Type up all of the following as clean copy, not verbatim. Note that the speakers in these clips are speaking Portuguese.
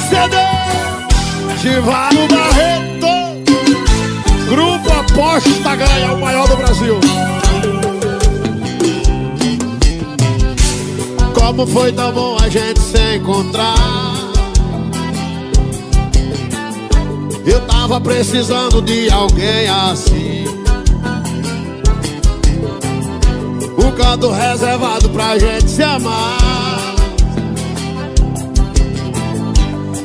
CD Givaldo Barreto, Grupo Aposta ganha o maior do Brasil. Como foi tão bom a gente se encontrar. Eu tava precisando de alguém assim. Um canto reservado pra gente se amar.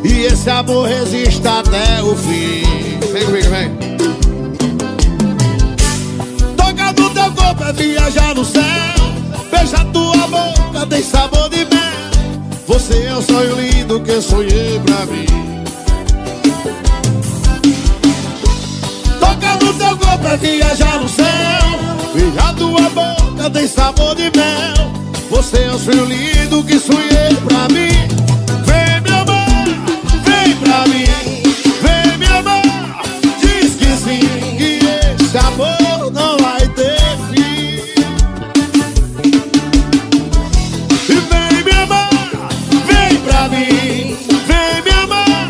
E esse amor resiste até o fim. Vem comigo, vem. Tocar no teu corpo é viajar no céu. Beijar tua boca tem sabor de mel. Você é o sonho lindo que eu sonhei pra mim. Tocar no teu corpo é viajar no céu. Beijar tua boca tem sabor de mel. Você é o sonho lindo que sonhei pra mim. Vem me amar, vem pra mim. Vem me amar, diz que sim. Que esse amor não vai ter fim. Vem me amar, vem pra mim. Vem me amar,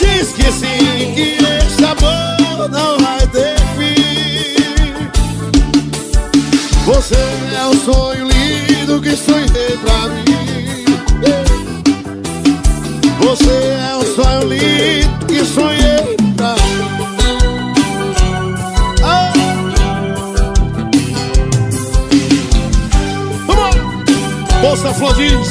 diz que sim. Que esse amor não vai ter fim. Você é o sonho lindo que sonhei pra mim. Você é o sonho lindo que sonhei pra mim. Oh. Vamos! Bolsa Flodins.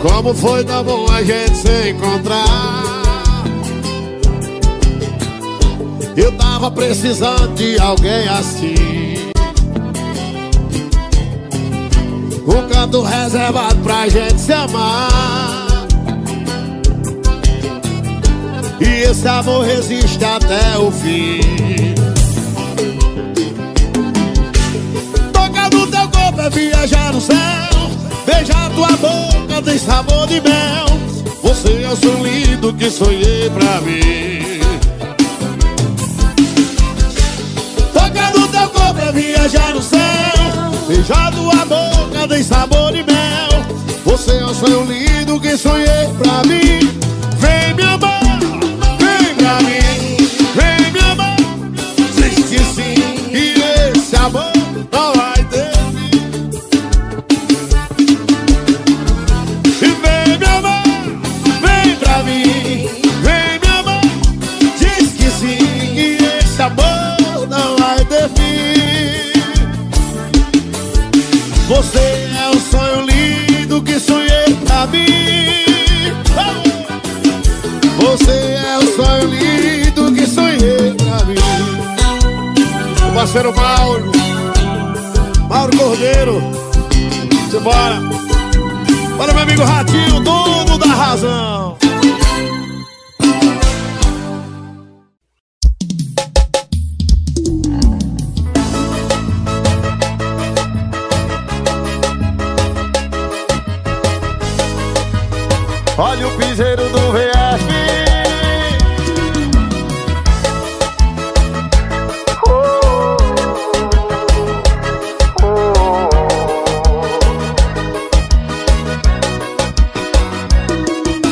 Como foi tão bom a gente se encontrar. Eu tava precisando de alguém assim. Um canto reservado pra gente se amar. E esse amor resiste até o fim. Tocar no teu corpo é viajar no céu. Beijar tua boca tem sabor de mel. Você é o sonho lindo que sonhei pra mim. Tocar no teu corpo é viajar no céu. Beijar tua boca tem sabor de mel. Você é o sonho lindo que sonhei pra mim. Vem me amar, vem pra mim. Vem me amar, diz que sim. E esse amor não vai ter fim. Vem me amar, vem pra mim. Vem me amar, diz que sim. E esse amor não vai ter fim. Você é o sonho lindo que sonhei pra mim. Você é o sonho lindo que sonhei pra mim. O parceiro Mauro, Mauro Cordeiro. Simbora. Bora, meu amigo Ratinho, dono da razão. Olha o piseiro do VF.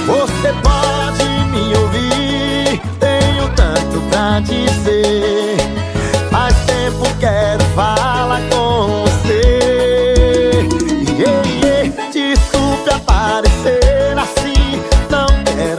Você pode me ouvir, tenho tanto pra dizer. Faz tempo quero falar com você. Desculpe aparecer assim. Não quero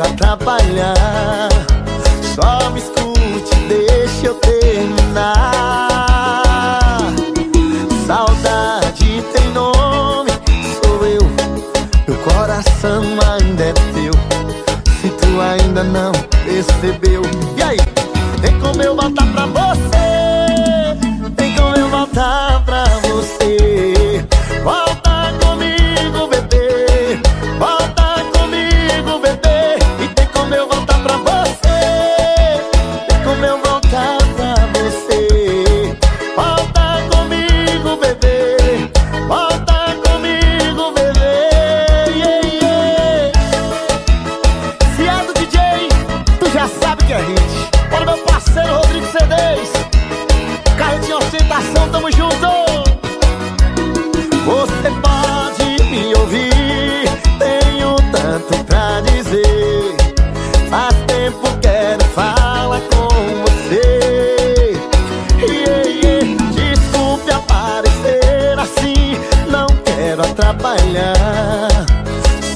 trabalhar.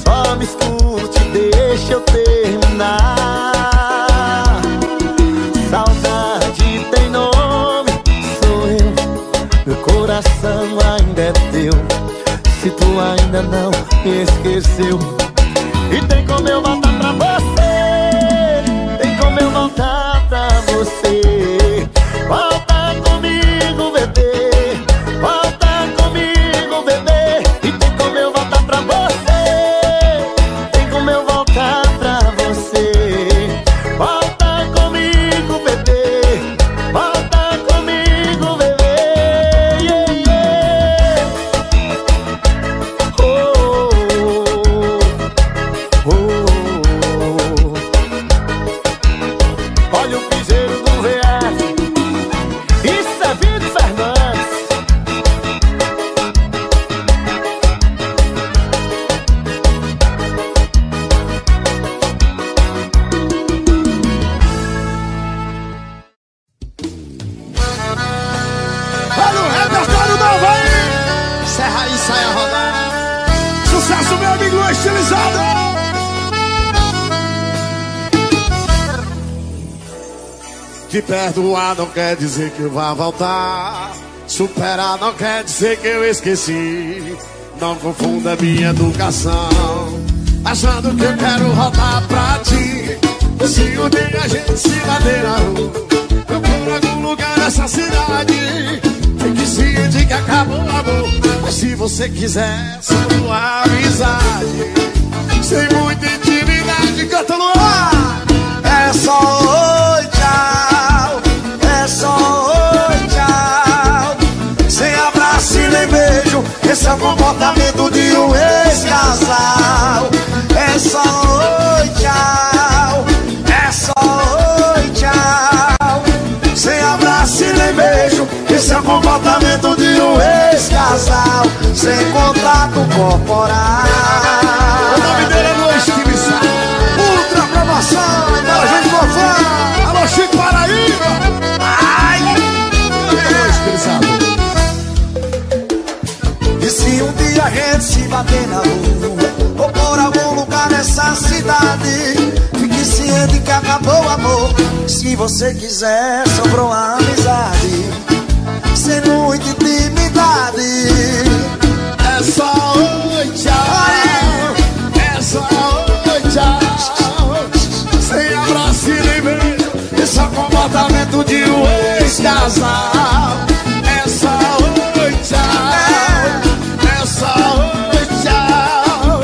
Só me escute, deixa eu terminar. Saudade tem nome, sou eu. Meu coração ainda é teu. Se tu ainda não me esqueceu. E tem como eu voltar pra você. Tem como eu voltar pra você. Volta comigo, bebê. Volta comigo, bebê. E tem como eu voltar pra você. Tem como eu voltar pra você. Volta comigo, bebê. Volta comigo, bebê. Yeah, yeah. Oh, oh, oh, oh. Olha o piseiro do VF. Isso é vida, Fernando. De perdoar não quer dizer que eu vá voltar. Superar não quer dizer que eu esqueci. Não confunda minha educação, achando que eu quero voltar pra ti. Se um dia a gente se bater na rua, procura algum lugar nessa cidade tem que sentir que acabou o amor. Mas se você quiser sua amizade, sem muita intimidade, canta no ar. É só oi, tchau. É só oi, tchau. Sem abraço e nem beijo. Esse é o comportamento de um ex-casal. É só oi, tchau. É só oi, tchau. Sem abraço e nem beijo. Esse é o comportamento de um ex-casal. Sem contato corporal. O nome dele é Luiz Quimissal. Ultra promoção. A gente gozar. Alô, Chico Paraíba. Ai, é. E se um dia a gente se bater na rua, ou por algum lugar nessa cidade, fique ciente que acabou o amor. Se você quiser, sobrou a amizade, sem muita intimidade. É só oi, tchau. É só oi, tchau. Sem abraço e nem beijo. Esse é o comportamento de um ex-casal. É só oi, tchau. É só oi, tchau.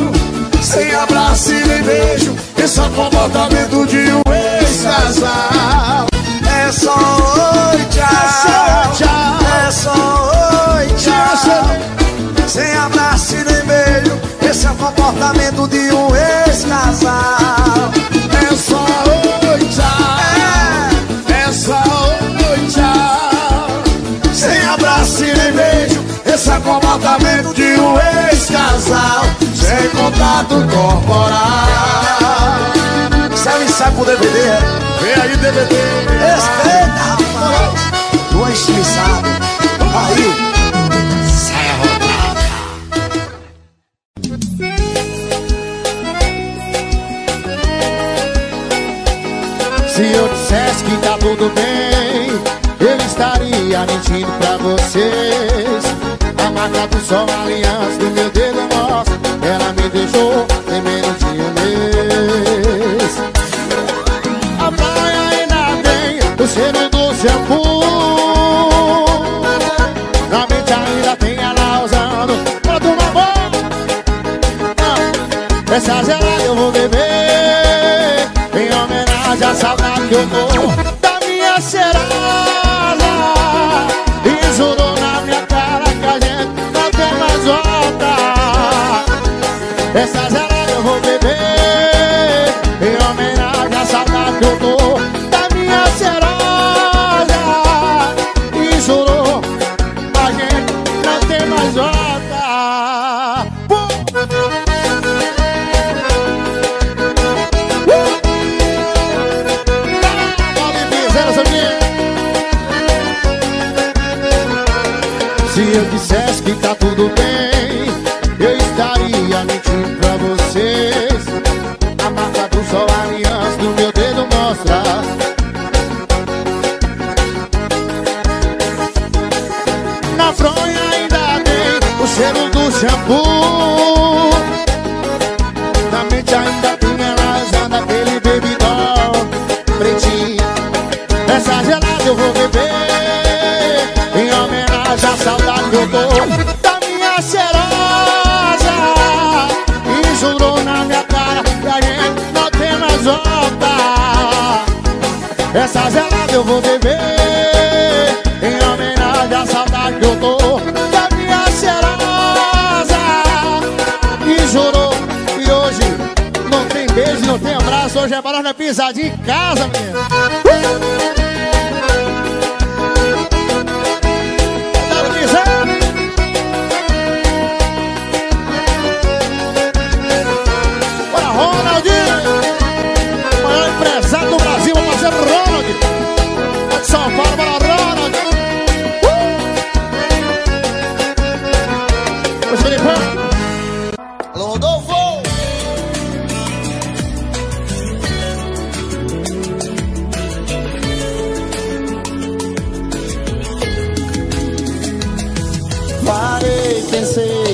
Sem abraço e nem beijo. Esse é o comportamento de um ex-casal. É só oi, tchau. É só oi, tchau. Sem abraço e nem beijo. Esse é o comportamento de um ex-casal. É só oi, tchau. É só oi, tchau. Sem abraço e nem beijo. Esse é o comportamento de um ex-casal. Sem contato corporal. Sai e sai pro DVD. Vem aí, DVD. Respeita, rapaz. Tô estilizado. Aí. Se eu dissesse que tá tudo bem, eu estaria mentindo pra vocês. A marca do sol, a aliança do meu dedo mostra, ela me deixou em menos de um mês. A praia ainda tem o cheiro do shampoo. Na mente ainda tem ela usando todo uma boa. Essa gelada eu vou beber a saudade que eu morro da minha cheirosa. E jurou na minha cara que a gente não tem mais volta. Essa gelada eu vou beber em homenagem à saudade que eu morro da minha cheirosa. E jurou a gente não tem mais volta. Se eu dissesse que tá tudo bem, eu vergonha, ainda tem o cheiro do shampoo. Na mente ainda tem melanja daquele baby doll pretinho. Essa gelada eu vou beber em homenagem à saudade que eu tô da minha cheirosa. E jurou na minha cara que a gente não tem mais volta. Essa gelada eu vou beber em homenagem à saudade que eu tô da minha cheirosa. E jurou que hoje não tem beijo, não tem abraço. Hoje é barata na pisadinha em casa, menino.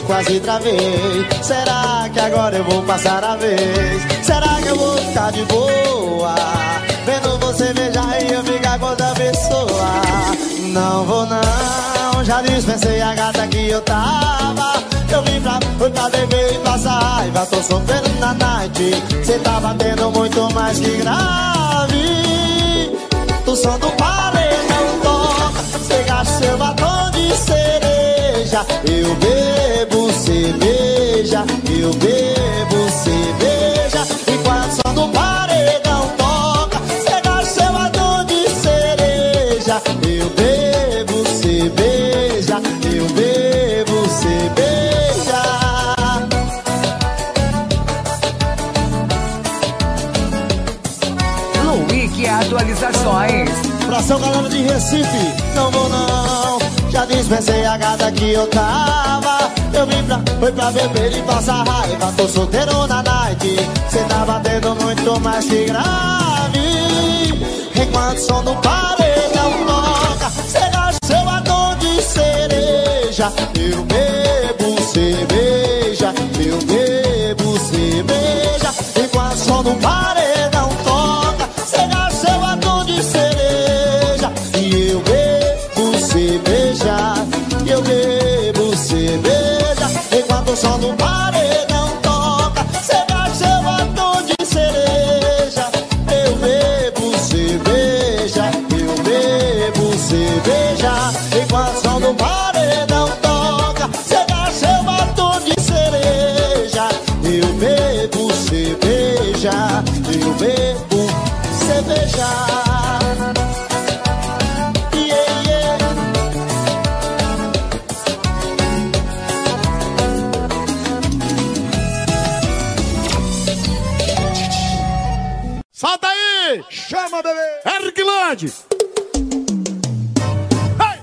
Quase travei, será que agora eu vou passar a vez? Será que eu vou ficar de boa, vendo você beijar e eu ficar com outra pessoa? Não vou não, já dispensei a gata que eu tava. Eu vim pra beber e passar raiva, tô sofrendo na night. Cê tá batendo muito mais que grave. Tu som do paredão toca, cê gasta seu batom de cereja. Eu bebo cerveja, eu bebo cerveja. E quando só no paredão toca, cê gasta seu batom de cereja. Eu bebo cerveja, eu bebo cerveja. Luíque atualizações. Pração galera de Recife, não vou não. Já dispensei a gata que eu tava. Eu vim pra beber e passar raiva, tô solteiro na night. Cê tá batendo muito mais que grave. Enquanto o som do paredão toca, cê gasta seu batom de cereja. Eu bebo cerveja, eu bebo cerveja. Enquanto o som do paredão toca, cê gasta seu batom de cereja. E eu bebo cerveja, eu bebo cerveja. Enquanto o som do paredão toca, cê gasta seu batom de cereja. Eu bebo cerveja, eu bebo cerveja. Enquanto o som do paredão toca, cê gasta seu batom de cereja. Eu bebo cerveja, eu bebo cerveja. Solta aí! Chama, bebê! Eric Lande! Hey!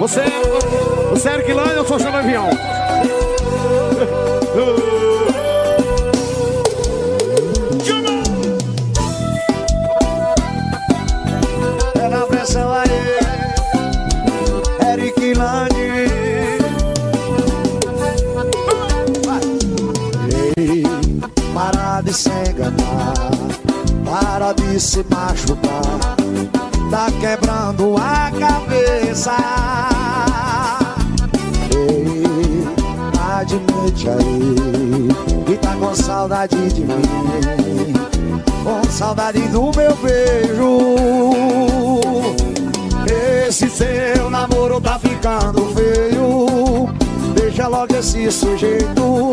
Você é Eric Lande, eu sou o Chama Avião. É na pressão aí, Eric Lande. Para de se enganar, para de se machucar, tá quebrando a cabeça. Ei, admite aí que tá com saudade de mim, com saudade do meu beijo. Esse seu namoro tá ficando feio, deixa logo esse sujeito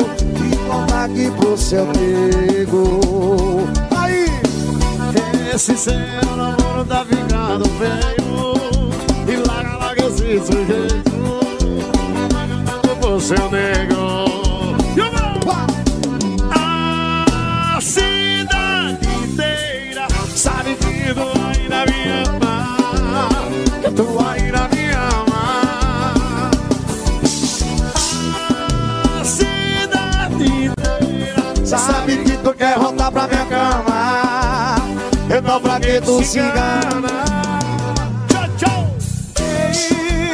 conta aqui pro seu amigo. Aí, esse seu namoro tá ficando feio, e larga logo esse sujeito, conta pro seu amigo. A cidade inteira sabe que tu ainda me ama, que tu ainda me ama. Sabe que tu quer voltar pra minha cama, então pra que tu se engana? Tchau, tchau. Ei,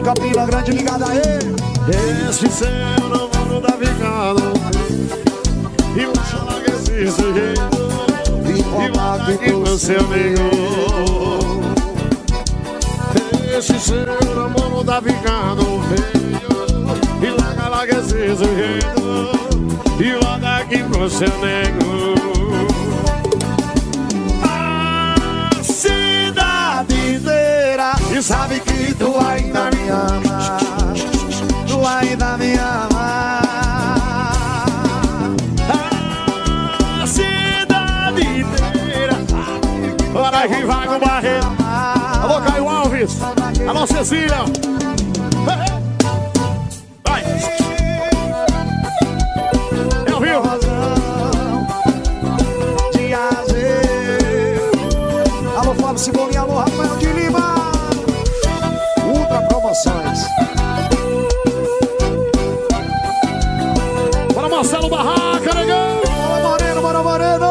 Cecília, Campina Grande, ligada aí. Esse seu namoro da Vigado, e o xalá que se sujeito, e o ataque que você amigo. Esse seu namoro da Vigado, e o xalá que se sujeito, e o ataque que você amigo. E sabe que tu ainda me ama, tu ainda me ama. A cidade inteira. Bora que vai com o Barreiro. Alô, Caio Alves. Alô, Cecília. Vai. É o Rio. Alô, Fábio Simone. Alô, Rafael de Lima. Bora, Marcelo Barraca, negão! Bora, Moreno, bora, Moreno!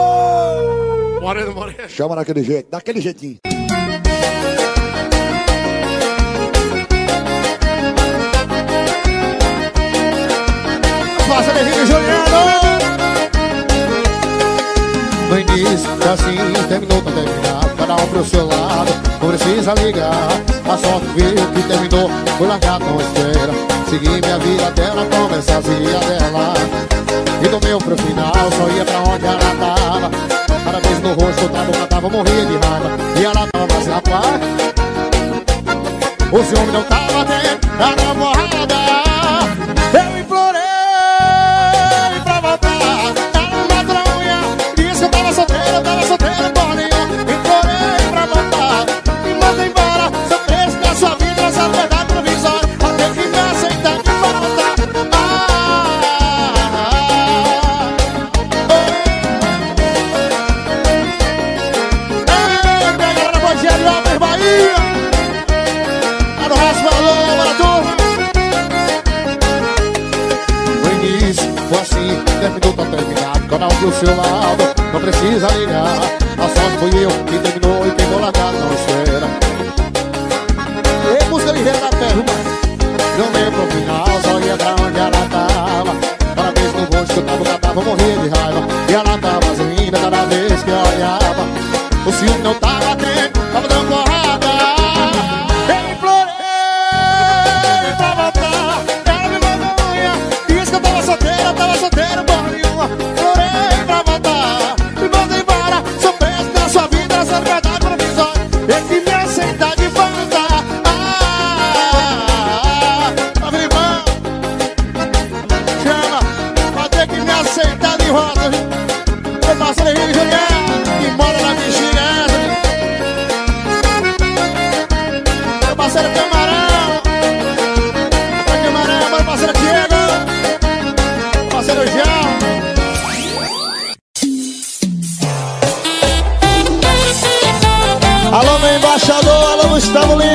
Moreno, Moreno. Chama daquele jeito, daquele jeitinho. Passa, Davi, Juliano! No início, assim, terminou, tá terminado. Cada um pro seu lado, não precisa ligar. A sorte veio que terminou, foi largado, não espera. Segui minha vida dela, conversa via dela. E do meu pro final, só ia pra onde ela tava. Cada vez no rosto, tava, matava, morria de raiva. E ela tava assim, rapaz, o ciúme não tava dentro da namorada. Eu implorei pra voltar, tava um ladrão, disse que eu tava solteira, porra nenhuma. Implorei pra voltar, me manda embora. Sua vida, essa verdade provisória, até que me aceitar de volta. Ei, galera da Rogério Alves, Bahia. Para o resto, alô, para tudo. No início, foi assim, terminou, tá terminado. Cada um do seu lado, não precisa ligar. A sorte foi eu que terminou e pegou largado, não espera. E busca de ver na terra, não veio pro final, só ia pra onde ela tava. Cada vez no rosto que eu tava, tratava, morria de raiva. E ela tava linda cada vez que eu olhava. O ciúme não tava dentro, tava dando porrada. Eu implorei pra voltar, ela me mandou unha. Disse que eu tava solteira, porra nenhuma. Implorei pra voltar, me manda embora. Sou preso na sua vida, essa verdade provisória. É que me aceitar de volta. Eu passo de Rio de Janeiro e moro na bexiga. Meu parceiro Camarão, meu parceiro Diego, meu parceiro João. Alô, meu embaixador, alô, Gustavo Lima.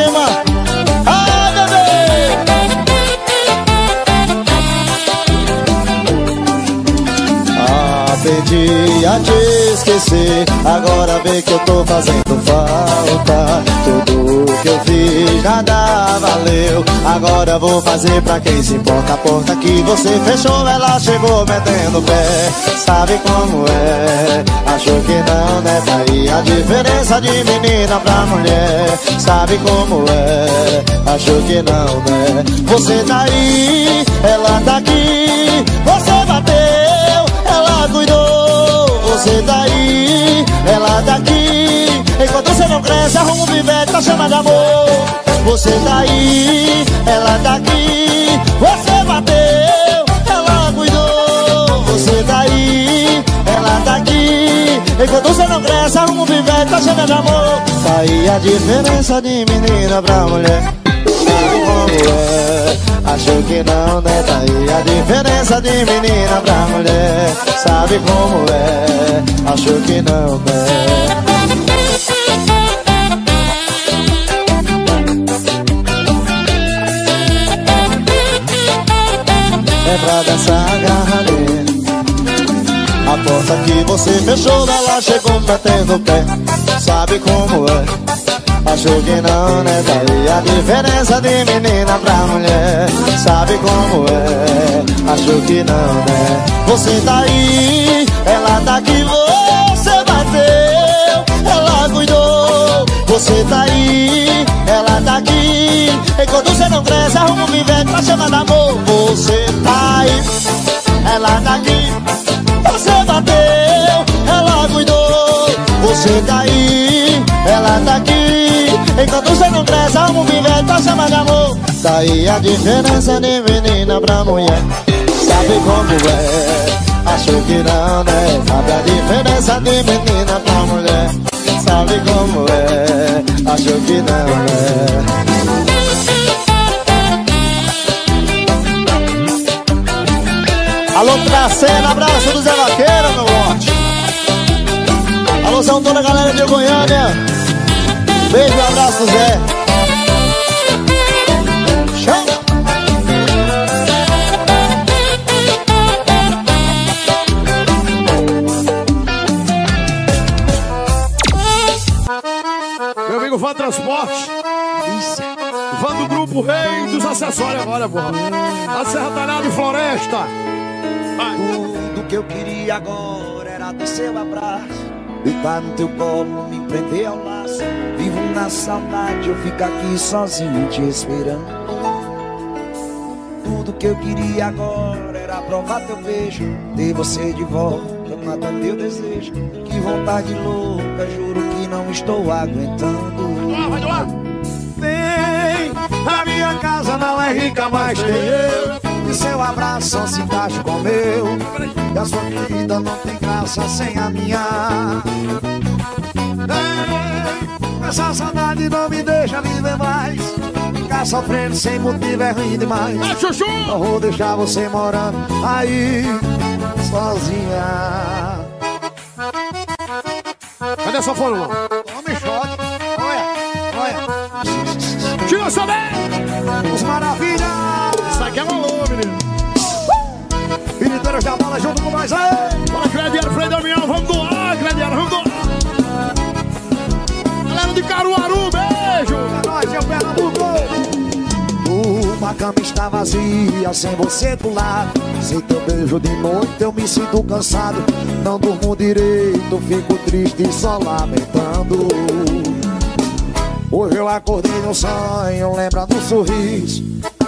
Podia te esquecer, agora vê que eu tô fazendo falta. Tudo que eu fiz nada valeu. Agora vou fazer pra quem se importa. A porta que você fechou, ela chegou metendo o pé. Sabe como é? Achou que não, né? Daí a diferença de menina pra mulher. Sabe como é? Achou que não, né? Você tá aí, ela tá aqui. Você bateu, ela cuidou, você daí, ela daqui. Enquanto você não cresce, arruma um pivete, tá chamando amor. Você daí, ela daqui. Você bateu, ela cuidou, você daí, ela daqui. Enquanto você não cresce, arruma um pivete, tá chamando amor. Daí a diferença de menina pra mulher. Sabe como é? Achou que não, né? Daí a diferença de menina pra mulher. Sabe como é? Achou que não, né? É pra dançar agarradinha. A porta que você fechou, ela chegou metendo o pé. Sabe como é? Achou que não, né? Daí a diferença de menina pra mulher, sabe como é? Achou que não, né? Você tá aí, ela tá aqui, você bateu, ela cuidou. Você tá aí, ela tá aqui, e quando você não cresce, arruma um vivete pra chamar de amor. Você tá aí, ela tá aqui, você bateu, ela cuidou. Você tá aí, ela tá aqui, enquanto você não cresce, arruma um vivete pra chamar de amor. Daí a diferença de menina pra mulher, sabe como é? Achou que não, né? Sabe a diferença de menina pra mulher, sabe como é? Achou que não é? Alô, Tracena, abraço do Zé Vaqueiro, meu norte. Alô, são toda a galera de Goiânia. Beijo, abraço, Zé. Show. Meu amigo Van Transporte. Van do Grupo Rei dos Acessórios agora, porra. A Serra Talhada e Floresta. Tudo que eu queria agora era do seu abraço, deitar no teu colo, me prender ao laço. Vivo na saudade, eu fico aqui sozinho te esperando. Tudo que eu queria agora era provar teu beijo, ter você de volta, matar teu desejo. Que vontade louca, juro que não estou aguentando. Vai do lado. Tem, a minha casa não é rica, mas tem eu. E seu abraço só se encaixa com o meu, e a sua vida não tem graça sem a minha. Ei, essa saudade não me deixa viver mais. Ficar sofrendo sem motivo é ruim demais. Não vou deixar você morando aí, sozinha. Cadê sua fórmula? Homem choque. Olha. Tira sua bem. Os maravilhas. Que é valor, menino. Militeiros da bola junto com nós. Bora, Crediário, Frei Damião, vamos doar, Crediário, vamos doar. Galera de Caruaru, beijo. É nóis, eu pego a burro. Uma cama está vazia, sem você do lado. Sem teu beijo de noite eu me sinto cansado. Não durmo direito, fico triste só lamentando. Hoje eu acordei num sonho, lembra do sorriso.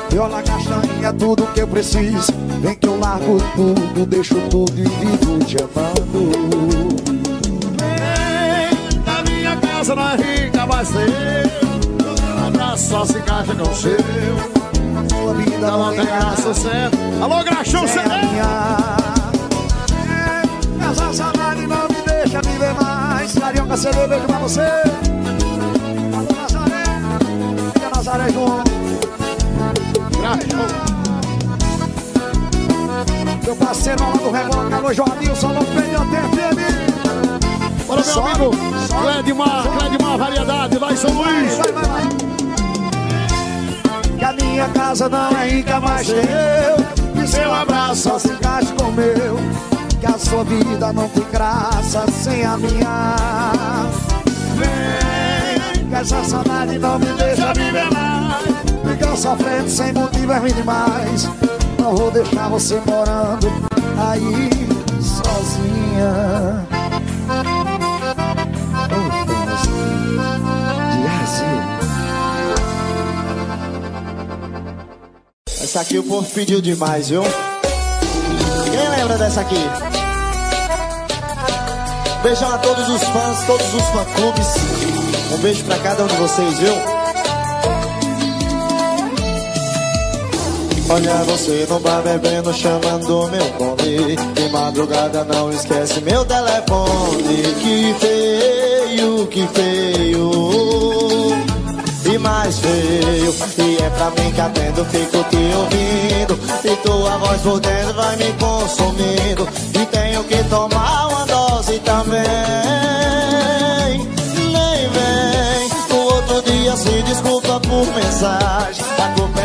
Viola castanha, tudo que eu preciso. Vem que eu largo tudo, deixo tudo e vivo te amando. Vem, na minha casa não é rica, mas eu. O seu abraço só se encaixa com o seu. A sua vida não tem graça, certo? Alô, Graxão, você é? Essa saudade não me deixa viver mais. Carioca, você deu beijo pra você. Alô, Nazaré. Fica Nazaré junto. Meu parceiro lá do Rebolão, Calô Jorginho, só não perdeu até FM. Bora, meu sobe, amigo Clédimar Variedade, lá em São Luís. Que a minha casa não é rica, mas eu. E seu abraço só se encaixa com o meu. Que a sua vida não tem graça sem a minha. Vem, que essa saudade não me deixa viver mais. Ficar sofrendo sem motivo é ruim demais. Não vou deixar você morando aí sozinha. Essa aqui o povo pediu demais, viu? Quem lembra dessa aqui? Um beijão a todos os fãs, todos os fã-clubes. Um beijo pra cada um de vocês, viu? Olha você no bar bebendo, chamando meu nome. De madrugada não esquece meu telefone. Que feio, que feio. E mais feio. E é pra mim que atendo, fico te ouvindo. E tua voz por dentro vai me consumindo. E tenho que tomar uma dose também. Nem vem. O outro dia se desculpa por mensagem.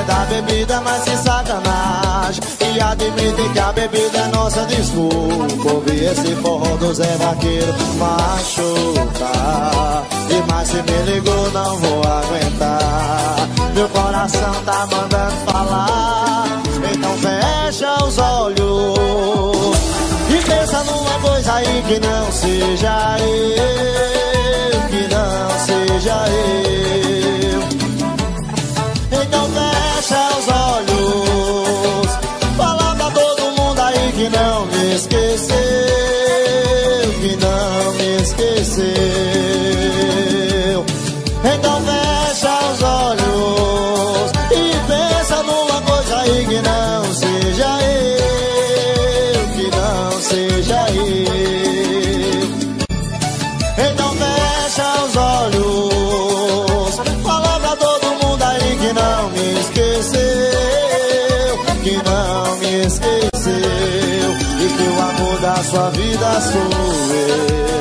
Da bebida, mas sem sacanagem. E admite que a bebida é nossa desculpa. Ouvi esse forró do Zé Vaqueiro machucar. demais, se me ligou, não vou aguentar. Meu coração tá mandando falar, então fecha os olhos e pensa numa coisa aí que não seja eu, que não seja eu. Então fecha os olhos, fala pra todo mundo aí que não me esqueceu, que não me esqueceu. Então fecha os olhos e pensa numa coisa aí que não seja eu, que não seja eu. Então fecha os olhos, fala pra todo mundo aí que não me esqueceu, que não me esqueceu, e que o amor da sua vida sou eu.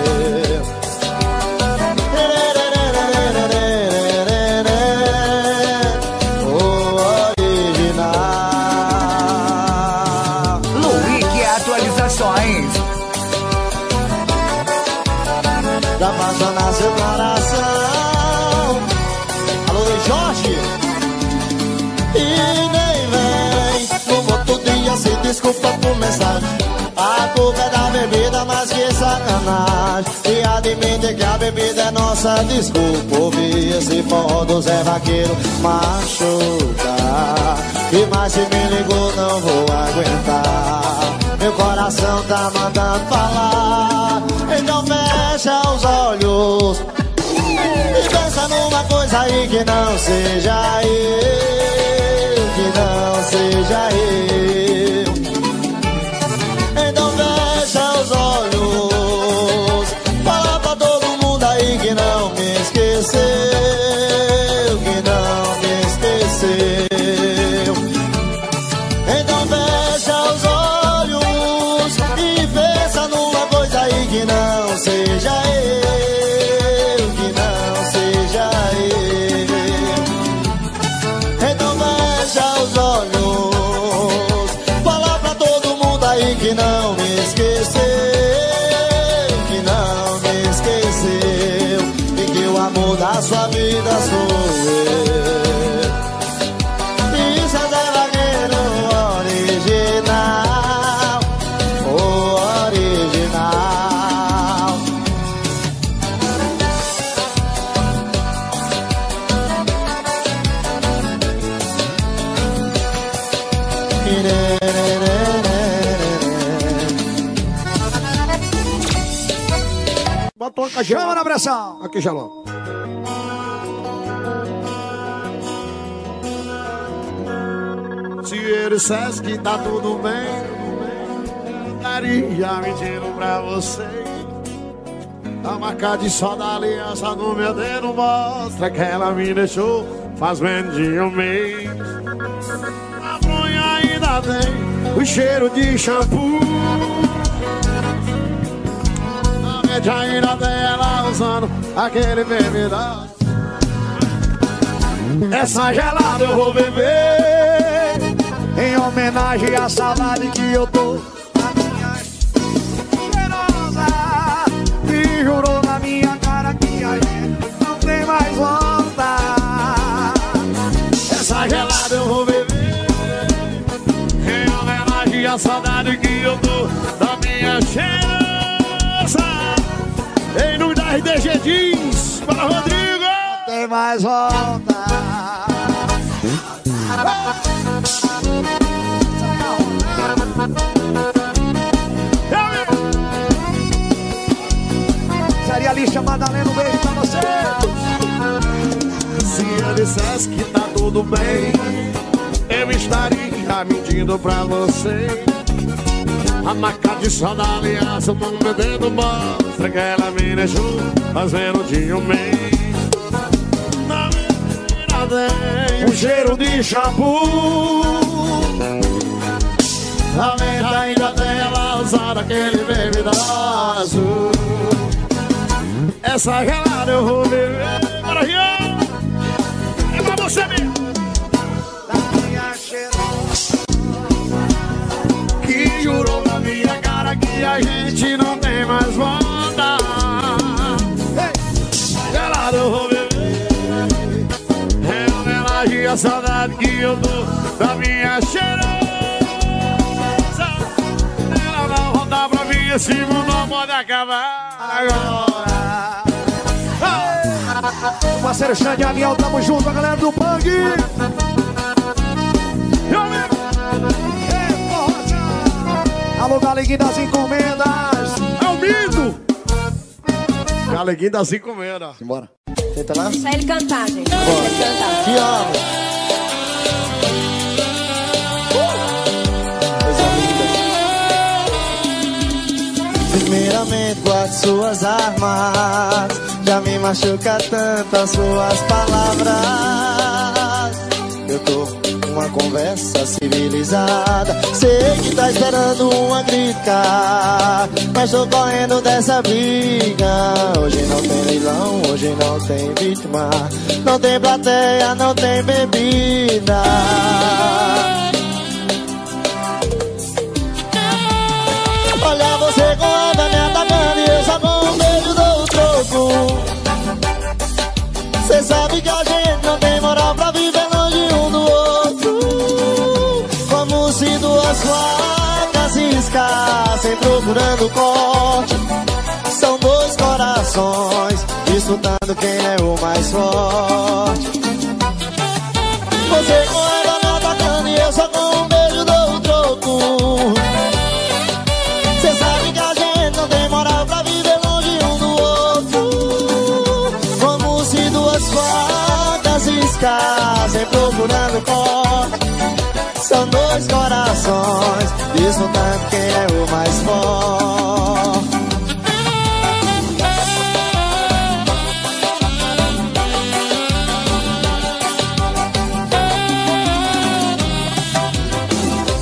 Seu coração, alô Jorge, e nem vem. No outro dia se desculpa por mensagem, a culpa é da bebida, mas que sacanagem. E admite que a bebida é nossa desculpa. Ouvir esse forró do Zé Vaqueiro machuca, e mais se me ligou, não vou aguentar. Meu coração tá mandando falar, então fecha os olhos e pensa numa coisa aí que não seja eu, que não seja eu. Então fecha os olhos, fala pra todo mundo aí que não me esqueceu, que não me esqueceu. Então fecha os olhos e pensa numa coisa aí que não seja eu, que não seja eu. Então fecha os olhos, fala pra todo mundo aí que não me esqueceu, que não me esqueceu, e que o amor da sua vida sou eu. Chama na pressão! Aqui, Jalão. Se ele dissesse que tá tudo bem, daria mentindo pra você. Tá marcado só da aliança no meu dedo, mostra que ela me deixou faz menos de um mês. A unha ainda tem o cheiro de shampoo, ainda dela usando aquele bebida. Essa gelada eu vou beber em homenagem à saudade que eu tô. A minha generosa me jurou na minha cara que a gente não tem mais volta. Essa gelada eu vou beber em homenagem à saudade que eu tô da minha generosa. Em nome da RDG diz para Rodrigo, tem mais volta. Seria ali chamada Madalena, um beijo pra você. Se eu dissesse que tá tudo bem, eu estaria mentindo pra você. A marca de sol da aliança no meu dedo mostra que ela me deixou fazendo de um mês. Na minha tem o cheiro de shampoo, na minha ainda tem ela usar aquele bebida azul. Essa gelada eu vou beber. Bora, Rio! É pra você mesmo! Da minha cheirosa que jurou na minha cara que a gente não tem mais volta. Ela sabe que eu dou da minha cheirosa. Ela vai voltar pra mim, esse mundo pode acabar agora. Hey! Parceiro Xande Amiel, tamo junto, a galera do Bang. Alô, Galeguinho das Encomendas. É o Mido. Galeguinho das Encomendas. Simbora. Senta lá. Deixa ele cantar, gente. Bora. Deixa ele cantar. Te amo. Coisa linda. Primeiramente, guarde suas armas. Já me machuca tanto as suas palavras. Eu tô... uma conversa civilizada. Sei que tá esperando uma gritar, mas tô correndo dessa briga. Hoje não tem leilão, hoje não tem vítima, não tem plateia, não tem bebida. Olha você com ela me atacando e eu só com um beijo dou o troco. Cê sabe que a gente não tem moral pra viver longe um do outro. Se duas facas riscar, sem procurando corte. São dois corações disputando quem é o mais forte. Você com ela me atacando e eu só com um beijo dou o troco. Cê sabe que a gente não tem moral pra viver longe um do outro. Como se duas facas riscar, sem procurando corte. São dois corações disputando quem é o mais forte.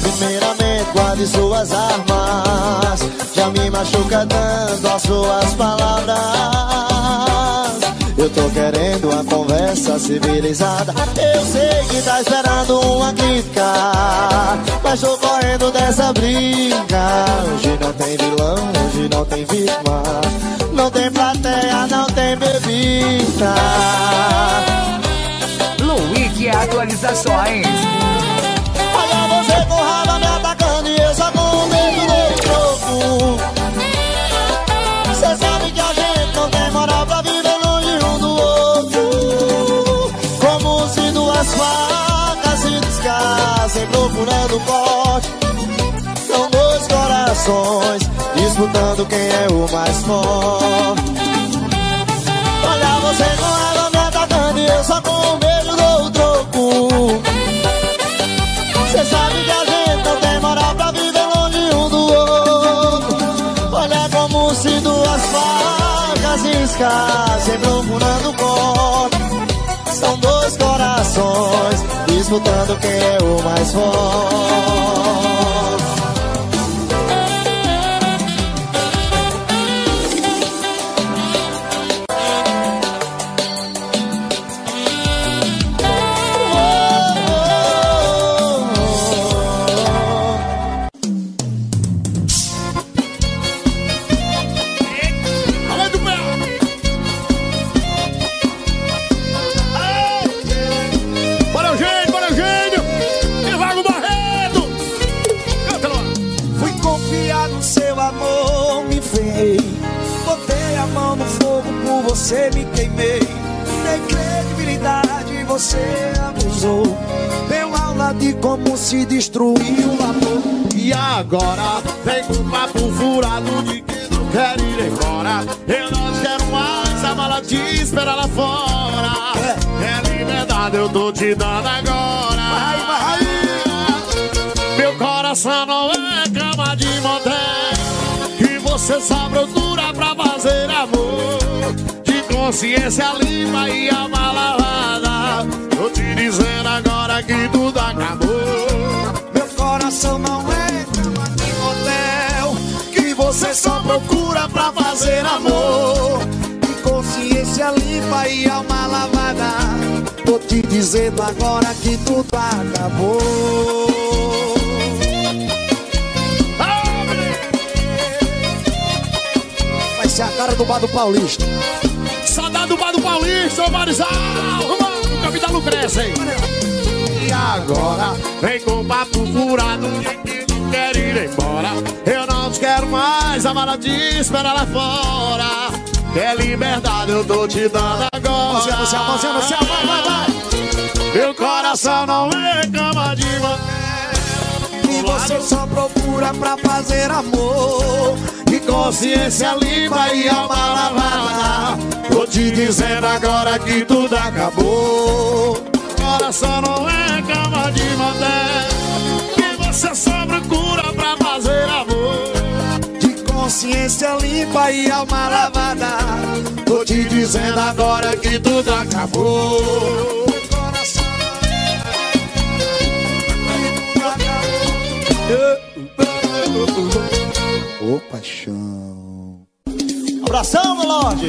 Primeiramente, guarde suas armas. Já me machuca tanto as suas palavras. Eu tô querendo uma conversa civilizada. Eu sei que tá esperando uma crítica, mas tô correndo dessa briga. Hoje não tem vilão, hoje não tem vítima, não tem plateia, não tem bebida. Luigi, atualizações. Olha você com raiva me atacando e eu só com o dedo no troco. Cê sabe que a gente não tem moral pra viver. As facas se descasem procurando corte. São dois corações disputando quem é o mais forte. Olha você com ela me atacando e eu só com um beijo dou o troco. Cê sabe que a gente não tem moral pra viver longe um do outro. Olha como se duas facas se descasem procurando corte. São dois corações disputando quem é o mais forte. Além do pé. Você me queimei, tem credibilidade, você abusou. Deu aula de como se destruir o amor. E agora vem com o papo furado de que não quer ir embora. Eu não quero mais a mala te esperar lá fora. É liberdade, eu tô te dando agora. Vai. Meu coração não é cama de motel, e você só procura pra fazer amor. Consciência limpa e a mala lavada. Tô te dizendo agora que tudo acabou. Meu coração não é cama de motel, que você só procura pra fazer amor. Consciência limpa e a mala lavada. Tô te dizendo agora que tudo acabou. Vai ser a cara do bar do Paulista. Saudade do bar do Paulista, ô Marisal! Nunca me dá lucrece, hein? e agora vem com papo furado de que não quer ir embora. Eu não te quero mais, a vara te espera lá fora. Que é liberdade eu tô te dando agora. Você, vai, vai, vai. Meu coração não reclama de você. E você só procura pra fazer amor. E consciência limpa e alma lavada. Tô te dizendo agora que tudo acabou. Coração não reclama de você. E você só procura pra fazer amor. Consciência limpa e alma lavada. Tô te dizendo agora que tudo acabou. Ô paixão. Abração, meu Lorde.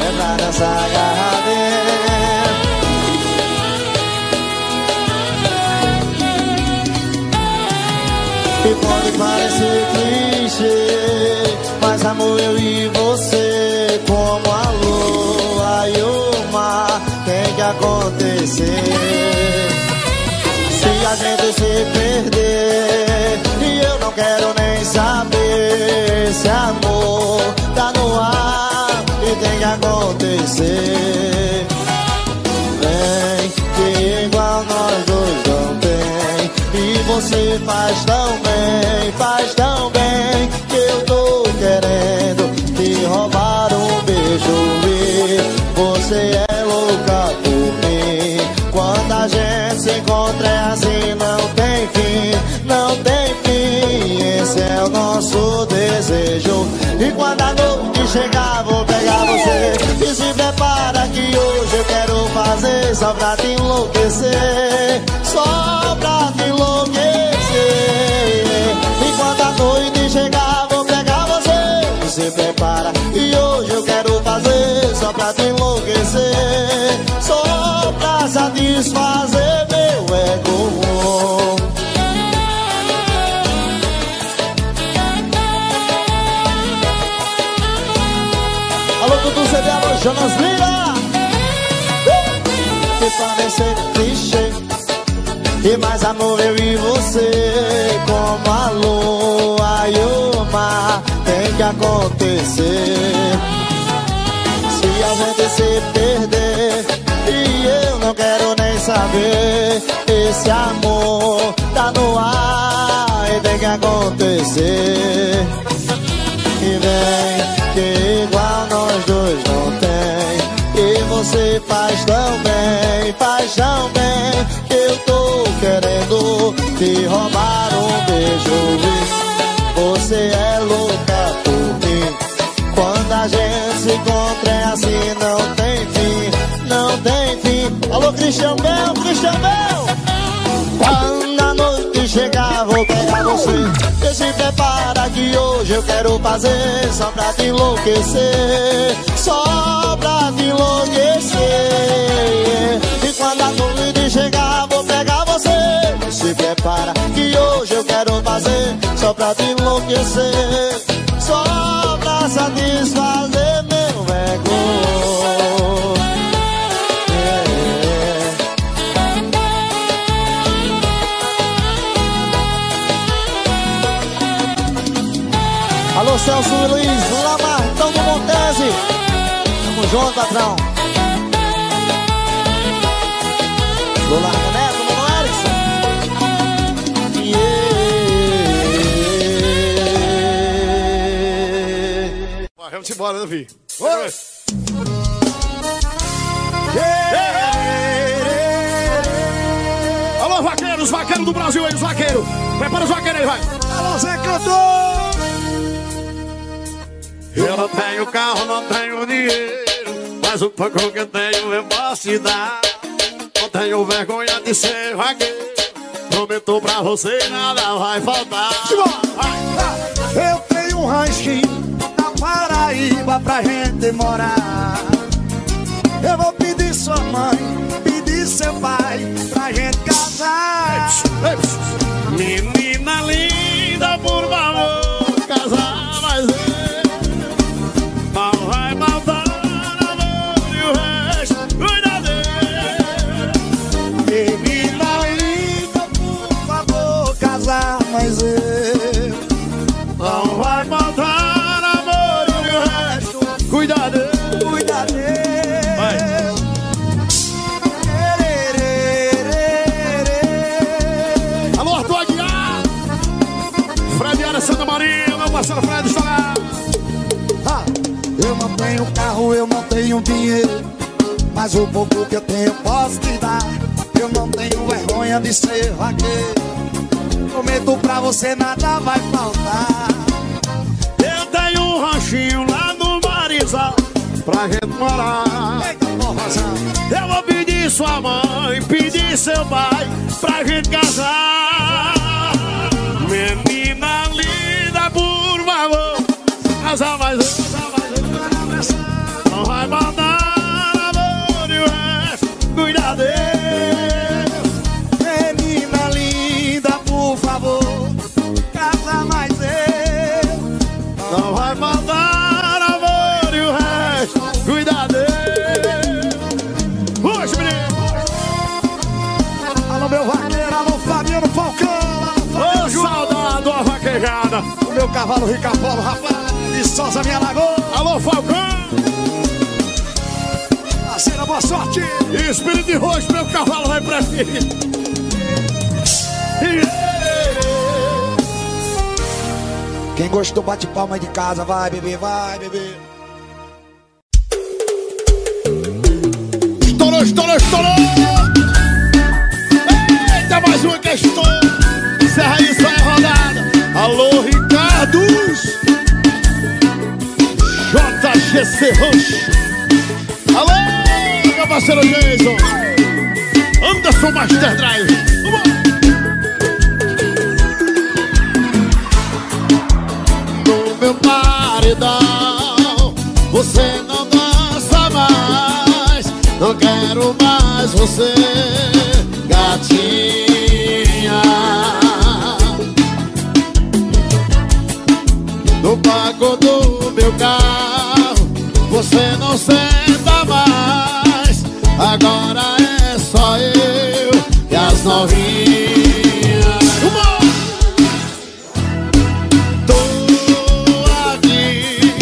É pra dançar agarradeira. E pode parecer clichê, mas amor, eu e você, como a lua e o mar, tem que acontecer. Se a gente se perder, e eu não quero nem saber, esse amor tá no ar e tem que acontecer. Vem, que igual nós dois não tem. E você faz tão bem, que eu tô querendo te roubar um beijo. E você é louca por mim. Quando a gente se encontra é assim, não tem fim, não tem fim. Esse é o nosso desejo. E quando a noite chegar, vou pegar você. E se prepara que hoje eu quero fazer só pra te enlouquecer. Só pra te enlouquecer. Enquanto a noite chegar, vou pegar você. Se prepara, e hoje eu quero fazer só pra te enlouquecer. Só pra satisfazer meu ego. Alô, Dudu, CD, alô, Jonas Lira. Que parecer clichê, e mais amor, eu e você, como a lua e o mar, tem que acontecer. Se a gente se perder, e eu não quero nem saber, esse amor tá no ar e tem que acontecer. E vem, que igual nós dois não tem. E você faz tão bem, que eu tô querendo te roubar um beijo. Você é louca por mim. Quando a gente se encontra é assim, não tem fim, não tem fim. Alô, Christian Bell, Christian Bell. Quando a noite chegar, vou pegar você. E se prepara que hoje eu quero fazer só pra te enlouquecer. Só pra te enlouquecer. E quando a noite chegar, vou pegar você. Se prepara que hoje eu quero fazer só pra te enlouquecer. Só pra satisfazer meu ego. Yeah. Alô, Celso Luiz, Lamartão do Montese. Tamo junto, patrão. Vou lá, Neto, Mano Erickson. Yeah. Vai, vamos embora, Davi. Oi! Yeah. Alô, vaqueiros, vaqueiros do Brasil aí, os vaqueiros. Prepara os vaqueiros aí, vai. Alô, Zé Cantor. Eu não tenho carro, não tenho dinheiro, mas o pouco que eu tenho eu posso te dar. Não tenho vergonha de ser vaqueiro, prometo pra você nada vai faltar. Vai. Eu tenho um ranchinho na Paraíba pra gente morar. Eu vou pedir sua mãe, pedir seu pai pra gente casar. Menina linda, por favor, casar mais eu. Não vai faltar amor e o resto, cuida dele. praia do Estourado. Eu não tenho carro, eu não tenho dinheiro, mas o pouco que eu tenho eu posso te dar. Eu não tenho vergonha de ser vaqueiro, prometo pra você nada vai faltar. Eu tenho um ranchinho lá no Marisal pra gente morar. Eu vou pedir sua mãe, pedir seu pai pra gente casar. Menina linda, por favor, casar mais um, casar mais um, vai abraçar. Não vai mandar amor e o resto, cuida dele. Menina linda, por favor, casa mais eu. Não vai mandar amor e o resto, cuida dele. Rush, menino. Alô, meu vaqueiro, alô, Fabiano Falcão. Ô, saudade, ó, vaquejada. O meu cavalo Ricapolo, rapaz, de Sosa, minha lagoa. Alô, Falcão. A cena, boa sorte. E espírito de rosto, meu cavalo vai pra ti. Quem gostou, bate palma aí de casa. Vai, bebê, vai, bebê. Estourou, estourou, estourou. Eita, mais uma questão. Encerra isso aí, rodada. Alô, Ricardo J.G.C. Rush. Alô, meu parceiro Jason Anderson, Master Drive. Vamos no meu paredão. Você não dança mais, não quero mais você, gatinha. No banco do meu carro você não senta mais, agora é só eu e as novinhas. Tô aqui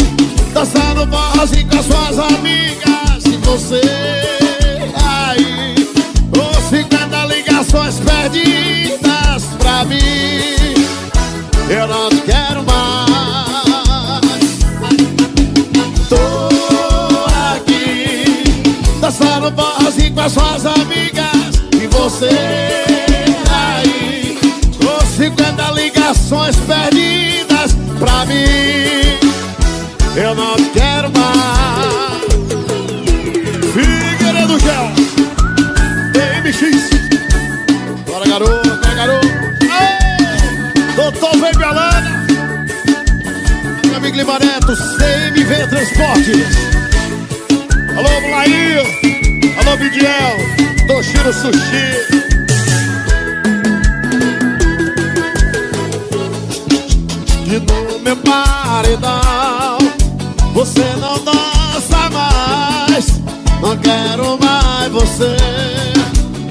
dançando forrozinho com as suas amigas e você aí, ou 50 ligações perdidas pra mim. Eu não te quero mais. Dançando forrozinho com as suas amigas e você aí, com 50 ligações perdidas pra mim. Eu não te quero mais. Figueiredo Gel DMX. Bora, garoto, bora, garoto. Aê! Doutor Vem Galana, meu amigo Limareto, CMV Transportes. Alô, Blair, alô, Miguel, Toshiro Sushi. E no meu paredão você não dança mais, não quero mais você,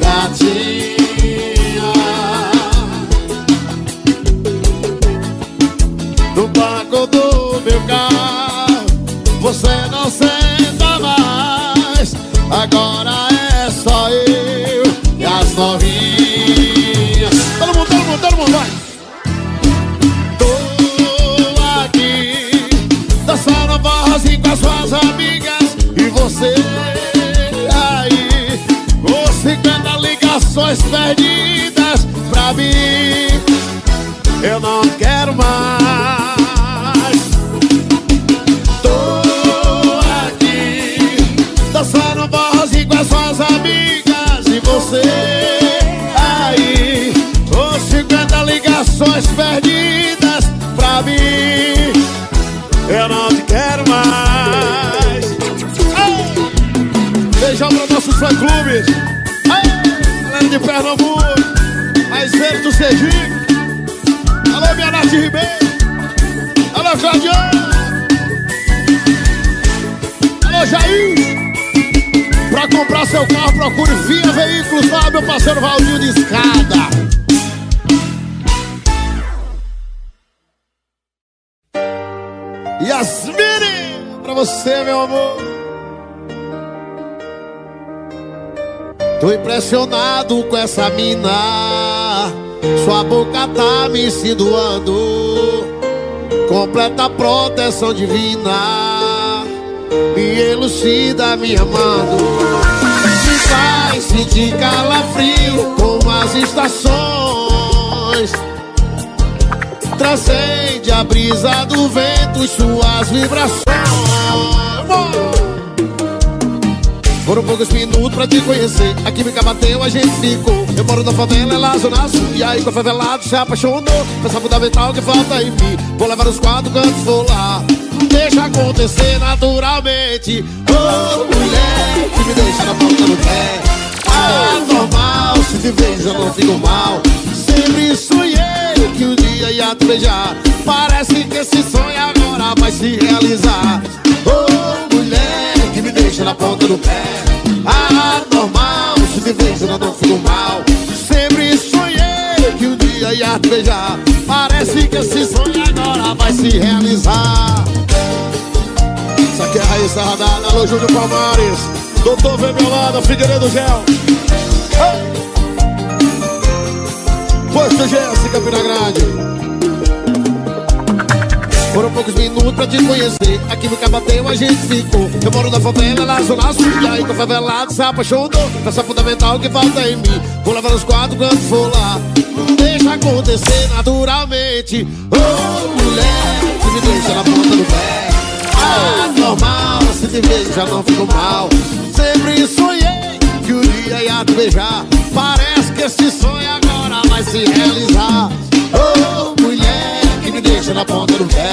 gatinha. No banco do meu carro você não senta mais, agora é só eu e as novinhas. Todo mundo, todo mundo, todo mundo, vai. Tô aqui dançando forrozinho com as suas amigas e você aí, com 50 ligações perdidas pra mim. Eu não quero mais. Tô aqui dançando forrozinho com as suas amigas e você aí, com 50 ligações perdidas pra mim. Eu não te quero mais. Ei! Beijão pra nossos fã-clubes, galera de Pernambuco, mais velho do Sergipe. Alô, minha Nath Ribeiro. Alô, Claudião. Alô, Jair. Pra comprar seu carro, procure Via Veículos lá, meu parceiro Valdir de Escada. Yasmine, pra você, meu amor. Tô impressionado com essa mina, sua boca tá me seduzindo. completa proteção divina, me elucida, me amando. Se faz sentir calafrio com as estações, transcende a brisa do vento e suas vibrações. Foram poucos minutos pra te conhecer, a química bateu, a gente ficou. Eu moro na favela, ela zona sul, e aí com a favelada se apaixonou. Pensa fundamental que falta em mim, vou levar os quatro cantos, vou lá, deixa acontecer naturalmente. Oh, mulher, que me deixa na ponta do pé, anormal, se te vejo eu não fico mal. Sempre sonhei que um dia ia te beijar, parece que esse sonho agora vai se realizar. Oh, mulher, me deixa na ponta do pé, anormal, se te vejo eu não fico mal. Sempre sonhei que um dia ia te beijar, parece que esse sonho agora vai se realizar. Isso aqui é a raiz da radada, alô Júlio Palmares, doutor vem meu lado, Figueiredo Gel, Posto Jéssica, Pina Grande. Foram poucos minutos pra te conhecer, a química bateu, a gente ficou. Eu moro na favela, na zona sul, e aí com a favelada se apaixonou. Peça fundamental que falta em mim, vou levar os quatro quando for lá, deixa acontecer naturalmente. Oh, mulher, que me deixa na ponta do pé, anormal, se te vejo já não fico mal. Sempre sonhei que um dia ia te beijar, parece que esse sonho agora vai se realizar. Oh, mulher, me deixa na ponta do pé,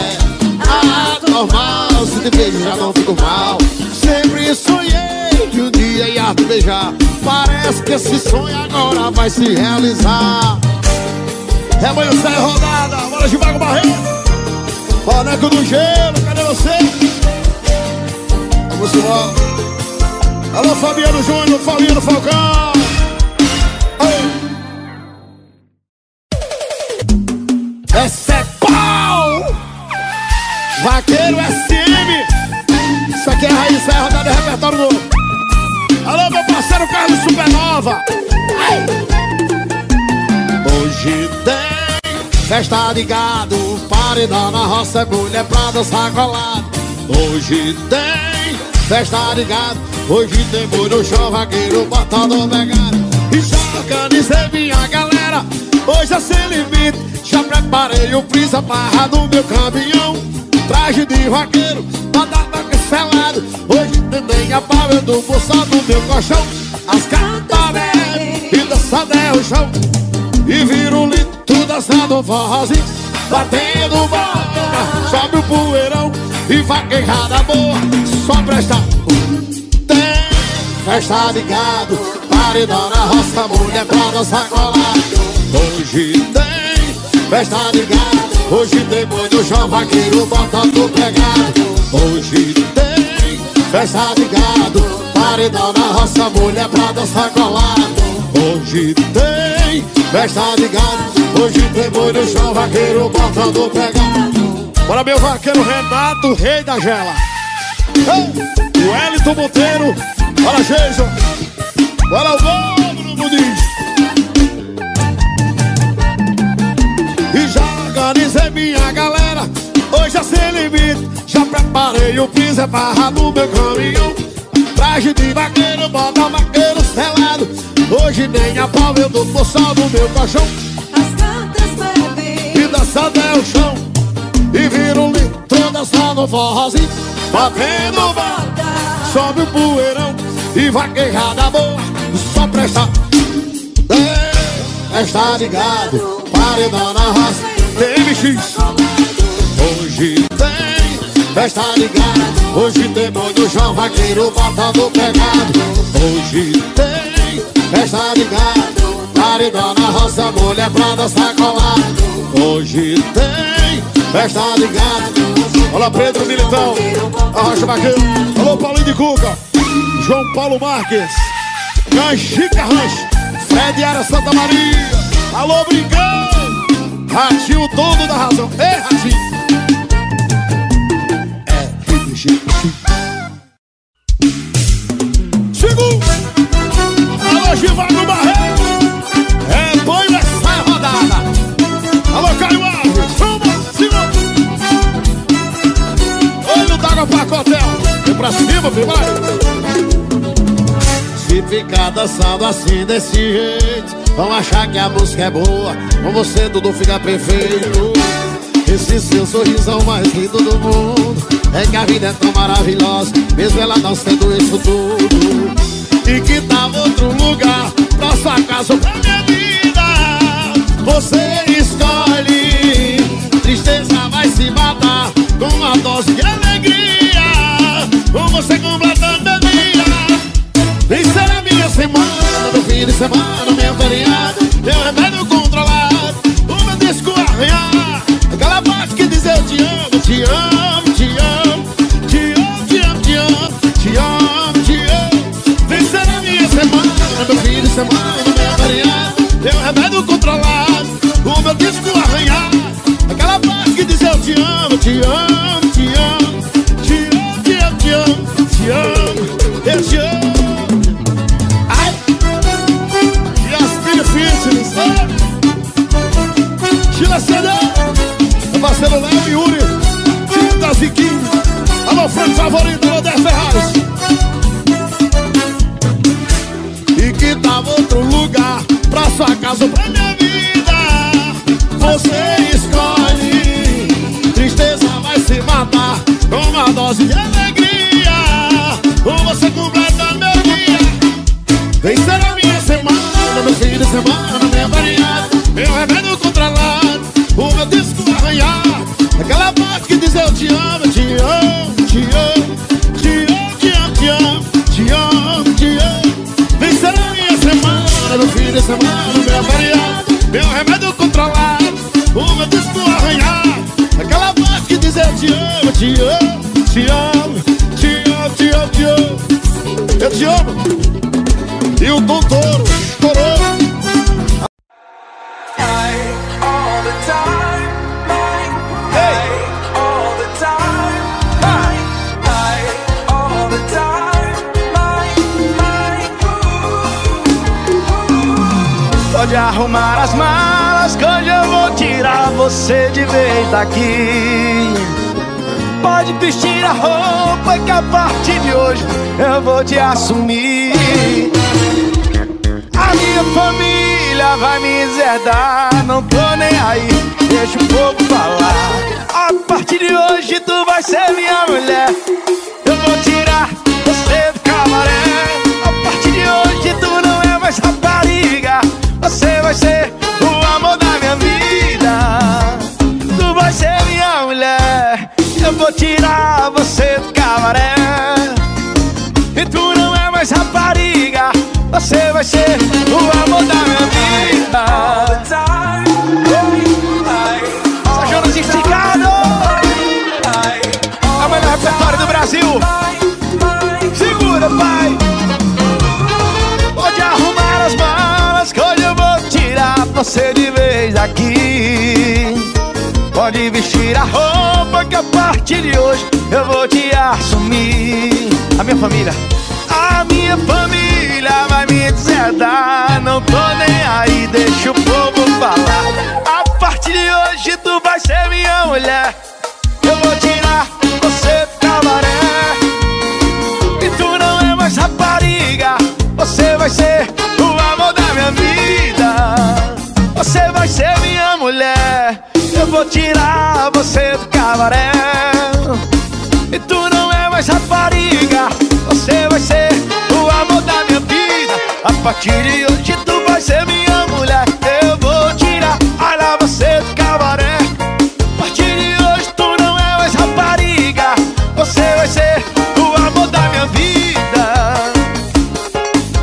anormal, se te vejo já não fico mal. Sempre sonhei que um dia ia te beijar, parece que esse sonho agora vai se realizar. É manhã, sai rodada, bora Givaldo Barreto, boneco do gelo, cadê você? Vamos embora. Alô Fabiano Júnior, Fabiano Falcão. Ei. Essa é Vaqueiro SM. Isso aqui é a raiz, é a rodada, é repertório novo. Alô, meu parceiro Carlos Supernova. Ai. Hoje tem festa de gado, paredão na roça, mulher pra dançar colado. Hoje tem festa de gado, hoje tem muito show, vaqueiro botando pegado. E já organizei minha galera, hoje é sem limite. Já preparei o frisa barra do meu caminhão, traje de vaqueiro, batata cancelado. Hoje tem a pau, eu dou força no meu colchão. As cantarelas e dançando é o chão, e vira um litro dançando forrozinho, batendo bola, sobe o poeirão. E vaqueirada boa, só presta. Tem festa de gado, paredão na roça, mulher pra dançar colado. Hoje tem festa de gado, hoje tem muito chão, vaqueiro botando pegado. Hoje tem festa de gado, paredão na roça, mulher pra dançar colado. Hoje tem festa de gado, hoje tem muito chão, vaqueiro botando pegado. Bora meu vaqueiro Renato, rei da gela. Ei, o Wellington Monteiro, bora Jason, bora o Mauro no budismo. E já organizei minha galera, hoje é sem limite. Já preparei o piso, é barra do meu caminhão, traje de vaqueiro, bota vaqueiro selado. Hoje nem a pau, eu dou força no meu colchão. As cantas bebem e dança até o chão, e vira um litro dançando forrozinho, batendo bota, sobe o poeirão. E vaqueirada boa, só presta. Festa de gado, paredão na roça, TMX. Hoje tem festa de gado, hoje tem boi do chão, vaqueiro botando pegado. Hoje tem festa de gado, paredão na roça, mulher pra dançar colado. Hoje tem festa de gado. Olá Pedro Militão, Arrocha Vaqueiro, alô Paulinho de Cuca, João Paulo Marques, Canjica Rush, Fred Ara Santa Maria, alô Brincão, Ratinho, dono da razão. Ei, Ratinho. É, RGC. Chegou. Alô, Givaldo Barreto. É, põe essa rodada. Alô, Caio Alves. Vamos, Simão. pra cima, vai. Se ficar dançando assim, desse jeito, vão achar que a música é boa, com você tudo fica perfeito. Esse seu sorriso é o mais lindo do mundo, é que a vida é tão maravilhosa, mesmo ela não sendo isso tudo. E que tal outro lugar, pra sua casa ou pra minha vida? Você escolhe, tristeza vai se matar com uma dose de alegria, com você completando a vida. Nem será minha semana, no fim de semana, meu feriado, meu remédio controlado, o meu disco arranhado. Aquela parte que diz eu te amo, te amo, te amo, te amo, te amo, te amo, te amo, te amo. Vem ser a minha semana, meu fim de semana, meu feriado, meu remédio controlado, o meu disco arranhado. Aquela parte que diz eu te amo, te amo, te amo, te amo, te amo, te amo, te amo, eu te amo. Ai, e as filhas físicas, tira CD. Parceiro Léo e Yuri, time da Ziquinho. Alô, Franco favorito, alô, 10 Ferraris. E que tava outro lugar, pra sua casa ou pra minha vida? Você escolhe, tristeza vai se matar com uma dose de alegria, ou você completa meu dia. Vem ser a minha semana, meu fim de semana, minha variada, meu remédio controlado, o meu disco arranhado. Aquela voz que diz eu te amo, te amo, te amo, te amo, te amo, te amo, te amo, te amo. Vem ser a minha semana, no fim de semana, meu variado, meu remédio controlado, o meu disco arranhado. Aquela voz que diz eu te amo, te amo, te amo, te amo, te amo, te amo, eu te amo. E o doutor estourou. Pode arrumar as malas, que hoje eu vou tirar você de vez daqui. Pode vestir a roupa, que a partir de hoje eu vou te assumir. A minha família vai me zedar, não tô nem aí, deixa o povo falar. A partir de hoje tu vai ser minha mulher, eu vou tirar você do cabaré. A partir de hoje tu não é mais rapariga, você vai ser o amor da minha vida. Tu vai ser minha mulher, eu vou tirar você do cabaré. E tu não é mais rapariga, você vai ser o amor da minha vida. Sajonas esticado, é o melhor repertório do Brasil. Segura, pai. Pode arrumar as malas, que hoje eu vou tirar você de vez daqui. Pode vestir a roupa, que a partir de hoje eu vou te assumir. A minha família vai me deserdar, não tô nem aí, deixa o povo falar. A partir de hoje tu vai ser minha mulher, eu vou tirar você do cabaré. E tu não é mais rapariga, você vai ser o amor da minha vida. Você vai ser minha mulher, eu vou tirar você do cabaré. E tu não é mais rapariga, você vai ser o amor da minha vida. A partir de hoje tu vai ser minha mulher, eu vou tirar olha você do cabaré. A partir de hoje tu não é mais rapariga, você vai ser o amor da minha vida.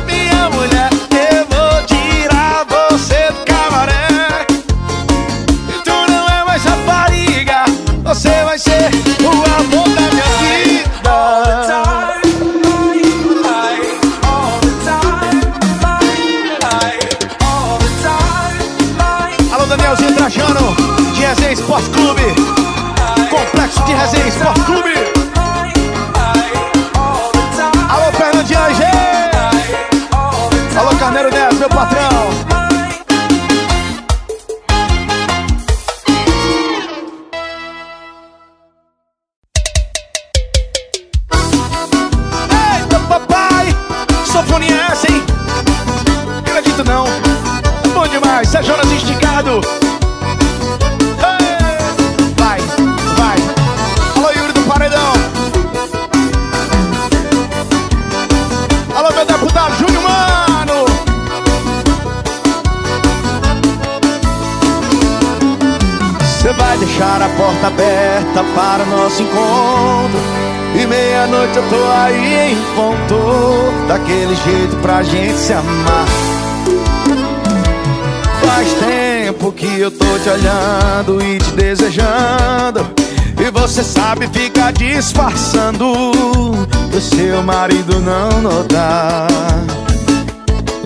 Minha mulher, eu vou tirar você do cabaré. E tu não é mais rapariga, você vai ser o amor da minha vida. All the time. assim? Não acredito não. Bom demais, Sajonas esticado. Ei! Vai, vai. Alô, Yuri do Paredão. Alô, meu deputado Júnior Mano. Você vai deixar a porta aberta para o nosso encontro. E meia-noite eu tô aí em ponto, daquele jeito pra gente se amar. Faz tempo que eu tô te olhando e te desejando, e você sabe ficar disfarçando pro seu marido não notar.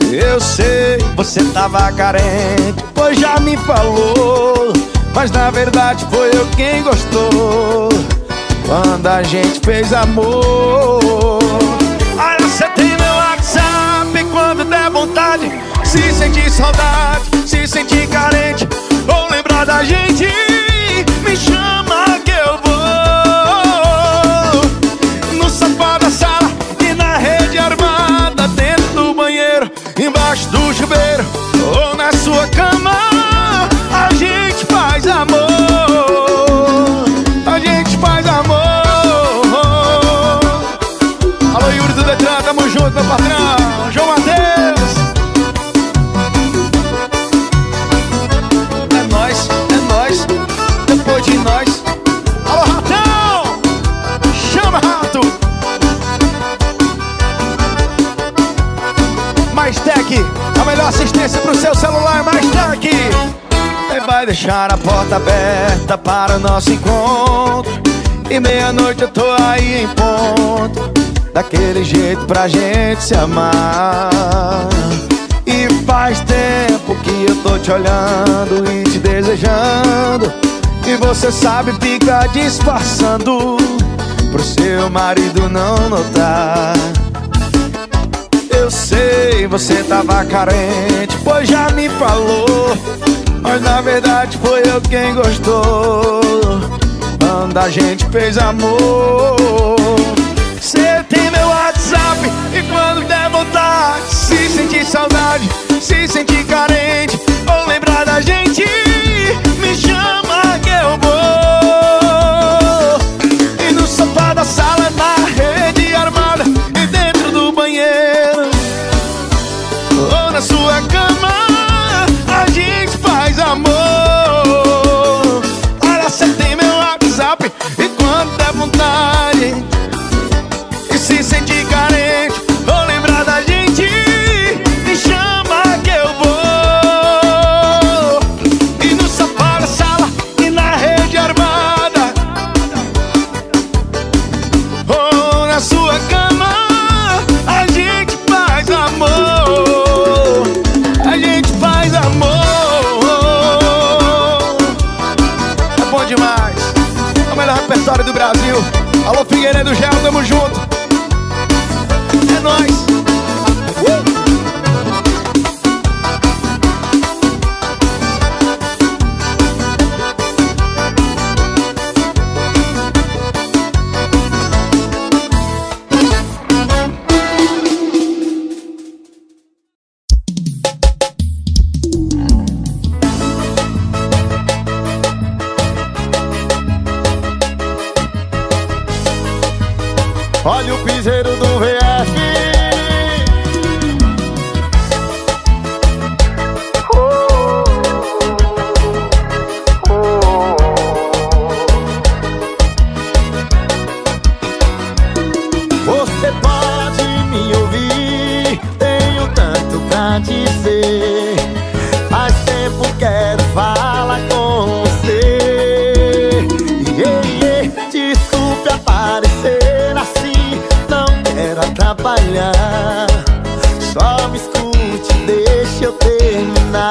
Eu sei, você tava carente, pois já me falou, mas na verdade foi eu quem gostou quando a gente fez amor. Olha, você tem meu WhatsApp quando der vontade. Se sentir saudade, se sentir carente, ou lembrar da gente, me chama que eu vou. No sofá da sala e na rede armada, dentro do banheiro, embaixo do chuveiro, ou na sua cama, a gente faz amor. A gente faz amor. Alô, Yuri do Detran, tamo junto, meu patrão João Matheus. É nóis, é nóis. Depois de nós. Alô, Ratão. Chama, Rato. Mais Tech, a melhor assistência pro seu celular, Mais Tech. Vai deixar a porta aberta para o nosso encontro. E meia-noite eu tô aí em ponto, daquele jeito pra gente se amar. E faz tempo que eu tô te olhando e te desejando, e você sabe ficar disfarçando pro seu marido não notar. Eu sei, você tava carente, pois já me falou, mas na verdade foi eu quem gostou quando a gente fez amor. Cê tem meu WhatsApp e quando der vontade, se sentir saudade, se sentir carente, ou lembrar da gente, me chama que eu vou. E no sofá da sala, na rede armada, e dentro do banheiro, ou na sua cama, a gente faz amor. Olha, cê tem meu WhatsApp e quando der vontade, e se sentir carente, ou lembrar da gente, me chama que eu vou. E no sofá da sala e na rede armada, ou na sua cama, a gente faz amor. Repertório do Brasil. Alô, Figueiredo Gel, tamo junto. É nóis. Olha o piseiro do VF. Você pode me ouvir, tenho tanto pra dizer, faz tempo quero falar com você. Desculpe aparecer, trabalhar, só me escute, deixa eu terminar.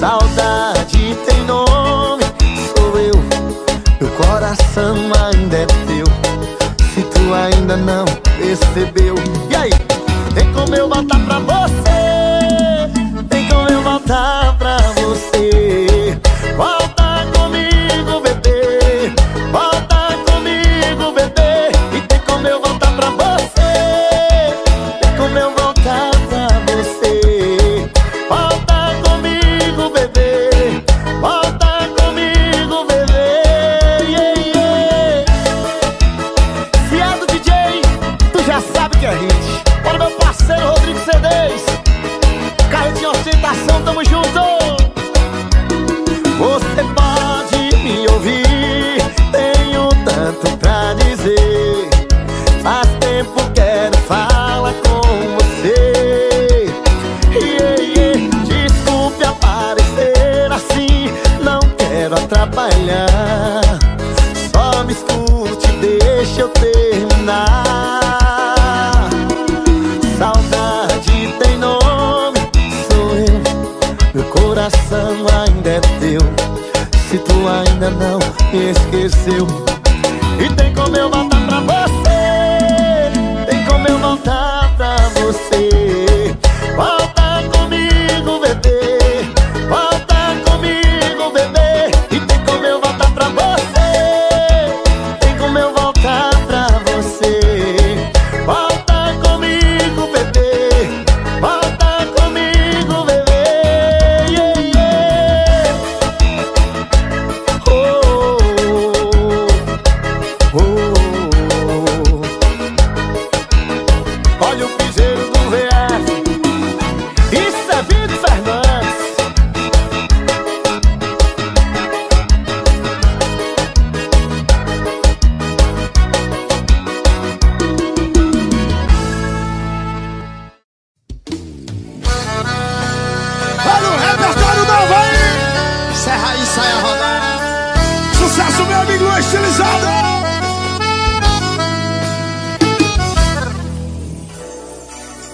Saudade tem nome, sou eu, meu coração ainda é teu, se tu ainda não percebeu. E aí? Tem como eu voltar pra você, tem como eu voltar pra você. Volta comigo, bebê, volta comigo, bebê. Pra você que esqueceu. E tem como eu voltar pra você, tem como eu voltar pra você. Volta comigo, bebê, volta comigo, bebê. E tem como eu voltar pra você, tem como eu voltar pra você. Volta comigo, bebê, volta comigo, bebê. Yeah, yeah. Oh, oh, oh, oh. Olha o piseiro do VF. Isso é vida, Fernandes. Olha o repertório novo aí. Serra aí, sai a rodar. Sucesso, meu amigo, estilizado.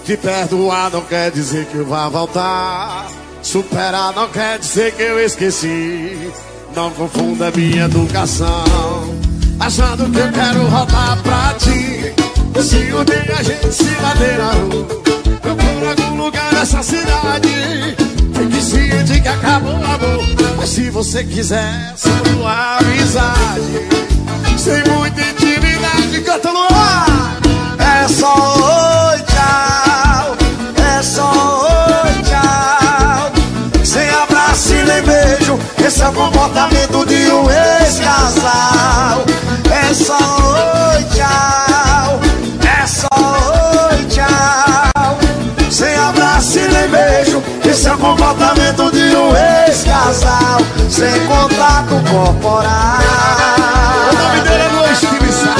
Te perdoar não quer dizer que eu vá voltar. Superar não quer dizer que eu esqueci. Não confunda minha educação, achando que eu quero rodar pra ti. Se um dia a gente se bater na rua, eu por algum lugar nessa cidade, fique ciente que acabou o amor. Mas se você quiser sua amizade, sem muita intimidade, canta no ar. É só oi, tchau, é só oi, tchau. Sem abraço e nem beijo, esse é o comportamento de um ex-casal. É só oi, tchau, é só oi, tchau. Sem abraço e nem beijo, esse é o comportamento de um ex-casal. Sem contato corporal. O nome dele é Luiz Timissal.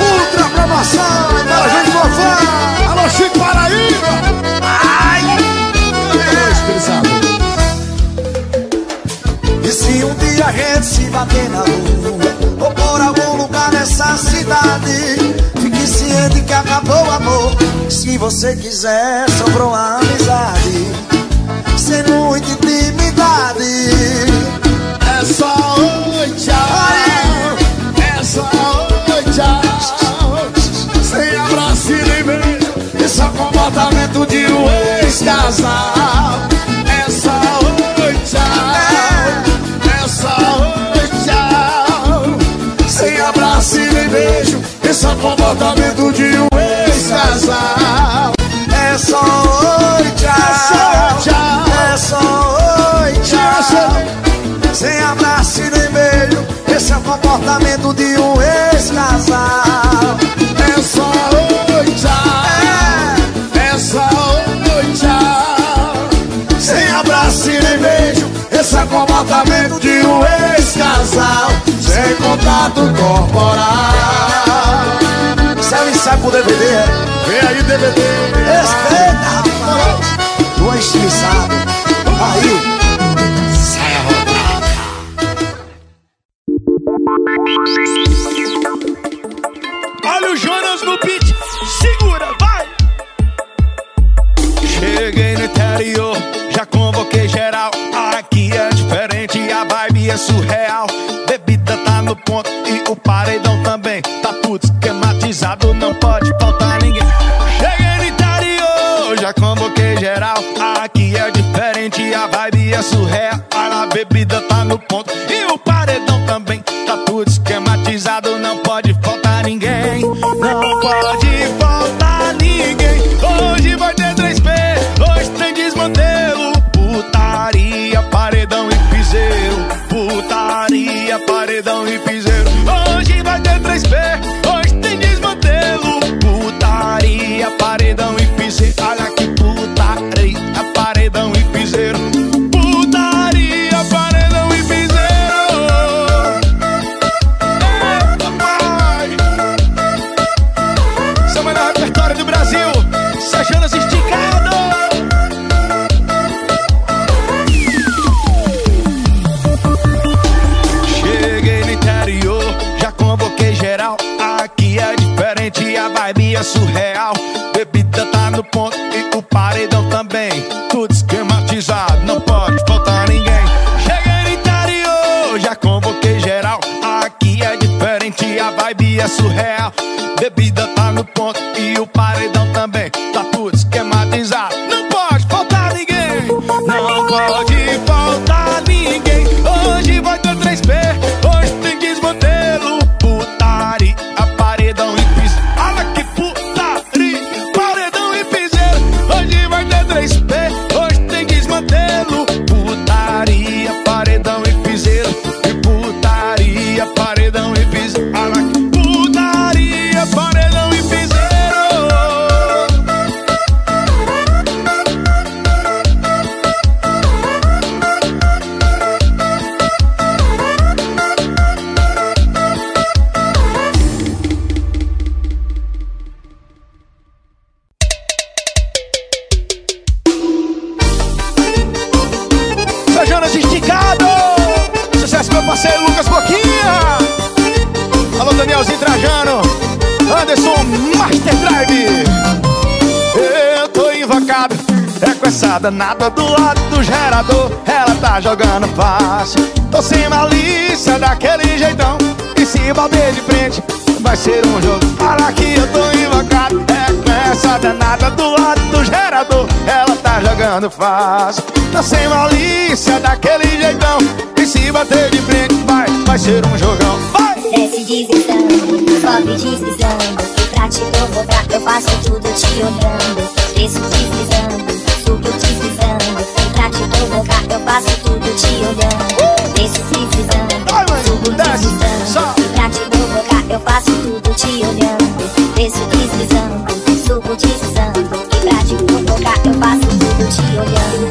Ultra promoção. A gente vovó, alô Chico Paraíba. Ai, é. E se um dia a gente se bater na rua, ou por algum lugar nessa cidade, fique ciente que acabou o amor. Se você quiser, sobrou a amizade, sem muita intimidade. É só oi, tchau. Ai, é só oi, tchau. Sem abraço e nem beijo, esse é o comportamento de um ex-casal. É só oi, tchau, é só oi, tchau. Sem abraço e nem beijo, esse é o comportamento de um ex-casal. É só oi, tchau, é só oi, tchau. Sem abraço e nem beijo, esse é o comportamento de um ex-casal. É só oi, tchau, é só oi, tchau. Sem abraço e nem beijo, esse é o comportamento de um ex-casal. Sem contato corporal. Se ela sai pro DVD, é? Vem aí, DVD. Respeita, rapaz. Tô estilizado. Aí. Olha o Jonas no beat, segura, vai! Cheguei no interior, já convoquei geral. Aqui é diferente, a vibe é surreal. Bebida tá no ponto e o paredão também. Tá tudo esquematizado, não pode faltar ninguém. Cheguei no interior, já convoquei geral. Aqui é diferente, a vibe é surreal. A bebida tá no ponto e o paredão também. Tá tudo esquematizado, não pode faltar ninguém. Não pode faltar ninguém. Hoje vai ter 3P, hoje tem desmantelo. Putaria, paredão e piseiro. Putaria, paredão e piseiro. Hoje vai ter 3P, hoje tem desmantelo. Putaria, paredão e piseiro. Olha que putaria, paredão e piseiro. Putaria, paredão e piseiro. Sejando esticado. Cheguei no interior, já convoquei geral. Aqui é diferente, a vibe é surreal. Bebida tá no ponto e o paredão também. Tudo esquematizado, não pode faltar ninguém. Cheguei no interior, já convoquei geral. Aqui quente, a vibe é surreal. Bebida tá no ponto e o paredão também. Tá tudo esquematizado, não pode faltar ninguém. Não pode faltar ninguém. Hoje vai ter 3P, hoje tem desmantelo. Putaria, paredão e piso. Olha que putaria, paredão e piseiro. Hoje vai ter 3P, hoje tem desmantelo. Putaria, paredão e piseiro. E putaria, paredão e piseiro. Olha que putaria, paredão e piseiro. Sejanas esticado. Sucesso meu parceiro Lucas Boquinha. Alô, Danielzinho Trajano, Anderson, Master Drive. Eu tô invocado, é com essa danada do lado do gerador. Ela tá jogando fácil, tô sem malícia daquele jeitão. E se bater de frente, vai ser um jogo. Para que eu tô invocado, é com essa danada do lado do gerador. Ela tá jogando fácil, tô sem malícia daquele jeitão. E se bater de frente, vai ser um jogão. Vai! Desce deslizando, sobe deslizando. Pra te provocar eu faço tudo te olhando. Desço deslizando, subo deslizando. Pra te provocar eu faço tudo te olhando. Desço deslizando, subo deslizando. Pra te provocar eu faço tudo te olhando. Desço deslizando, subo deslizando. Pra te provocar eu faço tudo te olhando.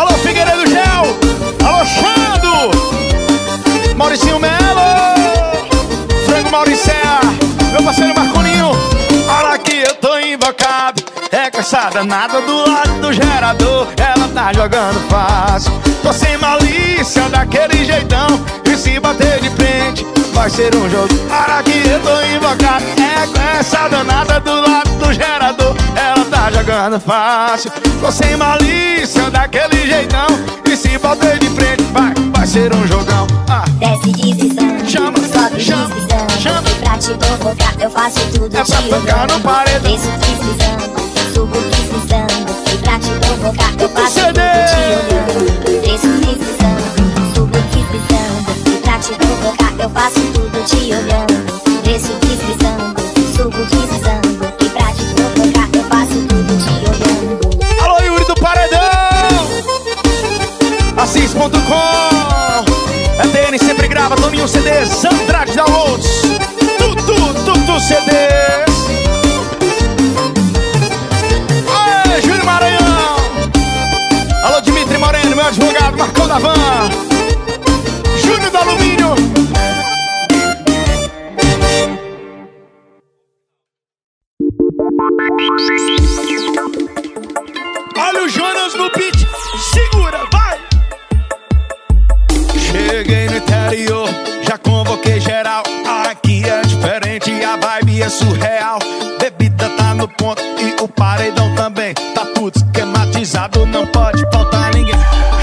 Alô, Figueiredo Gel! Alô, Xando! Mauricinho Melo, Frango Mauricéia, meu parceiro Marconinho. Olha que eu tô invocado, é com essa danada do lado do gerador. Ela tá jogando fácil, tô sem malícia daquele jeitão. E se bater de frente, vai ser um jogo. Olha que eu tô invocado, é com essa danada do lado do gerador. Ela tá jogando fácil, tô sem malícia daquele jeitão. E se bater de frente, vai ser um jogão. Desce deslizando, sobe deslizando. Pra te provocar eu faço tudo te olhando. Desço deslizando, subo deslizando. Pra te provocar eu faço tudo te olhando. Desço deslizando, subo deslizando. Pra te provocar eu faço tudo te olhando. Desço deslizando, subo deslizando. E pra te provocar eu faço tudo te olhando. Alô, Yuri do Paredão, Assis.com. A TN sempre grava, tome um CD, Sandra de Downloads. Tudo CDs. Aê, Júlio Maranhão. Alô, Dimitri Moreno, meu advogado, Marcão da Van. Júlio do Alumínio. Olha o Jonas no beat, segura, vai. Cheguei no interior, já convoquei geral. Aqui é diferente, a vibe é surreal. Bebida tá no ponto e o paredão também. Tá tudo esquematizado, não pode faltar ninguém.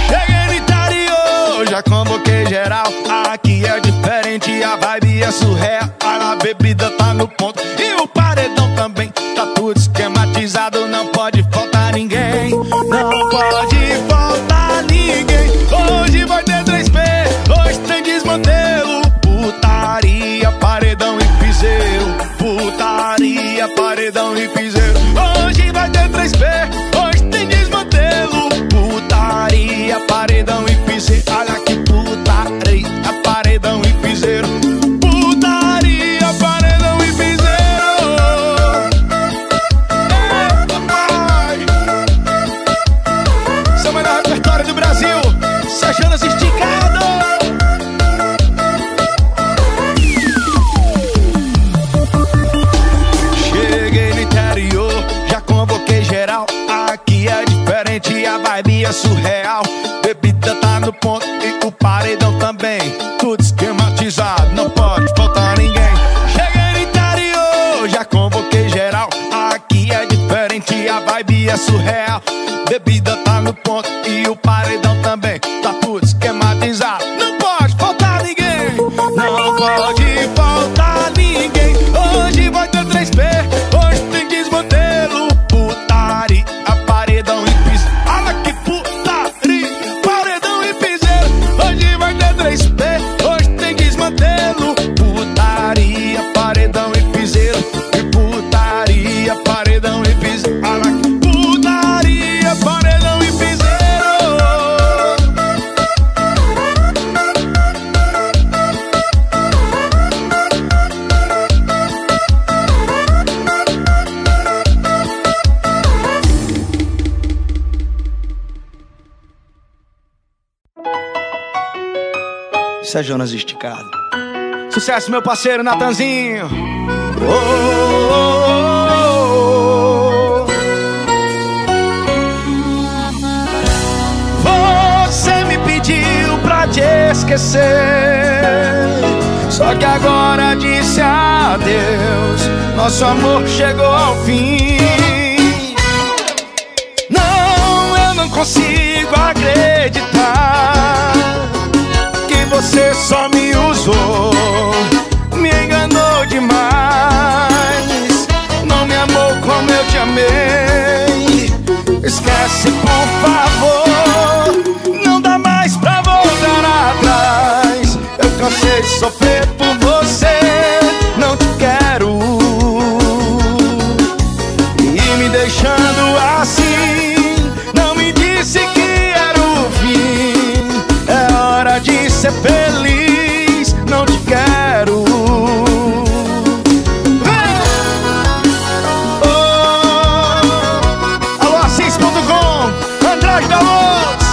Cheguei no interior, já convoquei geral. Aqui é diferente, a vibe é surreal. A bebida tá no ponto e o paredão também. Tá tudo esquematizado, não pode faltar ninguém. Não pode faltar ninguém. Hoje vai ter 3P. Hoje tem desmantelo, putaria, paredão e piseiro. Putaria, paredão e piseiro. Hoje vai ter 3P, hoje tem desmantelo. Putaria, paredão e piseiro. Olha que putaria, paredão e piseiro. Putaria, paredão e piseiro. Seu melhor repertório do Brasil, Sejanas Esticado. Aqui é diferente, a vibe é surreal. Bebida tá no ponto e o paredão também. Tudo esquematizado, não pode faltar ninguém. Cheguei no interior, já convoquei geral. Aqui é diferente, a vibe é surreal. Bebida tá no ponto e o paredão também. Tá tudo esquematizado, não pode faltar ninguém. Jonas esticado. Sucesso, meu parceiro Natanzinho. Você me pediu pra te esquecer, só que agora disse adeus, nosso amor chegou ao fim. Não, eu não consigo acreditar que você só me usou, me enganou demais, não me amou como eu te amei. Esquece, por favor, não dá mais pra voltar atrás. Eu cansei de sofrer por você, não te quero, e me deixando assim. Não me disse que era o fim, é hora de ser feliz, não te quero. Oh! Alô, Assis.com, Andrade da Luz,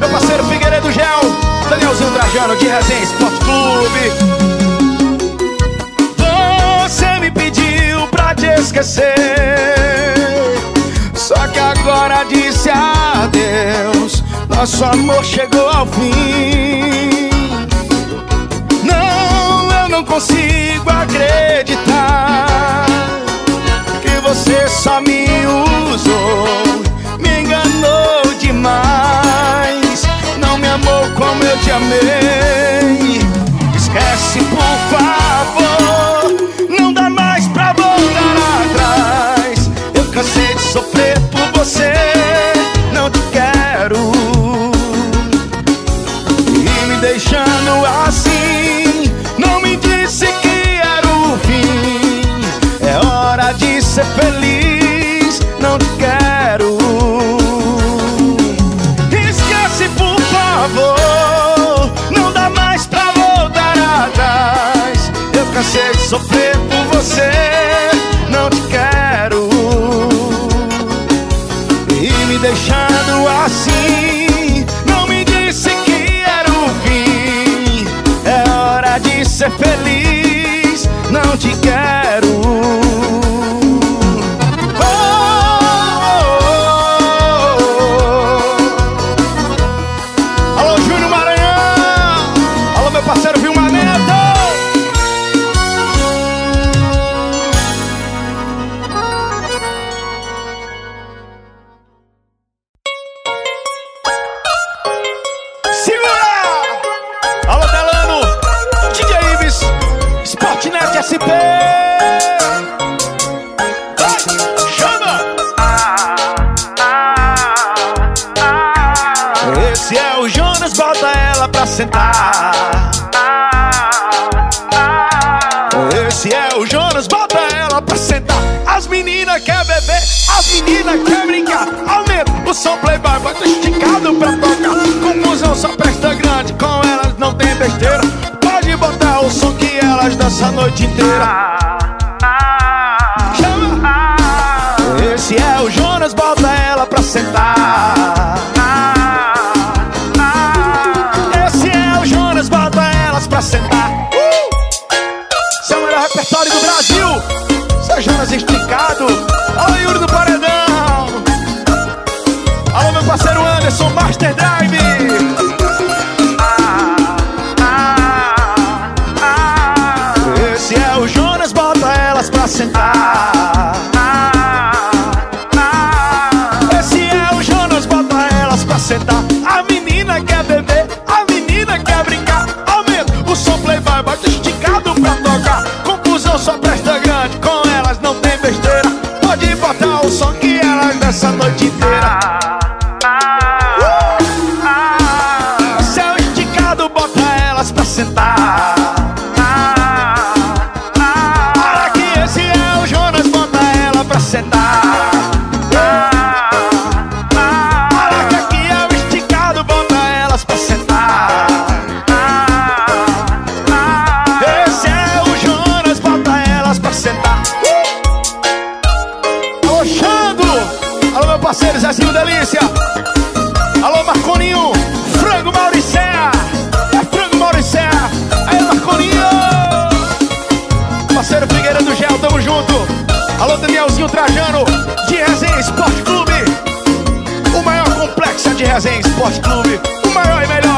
meu parceiro Figueiredo Gel, Danielzinho Trajano de Resenha Esporte Clube. Esquecer, só que agora disse adeus, nosso amor chegou ao fim. Não, eu não consigo acreditar que você só me usou, me enganou demais, não me amou como eu te amei. Esquece, por favor, não dá mais pra voltar atrás. Eu cansei de sofrer por você, não te quero, e me deixando assim. Não me disse que era o fim, é hora de ser feliz, não te quero. Esquece, por favor, não dá mais pra voltar atrás. Eu cansei de sofrer por você, não te quero, e me deixando assim. Não me disse que era o fim, é hora de ser feliz, não te quero. Oh, oh, oh, oh. Alô, Júnior Maranhão, alô, meu parceiro Vilma Neto. Esse é o Jonas, bota ela pra sentar. Esse é o Jonas, bota ela pra sentar. As meninas querem beber, as meninas querem brincar. Aumenta o som, playboy, bota esticado pra tocar. Confusão só presta grande, com elas não tem besteira. Pode botar o som que elas dançam a noite inteira. Esse é o Jonas, bota ela pra sentar. Esse é o Jonas, bota elas pra sentar. Seu melhor repertório do Brasil, seu Jonas esticado. Alô, Yuri do Paredão. Alô, meu parceiro Anderson, Master Drive. Esse é o Jonas, bota elas pra sentar. Sentar. A menina quer beber, a menina quer brincar. Aumenta o som, playboy, bota esticado pra tocar. Confusão só presta grande, com elas não tem besteira. Pode botar o som que elas dançam a noite inteira. Céu esticado, bota elas pra sentar. Para que esse é o Jonas, bota ela pra sentar. Zezinho Delícia, alô Marconinho, Frango Mauricéia, é Frango Mauricéia, Resenha Esporte Clube, o maior e melhor.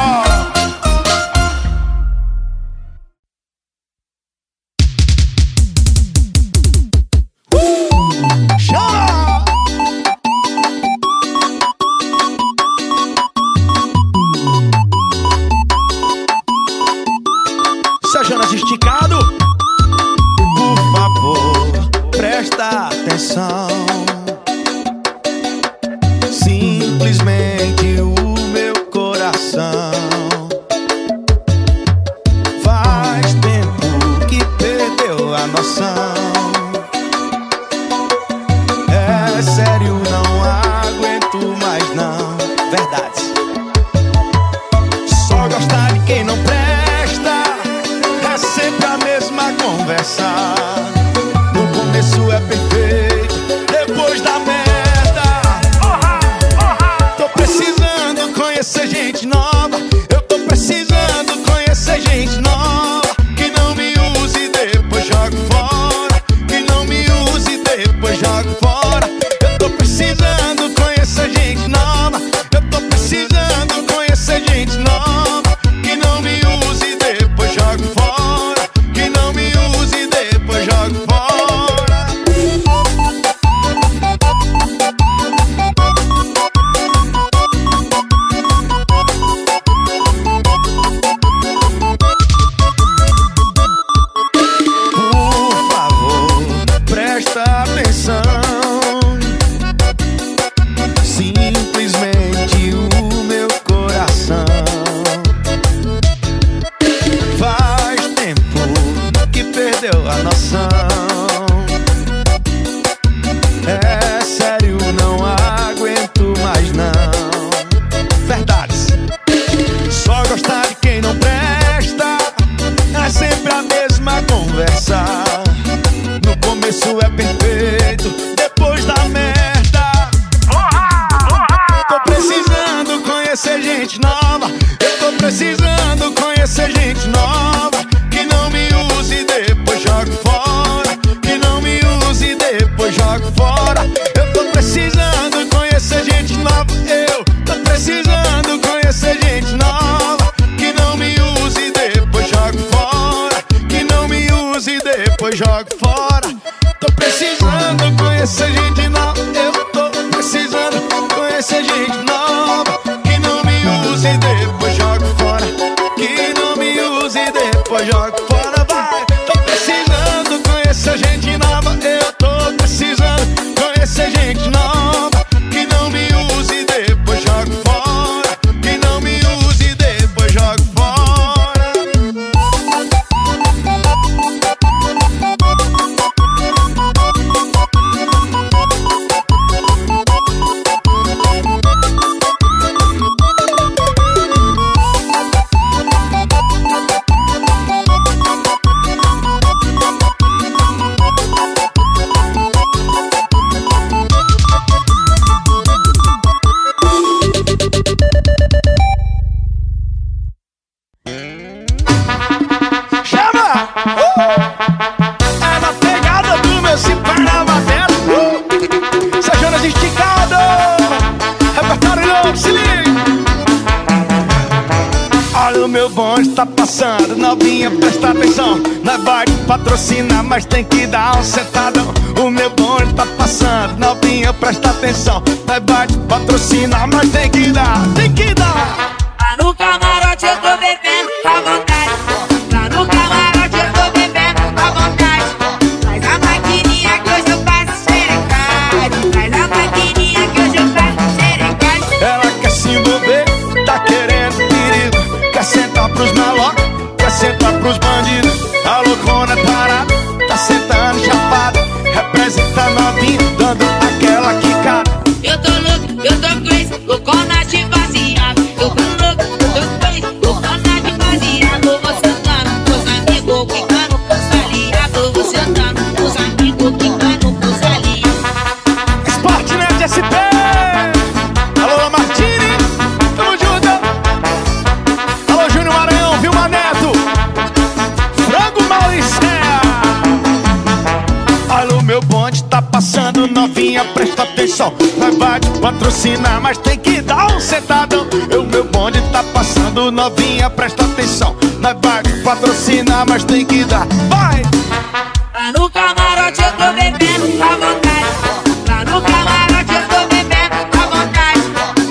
Presta atenção, vai patrocinar, mas tem que dar um set. cidadão. E o meu bonde tá passando, novinha, presta atenção. Nós vai patrocinar, mas tem que dar. Vai! Lá no camarote eu tô bebendo à vontade. Lá no camarote eu tô bebendo à vontade.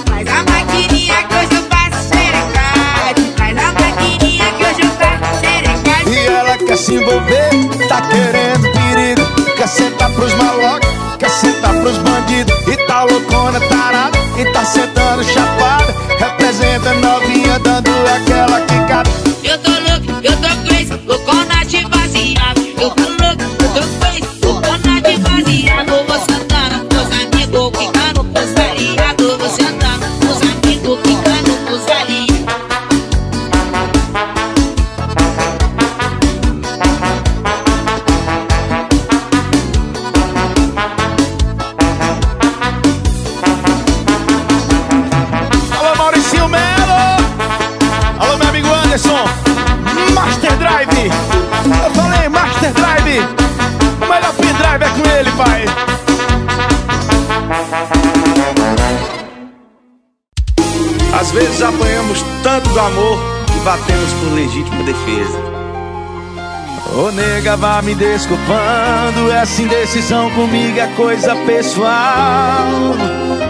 Faz a maquininha que hoje eu faço xerecade. Faz a maquininha que hoje eu faço xerecade. E ela quer se envolver, tá querendo perigo. Quer sentar pros malocos, quer sentar pros bandidos. E tá loucona, tarada, e tá sentando chapada. Representa novinha dando aquela quicada. Eu tô louco, eu tô crazy, loucona de vaziado. Eu tô louco, eu tô crazy, loucona de vaziado. Vou sentando pros amigos, ficando pros aliados. Vou sentando pros amigos, ficando pros aliados. Alô, Maurício Melo! Alô, meu amigo Anderson! Master Drive! Eu falei, Master Drive! O melhor pendrive é com ele, pai! Às vezes apanhamos tanto do amor que batemos por legítima defesa. Ô nega, vá me desculpando, essa indecisão comigo é coisa pessoal.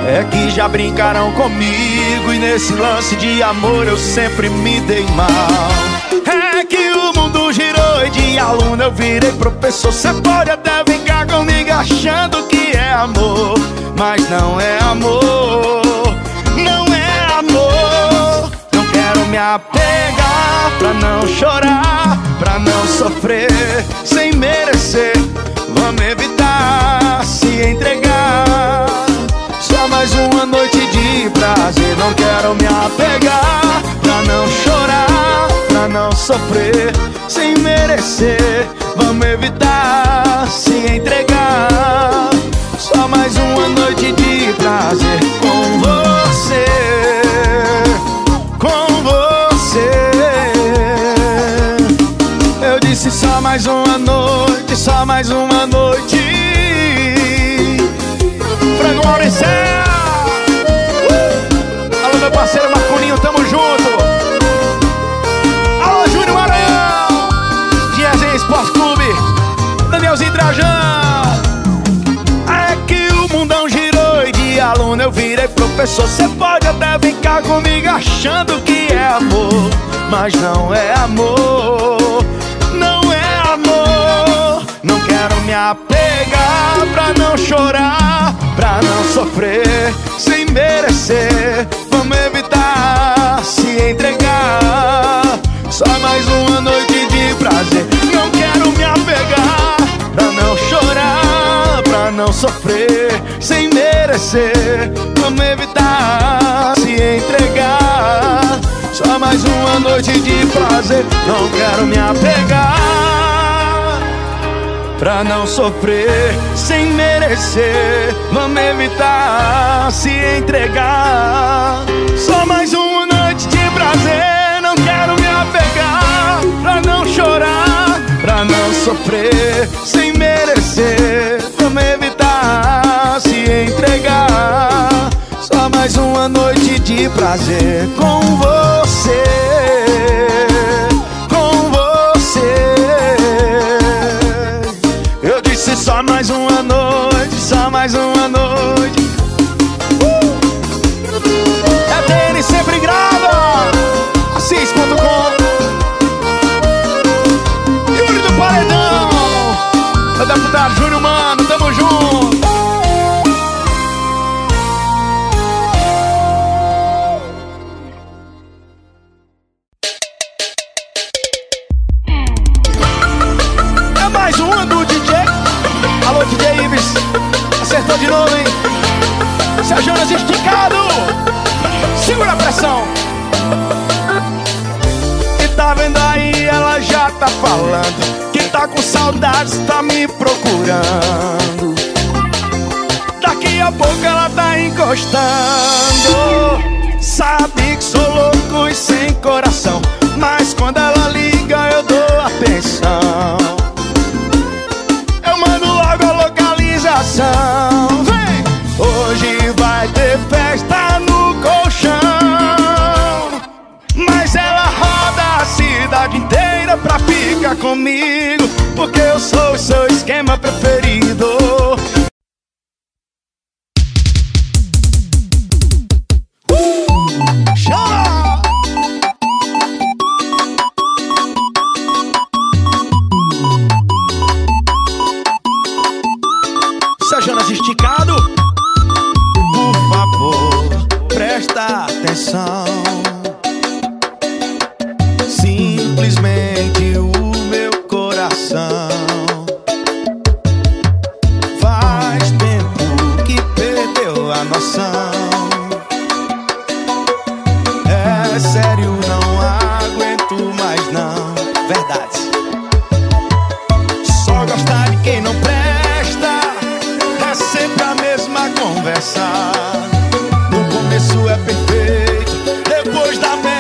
É que já brincaram comigo e nesse lance de amor eu sempre me dei mal. É que o mundo girou e de aluno eu virei professor. Cê pode até brincar comigo achando que é amor, mas não é amor, não é amor. Não quero me apegar pra não chorar, pra não sofrer sem merecer. Vamos evitar se entregar, só mais uma noite de prazer. Não quero me apegar pra não chorar, pra não sofrer sem merecer. Vamos evitar se entregar, só mais uma noite de prazer com você, com você. Eu disse só mais uma noite, só mais uma noite pra florescer. Alô meu parceiro Marconinho, tamo junto. Esporte Clube, Danielzinho Trajan. É que o mundão girou e de aluno eu virei professor. Cê pode até brincar comigo achando que é amor, mas não é amor, não é amor. Não quero me apegar pra não chorar, pra não sofrer sem merecer. Vamos evitar se entregar, só mais uma noite de prazer. Não quero me apegar, pra não chorar, pra não sofrer sem merecer. Vamos evitar se entregar, só mais uma noite de prazer. Não quero me apegar, pra não sofrer sem merecer. Vamos evitar se entregar, só mais uma noite de prazer. Não quero me apegar, pra não chorar, pra não sofrer sem merecer. Vamos evitar se entregar, só mais uma noite de prazer com você, com você. Eu disse só mais uma noite, só mais uma noite. É dele, sempre grava 6.com. Yuri do Paredão, meu deputado Júnior Mano, tamo junto. É mais um do DJ. Alô, DJ Ives, acertou de novo, hein? Sérgio Jonas esticado, segura a pressão. Tá vendo aí, ela já tá falando que tá com saudades, tá me procurando. Daqui a pouco ela tá encostando. Sabe que sou louco e sem coração, mas quando ela liga eu dou atenção. Eu mando logo a localização. Vem! Hoje vai ter festa no colchão. Fica comigo, porque eu sou o seu esquema preferido. Chora! Sejanas esticado, por favor, presta atenção. Simplesmente o meu coração. Faz tempo que perdeu a noção. É sério, não aguento mais não. Verdade. Só gostar de quem não presta. É sempre a mesma conversa. No começo é perfeito, depois da merda.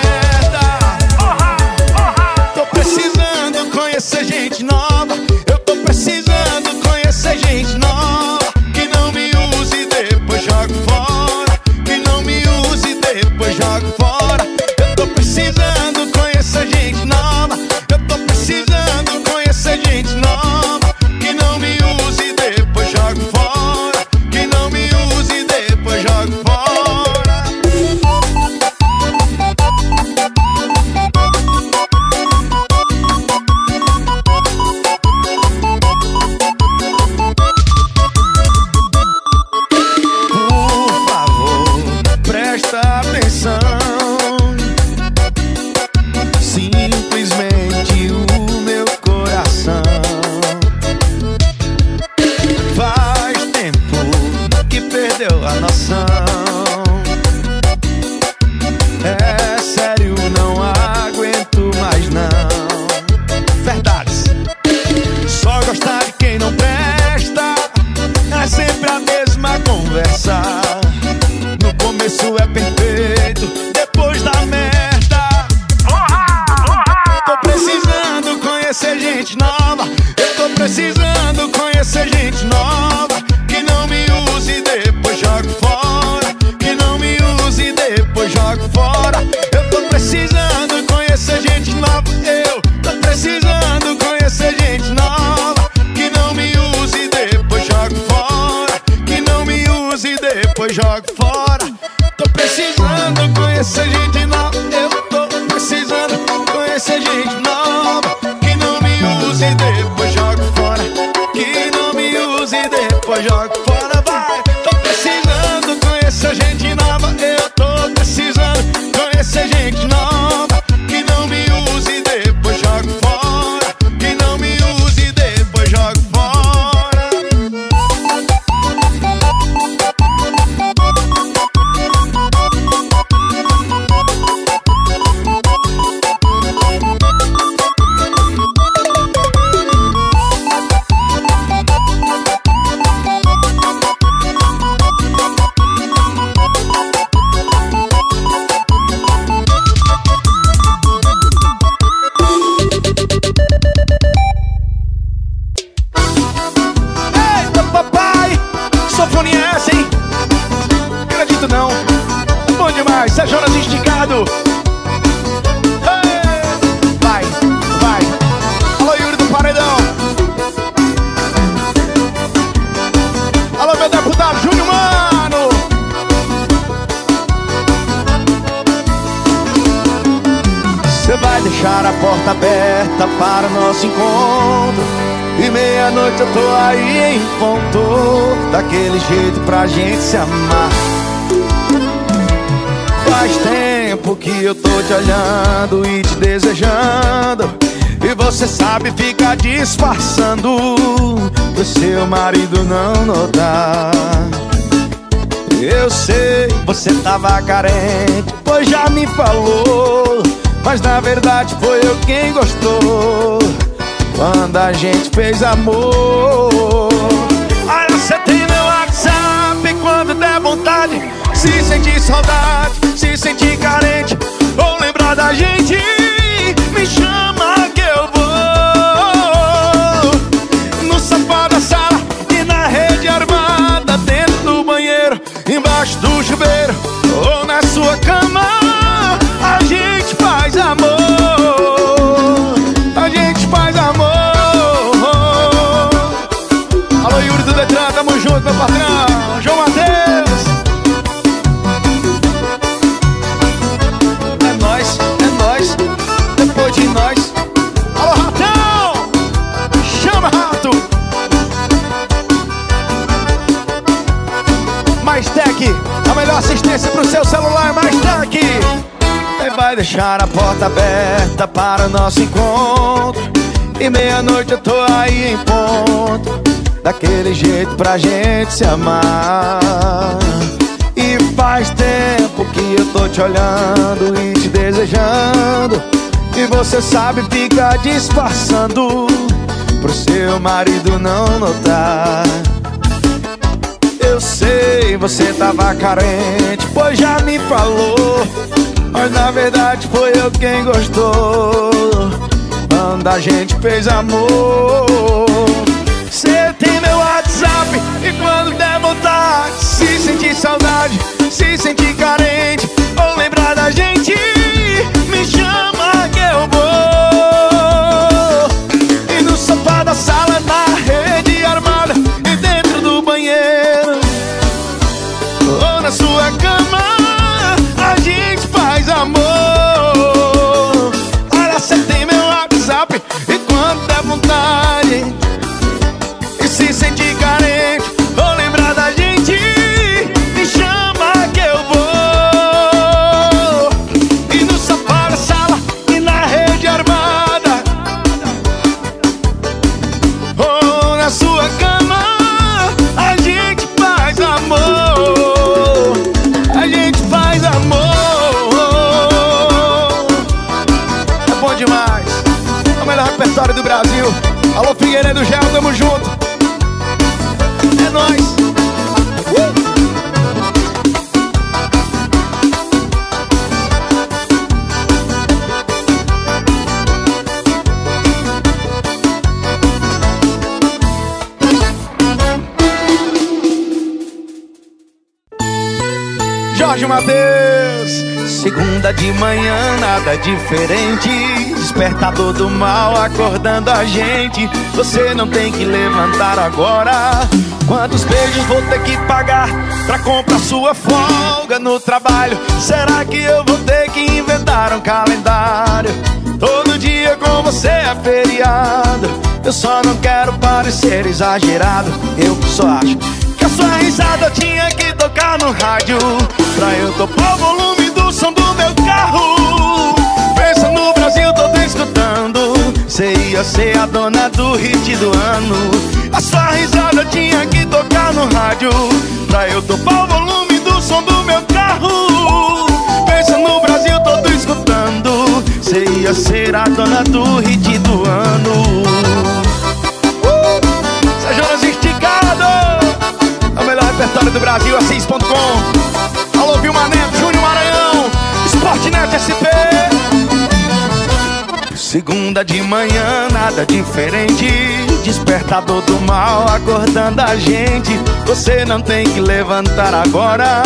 Eu tô precisando conhecer gente nova que não me use, depois jogo fora. Que não me use, depois jogo fora. Eu tô precisando conhecer gente nova. Eu tô precisando conhecer gente nova que não me use, depois jogo fora. Que não me use, depois jogo fora. Disfarçando pro seu marido não notar. Eu sei, você tava carente, pois já me falou. Mas na verdade foi eu quem gostou quando a gente fez amor. Olha, você tem meu WhatsApp quando der vontade. Se sentir saudade, se sentir carente ou lembrar da gente, me chama que eu vou. Embaixo do chuveiro ou na sua cama, a gente faz amor. A gente faz amor. mais amor. Alô, Yuri do Detran, tamo junto, meu patrão João Matheus. É nóis, depois de nós. Alô, Ratão, chama, Rato. Mais Tech, a melhor assistência pro seu celular, Mais Tech. Vai deixar a porta aberta para o nosso encontro. E meia-noite eu tô aí em ponto, daquele jeito pra gente se amar. E faz tempo que eu tô te olhando e te desejando, e você sabe, fica disfarçando pro seu marido não notar. Eu sei, você tava carente, pois já me falou, mas na verdade foi eu quem gostou quando a gente fez amor. Cê tem meu WhatsApp e quando der vontade, se sentir saudade, se sentir carente ou lembrar da gente, me chama que eu vou. E no sofá da sala, na rede armada e dentro do banheiro ou na sua cama, a gente faz amor. Olha, cê tem meu WhatsApp e quando der vontade, e se sentir carente ou lembrar da gente, me chama que eu vou. E no sofá da sala e na rede armada ou na sua cama, a gente faz amor. História do Brasil. Alô, Figueiredo Gel, tamo junto. É nóis. Jorge Matheus. Segunda de manhã, nada diferente. Despertador do mal acordando a gente. Você não tem que levantar agora. Quantos beijos vou ter que pagar pra comprar sua folga no trabalho? Será que eu vou ter que inventar um calendário? Todo dia com você é feriado. Eu só não quero parecer exagerado. Eu só acho que a sua risada eu tinha que tocar no rádio, pra eu topar o volume som do meu carro. Pensa no Brasil, tô te escutando. Cê ia ser a dona do hit do ano. A sua risada tinha que tocar no rádio, pra eu topar o volume do som do meu carro. Pensa no Brasil, tô te escutando. Cê ia ser a dona do hit do ano. Sérgio Jonas Esticado, é o melhor repertório do Brasil, assis.com. Alô, Vilma Neto, Júnior Maranhão, Fortinet SP. Segunda de manhã, nada diferente. Despertador do mal acordando a gente. Você não tem que levantar agora.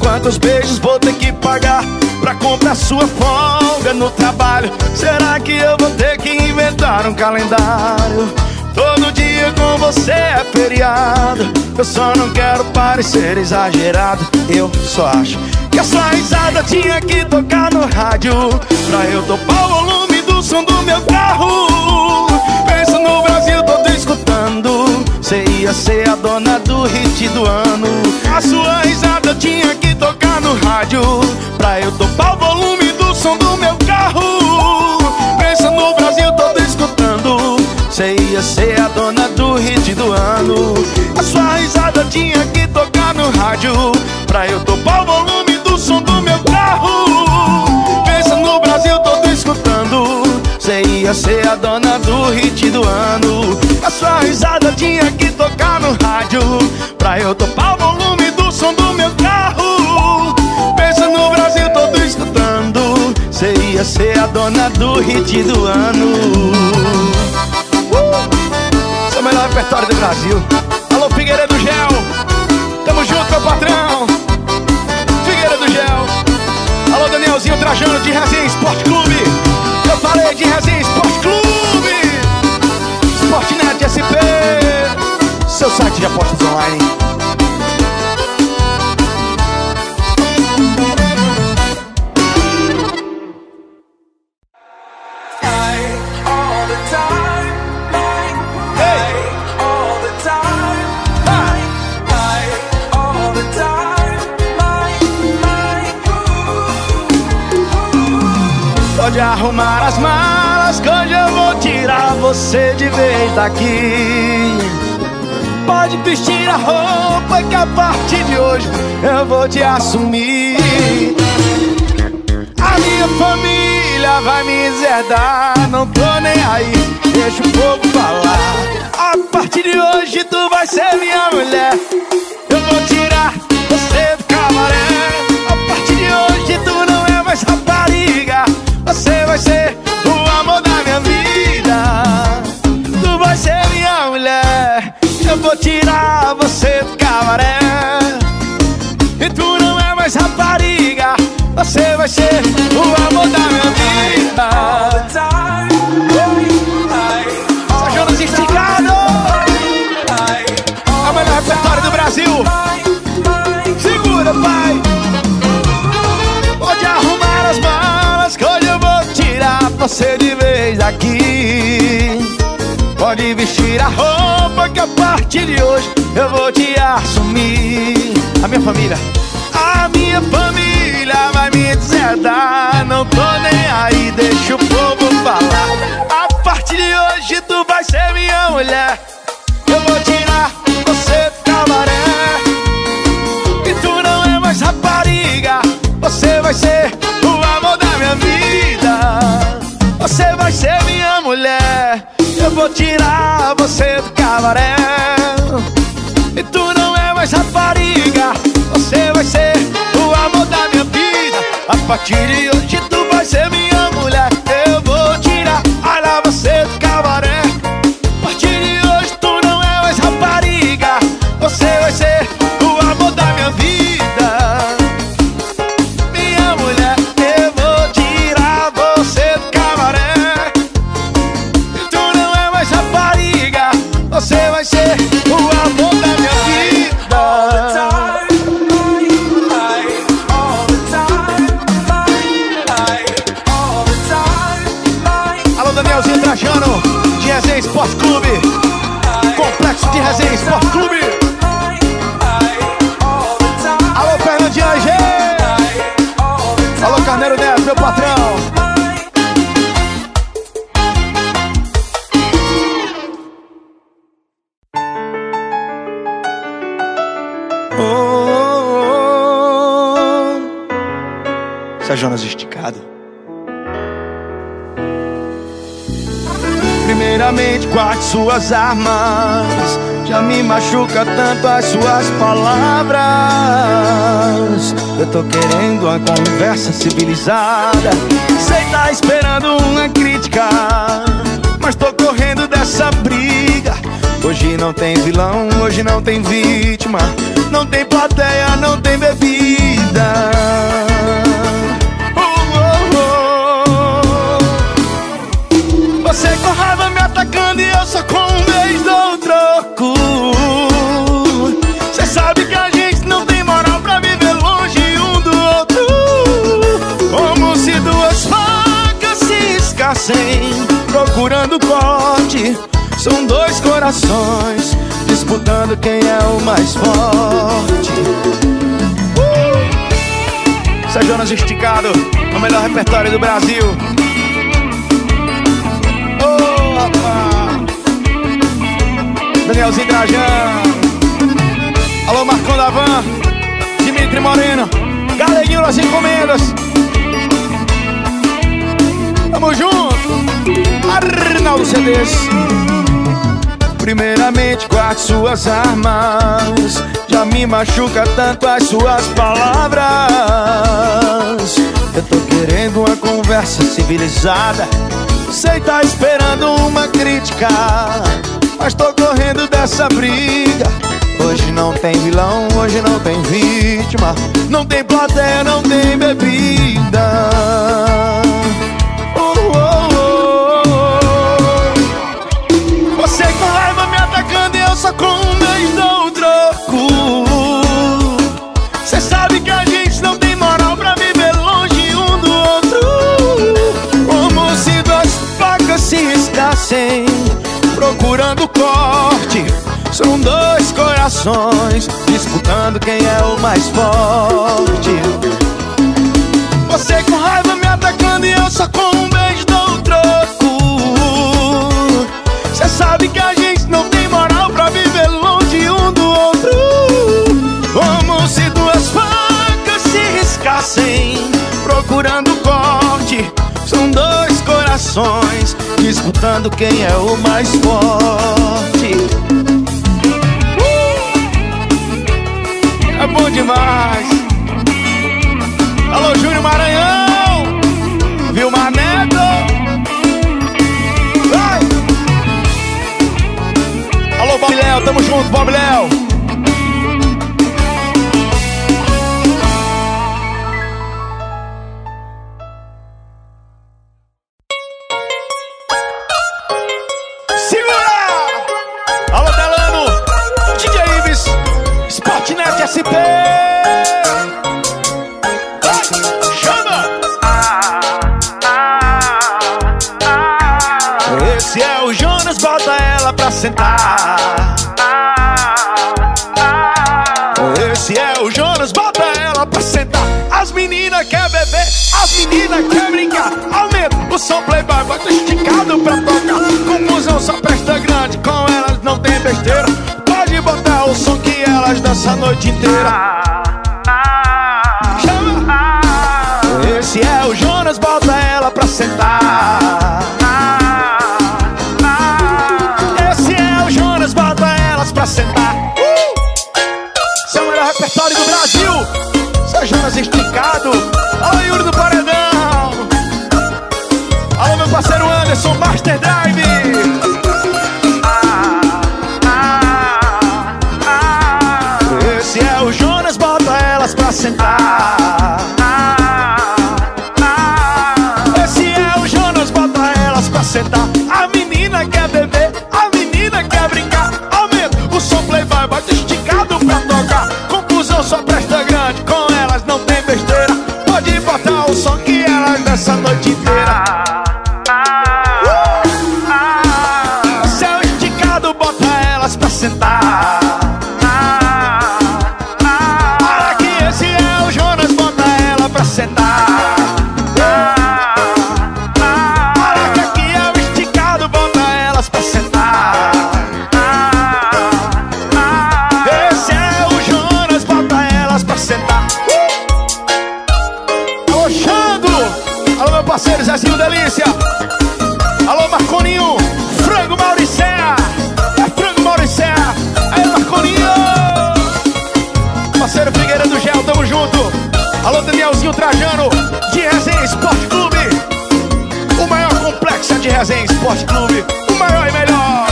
Quantos beijos vou ter que pagar pra comprar sua folga no trabalho? Será que eu vou ter que inventar um calendário? Todo dia com você é feriado. Eu só não quero parecer exagerado. Eu só acho que a sua risada tinha que tocar no rádio, pra eu topar o volume do som do meu carro. Pensa no Brasil, tô te escutando. Cê ia ser a dona do hit do ano. A sua risada tinha que tocar no rádio, pra eu topar o volume do som do meu carro. Pensa no Brasil, tô te escutando. Cê ia ser a dona do hit do ano. A sua risada tinha que tocar no rádio, pra eu topar o volume do som do meu carro. Pensa no Brasil, tô te escutando. Cê ia ser a dona do hit do ano. A sua risada tinha que tocar no rádio, pra eu topar o volume do som do meu carro. Pensa no Brasil, tô te escutando. Cê ia ser a dona do hit do ano. O melhor repertório do Brasil. Alô, Figueiredo Gel, tamo junto, meu patrão Figueiredo Gel. Alô, Danielzinho Trajano de Resenha Esporte Clube. Eu falei de Resenha Esporte Clube. de apostas online. Pode arrumar as malas, que hoje eu vou tirar você de vez daqui. Pode vestir a roupa, que a partir de hoje eu vou te assumir. A minha família vai me deserdar, não tô nem aí, deixa o povo falar. A partir de hoje tu vai ser minha mulher, eu vou tirar você do cabaré. A partir de hoje tu não é mais rapariga, você vai ser o amor da minha vida. Tu vai ser minha mulher, eu vou tirar você do cabaré. E tu não é mais rapariga, você vai ser o amor da minha vida. Sajonas esticado, é o melhor repertório do Brasil. Segura, pai. Pode arrumar as mãos, você de vez daqui. Pode vestir a roupa, que a partir de hoje eu vou te assumir. A minha família vai me deserdar, não tô nem aí, deixa o povo falar. A partir de hoje tu vai ser minha mulher, eu vou tirar você do cabaré. E tu não é mais rapariga, você vai ser o amor da minha vida. Você vai ser minha mulher, eu vou tirar você do cabaré. E tu não é mais rapariga, você vai ser o amor da minha vida. A partir de hoje tu vai ser minha mulher, eu vou tirar você do cabaré. A partir de hoje tu não é mais rapariga, você vai ser o amor da minha vida. Minha mulher, eu vou tirar você do cabaré. E tu não é mais rapariga, você vai ser o amor da minha vida. Alô, Danielzinho Trajano, de Resenha Esporte Clube, Complexo de Resenha Esporte Clube. Alô, Fernando de Angel. Alô, Carneiro Neto, meu patrão. Oh, oh, oh. Sajonas esticado. Primeiramente, guarde suas armas. Já me machuca tanto as suas palavras. Eu tô querendo uma conversa civilizada. Sei tá esperando uma crítica, mas tô correndo dessa briga. Hoje não tem vilão, hoje não tem vítima. Não tem plateia, não tem bebida. Você com raiva me atacando e eu só com um beijo dou o troco. Cê sabe que a gente não tem moral pra viver longe um do outro. Como se duas facas se riscassem procurando corte. São dois corações disputando quem é o mais forte. Sajonas esticado, o melhor repertório do Brasil. Danielzinho Trajano. Alô, Marcão da Van, Dimitri Moreno, Galeguinho das Encomendas. Tamo junto, Arnaldo Cedes. Primeiramente, guarde suas armas. Já me machuca tanto as suas palavras. Eu tô querendo uma conversa civilizada. Sei tá esperando uma crítica, mas tô correndo dessa briga. Hoje não tem vilão, hoje não tem vítima. Não tem plateia, não tem bebida. Você com raiva me atacando e eu só com um beijo dou nascem procurando corte. São dois corações disputando quem é o mais forte. Você com raiva me atacando e eu só com um beijo dou um troco. Cê sabe que a gente não tem moral pra viver longe um do outro. Como se duas facas se riscassem procurando corte. São dois corações disputando quem é o mais forte. É bom demais. Alô, Júlio Maranhão, Vilma Neto. Vai. Alô, Bob Léo, tamo junto, Bob Léo. Esse é o Jonas, bota ela pra sentar. As meninas quer beber, as meninas quer brincar. Aumenta o som, playboy, bota esticado pra tocar. Com musão só presta grande, com elas não tem besteira. Pode botar o som que elas dançam a noite inteira. Chama. Esse é o Jonas, bota ela pra sentar. Pra sentar. Seu melhor repertório do Brasil. Seu Jonas esticado. Alô, Yuri do Paredão. Alô, meu parceiro Anderson, Master Drive. Esse é o Jonas, bota elas pra sentar. Esse é o Jonas, bota elas pra sentar. A menina quer beber, a menina quer brincar. O som playboy, bota esticado pra tocar. Conclusão só presta grande, com elas não tem besteira. Pode botar o som que elas dançam a noite inteira. Céu esticado, bota elas pra sentar. Para que esse é o Jonas, bota ela pra sentar. Para que aqui é o esticado, bota elas pra sentar. Parceiros, Zezinho Delícia. Alô, Marconinho, Frango Mauricéia. É Frango Mauricéia. Aí, Marconinho. Parceiro Figueiredo Gel, tamo junto. Alô, Danielzinho Trajano, de Resenha Esporte Clube. O maior complexo é de Resenha Esporte Clube. O maior e melhor.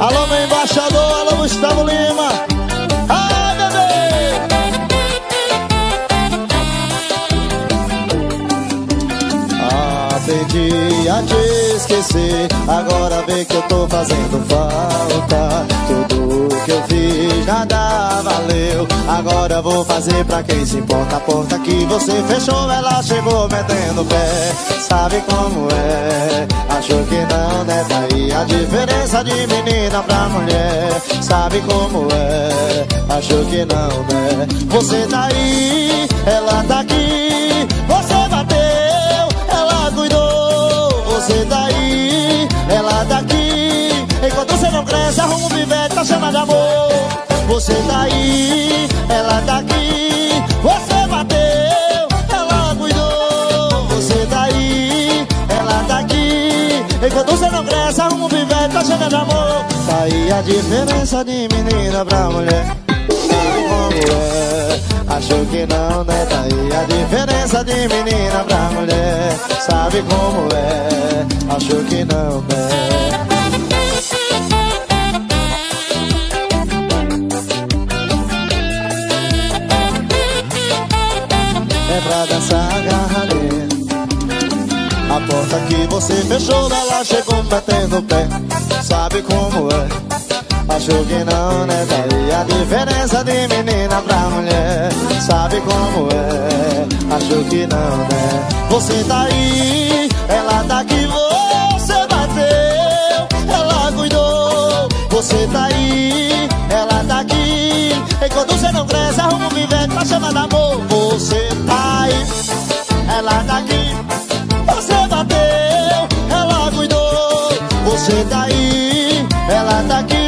Alô, meu embaixador, alô, Gustavo Lima. Dia de esquecer, agora vê que eu tô fazendo falta. Tudo que eu fiz nada valeu. Agora vou fazer pra quem se importa. A porta que você fechou, ela chegou metendo o pé. Sabe como é? Achou que não, né? Daí a diferença de menina pra mulher. Sabe como é? Achou que não, né? Você tá aí, ela tá aqui. Você bateu, ela cuidou. Você daí, ela daqui. Enquanto você não cresce, arruma um pivete, tá chamando de amor. Você daí, ela daqui. Você bateu, ela cuidou. Você daí, ela daqui. Enquanto você não cresce, arruma um pivete, tá chamando de amor. Tá aí a diferença de menina pra mulher. Sabe como é? Achou que não, né? Daí a diferença de menina pra mulher. Sabe como é? Achou que não, né? É pra dançar agarradinha. A porta que você fechou, ela chegou batendo o pé. Sabe como é? Acho que não, né? Daí a diferença de menina pra mulher, sabe como é? Acho que não, né? Você tá aí, ela tá aqui, você bateu, ela cuidou. Você tá aí, ela tá aqui. Enquanto você não cresce, arruma um vivente pra chamar de amor. Você tá aí, ela tá aqui, você bateu, ela cuidou. Você tá aí, ela tá aqui.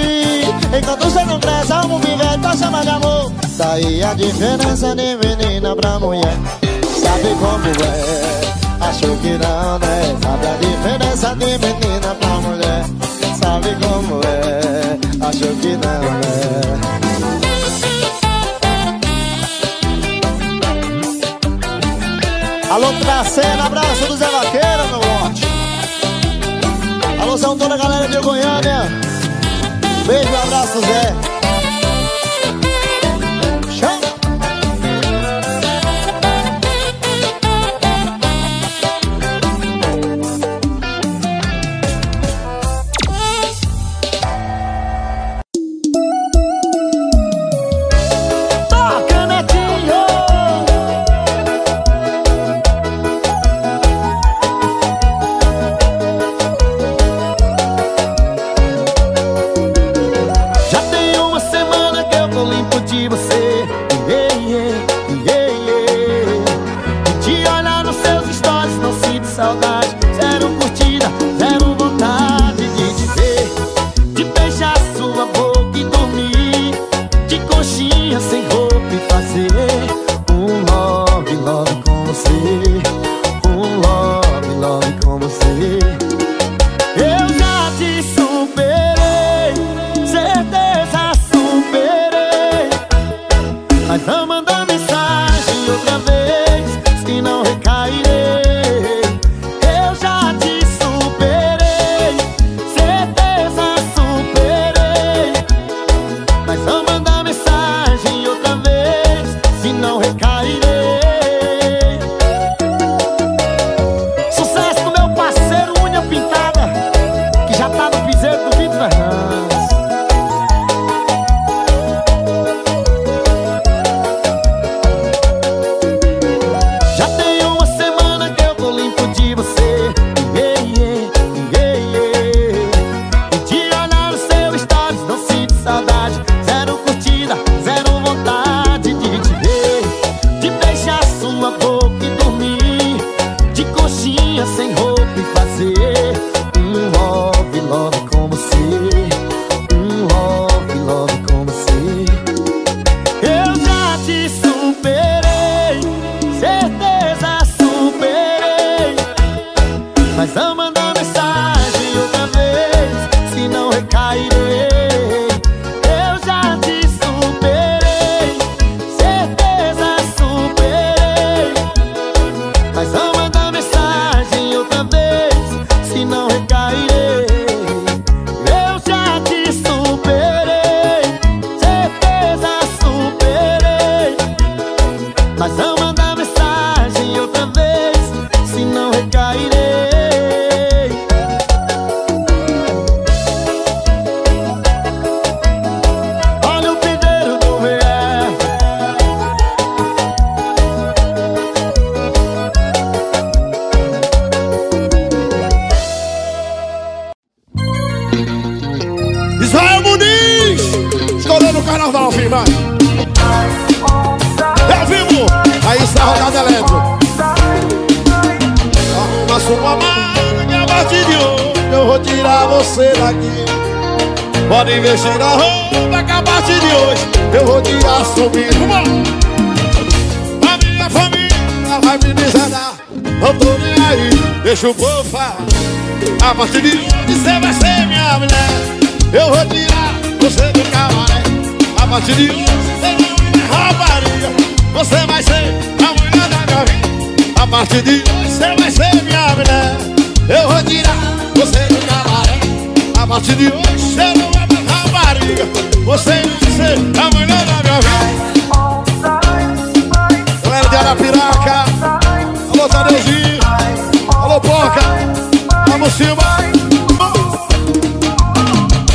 Enquanto você não cresce, arruma um vivente pra chamar de amor. Daí a diferença de menina pra mulher, sabe como é? Acho que não, né? Sabe a diferença de menina pra mulher, sabe como é? Acho que não, né? Alô, Tracena, abraço do Zé Vaqueiro, meu norte. Alôzão, toda a galera de Goiânia. Beijo e abraço, Zé. Chama!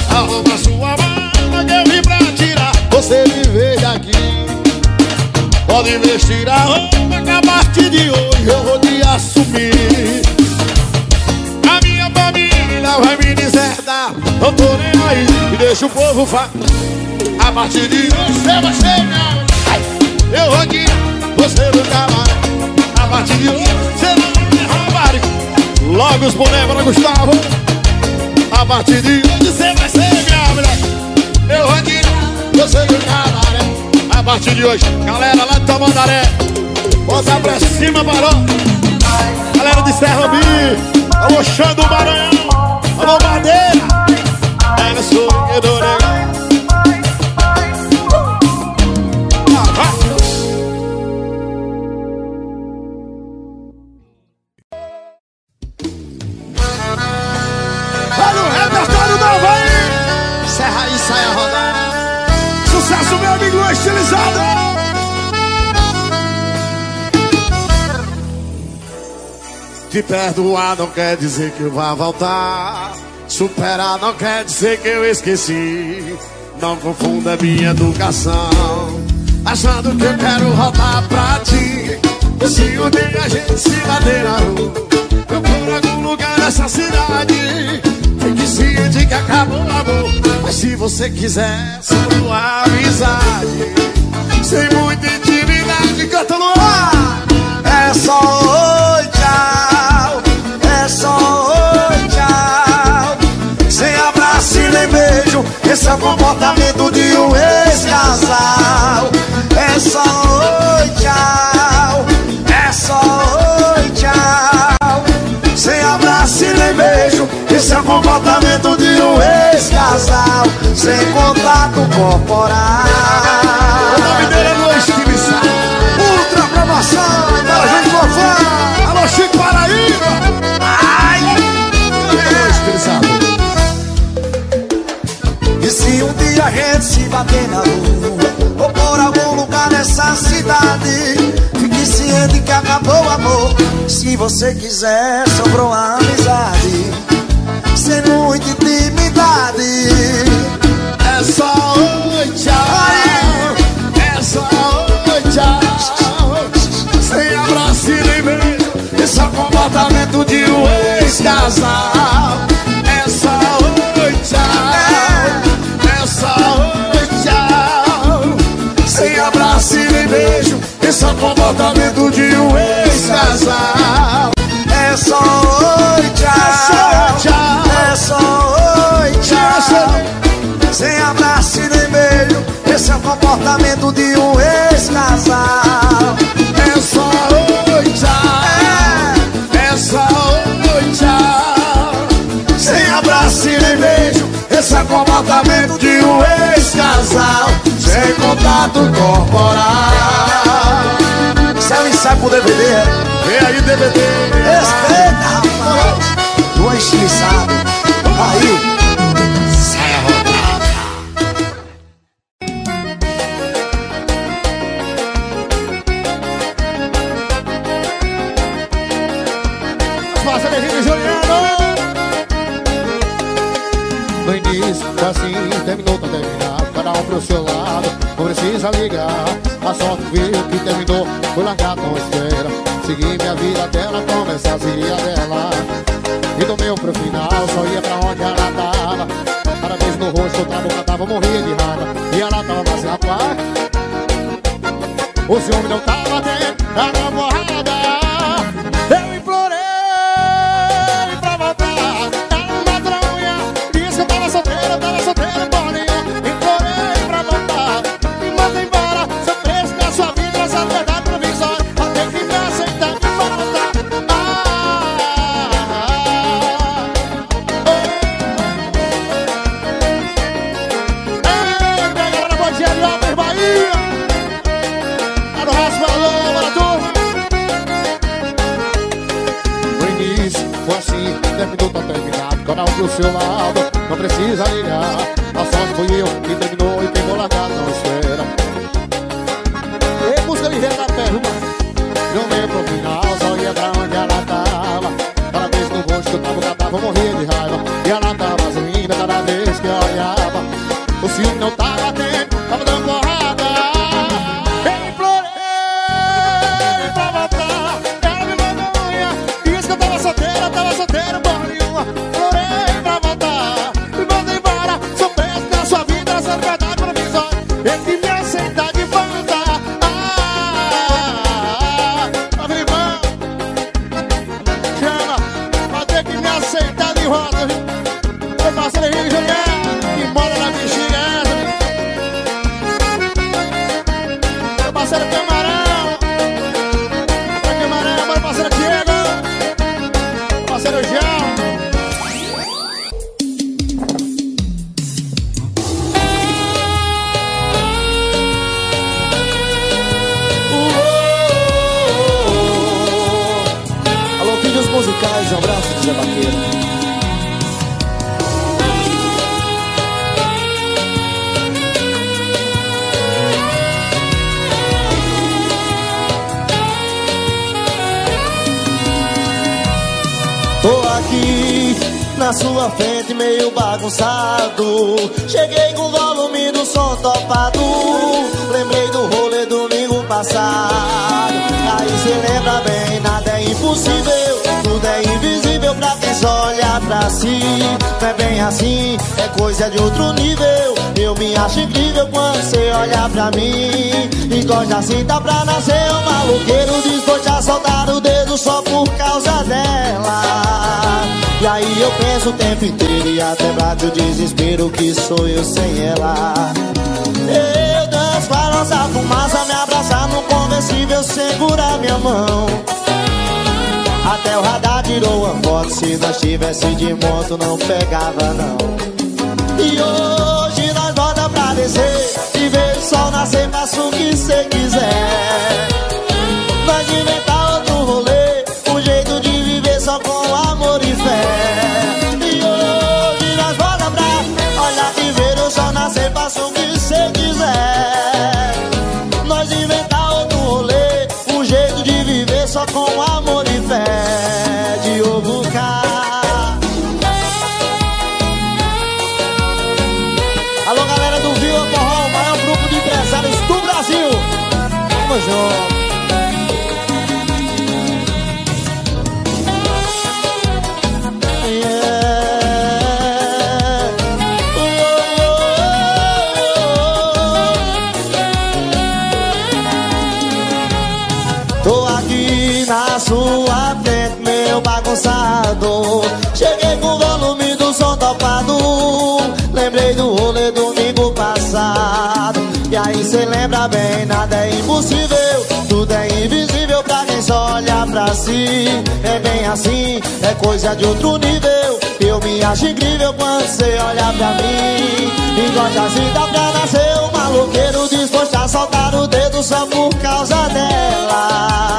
Arruma sua mãe, partir de hoje eu vou te assumir. A minha família vai me deserdar, não tô nem aí, e deixa o povo falar. A partir de hoje você vai chegar, eu vou guiar você no cavalo. A partir de hoje você não me roubar. Logo os bonecos para Gustavo. A partir de hoje você vai ser minha mulher, eu vou guiar você no cavalo. A partir de hoje, galera lá de Tamandaré, bota pra cima, barão. Galera de Serra B, alô, Xan do Maranhão, alô, Madeira. É no sul, que do negão. Olha o repertório da Havaí. Serra e saia rodada. Sucesso, meu amigo, estilizado. Te perdoar não quer dizer que eu vá voltar. Superar não quer dizer que eu esqueci. Não confunda minha educação, achando que eu quero voltar pra ti. Se um dia a gente se ladeira, eu por algum lugar nessa cidade. Fique ciente que acabou o amor, mas se você quiser, sou a amizade. Sem muita intimidade, canta no ar. É só oi, tchau, é só oi, tchau. Sem abraço e nem beijo, esse é o comportamento de um ex-casal. É só oi, tchau, é só oi, tchau. Sem abraço e nem beijo, esse é o comportamento de um ex-casal. Sem contato corporal. O nome dele é Luiz Quimissal. Ultra promoção. Agora vem com a fã. Alô, Chico Paraíba. Ai, Luiz Quimissal. E se um dia a gente se bater na rua, ou por algum lugar nessa cidade, fique ciente que acabou o amor. Se você quiser, sobrou a amizade. Sem muita intimidade. É só oi, tchau. É só oi, tchau. Sem abraço e nem beijo, esse é o comportamento de um ex-casal. É só oi, tchau. É só oi, tchau. Sem abraço e nem beijo, esse é o comportamento de um ex-casal. É só oi, tchau. É só oi, tchau. Sem abraço e nem beijo, esse é o comportamento de um ex-casal. É só oi, tchau. É só oi, tchau. Sem abraço e nem beijo, esse é o comportamento de um ex-casal. Sem contato corporal. Seu ensaio com DVD, é? Vem aí, DVD. Respeita, rapaz. Tô estilizado. Aí, sai a rodada. Passa, beijinho, Juliano. No início, assim, terminou, não terminar. Cada um pro seu lado, não precisa ligar. A sorte viu que terminou, foi largado, não espera. Segui minha vida dela, comecei a seguir a dela. E do meu pro final, só ia pra onde ela tava. Cada vez no rosto, outra boca tava, morria de raiva. E ela tava sem rapaz. O ciúme não tava dentro da namorada. Eu implorei pra voltar. Tava madronha, disse que eu tava solteira, porra nenhuma. Implorei pra voltar, me manda embora. Sou preso na sua vida, essa verdade provisória. Até que me aceita. Do seu lado, não precisa ligar. A sorte foi eu que terminou e pegou largado, não espera. E busca de reta perruma. Não veio pro final, só ia pra onde ela tava. Cada vez no rosto, eu tava, morria de raiva. E ela tava linda cada vez que eu olhava. O ciúme não tava dentro, tava dando porrada. Eu implorei pra matar. Zé Vaqueiro. Tô aqui na sua frente meio bagunçado, cheguei com o volume do som topado, lembrei do rolê domingo passado. Aí cê lembra bem, nada é impossível, tudo é invisível pra quem só olha pra si. Não é bem assim, é coisa de outro nível, eu me acho incrível quando cê olha pra mim. E gosta assim, dá pra nascer um maluqueiro, disposto a soltar o dedo só por causa dela. E aí eu penso o tempo inteiro e até bate o desespero que sou eu sem ela. Eu danço, balanço a fumaça, me abraçar no conversível, segura minha mão. Até o radar tirou uma foto, se nós tivesse de moto não pegava não. E hoje nós volta pra descer e ver o sol nascer, faça o que cê quiser. Nós inventar outro rolê, um jeito de viver só com amor e fé. E hoje nós volta pra olhar e ver o sol nascer, faça o que cê quiser. Nós inventar outro rolê, um jeito de viver só com amor e fé. Diogo K. Alô galera do Viva Forró, o maior grupo de empresários do Brasil. Vamos junto. Sua frente, meu bagunçado, cheguei com o volume do som topado, lembrei do rolê domingo passado. E aí cê lembra bem, nada é impossível, tudo é invisível pra quem só olha pra si. É bem assim, é coisa de outro nível, eu me acho incrível quando cê olha pra mim. E gosta assim, dá pra nascer um maluqueiro, disposto a soltar o dedo só por causa dela.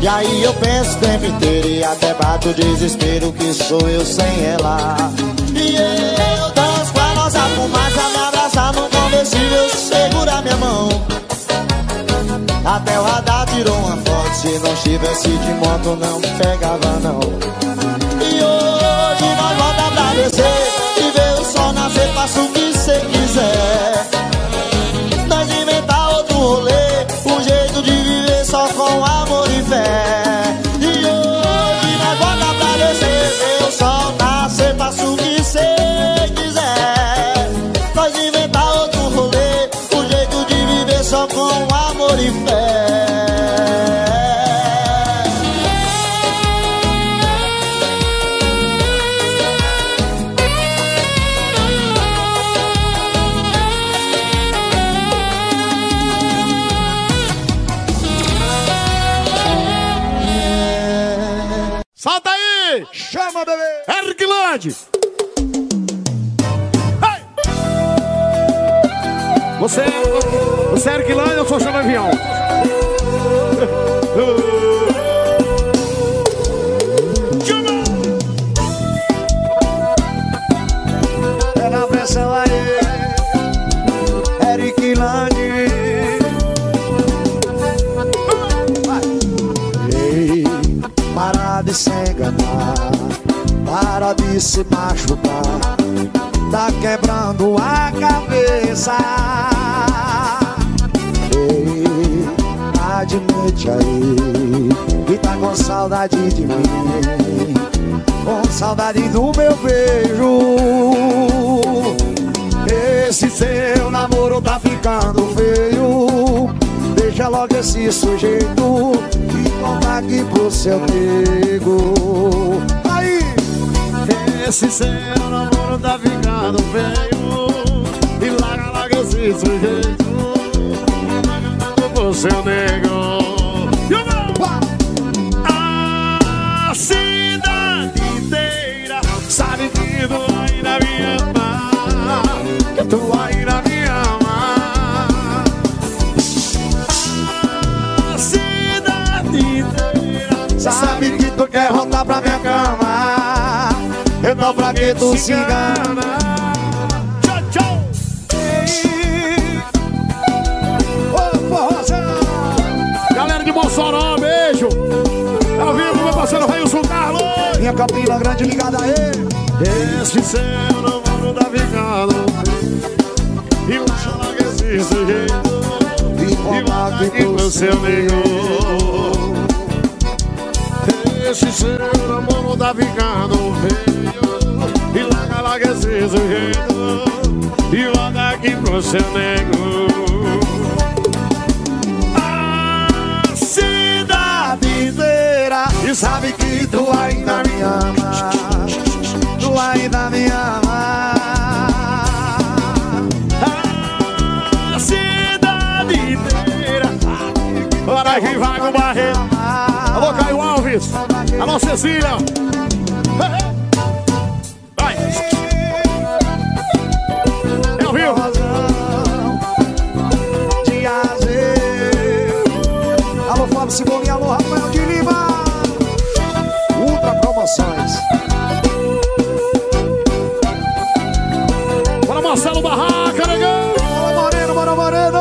E aí eu penso o tempo inteiro e até bato o desespero que sou eu sem ela. E eu danço com a nossa fumaça, me abraçar no conversível, segura minha mão. Até o radar tirou uma foto, se não estivesse de moto não pegava não. E hoje nós volta pra descer e ver o sol nascer, faça o que cê quiser. Nós inventar outro rolê, um jeito de viver só com amor. E hoje nós volta pra descer, meu sol nascer, faça o que cê quiser. Nós inventar outro rolê, um jeito de viver só com amor e fé. Chama, bebê! Eric Landi! Hey! Você é Eric Landi, eu sou o Chama Avião. É na pressão aí, Eric Landi. Para de se enganar, para de se machucar, tá quebrando a cabeça. Ei, admite aí que tá com saudade de mim, com saudade do meu beijo. Esse seu namoro tá ficando feio, deixa logo esse sujeito toma aqui pro seu amigo. Aí, esse seu namoro tá ficando feio, e larga logo esse sujeito, larga pro seu nego. A cidade inteira sabe que tu ainda me ama, que tu ainda me ama. Sabe que tu quer voltar pra minha cama. Figueiredo Cigana. Tchau, tchau. Ô, forrosa. Galera de Mossoró, beijo. Ao vivo, meu parceiro Railson Carlos. Minha Campina Grande ligada aí. Este céu não vou dar vingado. E o xalá que existe e mata que o seu amigo. Este ser o amor da vingado veio. E larga lá que esse sujeito e volta aqui pro seu nego. A cidade inteira e sabe que tu ainda me ama. Tu ainda me ama. A cidade inteira. Bora que vai com o Barreiro. Alô, Caio Alves. Alô, Cecília. Vai. É ao vivo. Alô, Flávio Simone. Alô, Rafael de Lima. Ultra Promoções. Bora, Marcelo Barraca, negão. Bora, Moreno, bora, Moreno.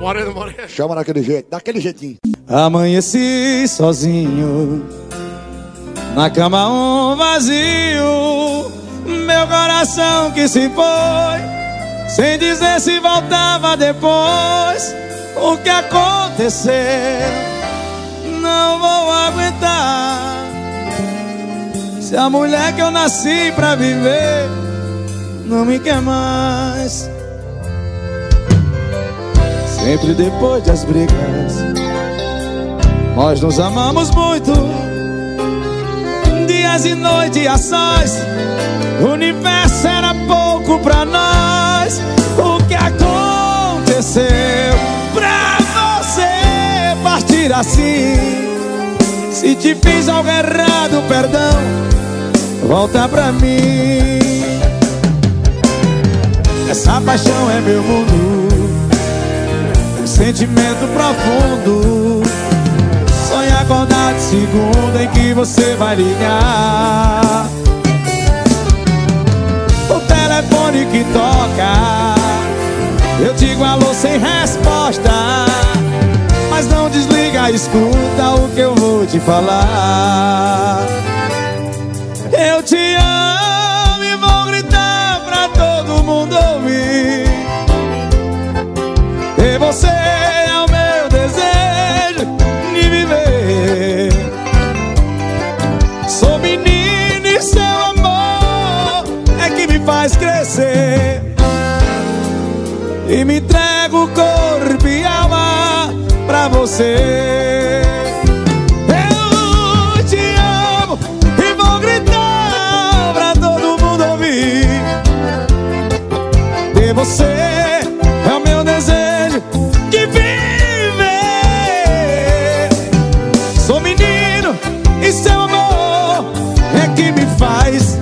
Moreno, Moreno. Chama daquele jeito, daquele jeitinho. Amanheci sozinho, na cama um vazio. Meu coração que se foi, sem dizer se voltava depois. O que aconteceu, não vou aguentar. Se a mulher que eu nasci pra viver não me quer mais. Sempre depois das brigas nós nos amamos muito, dias e noites a sós. O universo era pouco pra nós. O que aconteceu pra você partir assim? Se te fiz algo errado, perdão, volta pra mim. Essa paixão é meu mundo, um sentimento profundo. Sonha acordar de segunda em que você vai ligar. O telefone que toca, eu digo alô sem resposta. Mas não desliga, escuta o que eu vou te falar. Eu te amo e vou gritar pra todo mundo ouvir. E você faz crescer e me entrego corpo e alma pra você. Eu te amo e vou gritar pra todo mundo ouvir. E você é o meu desejo de viver. Sou menino e seu amor é que me faz.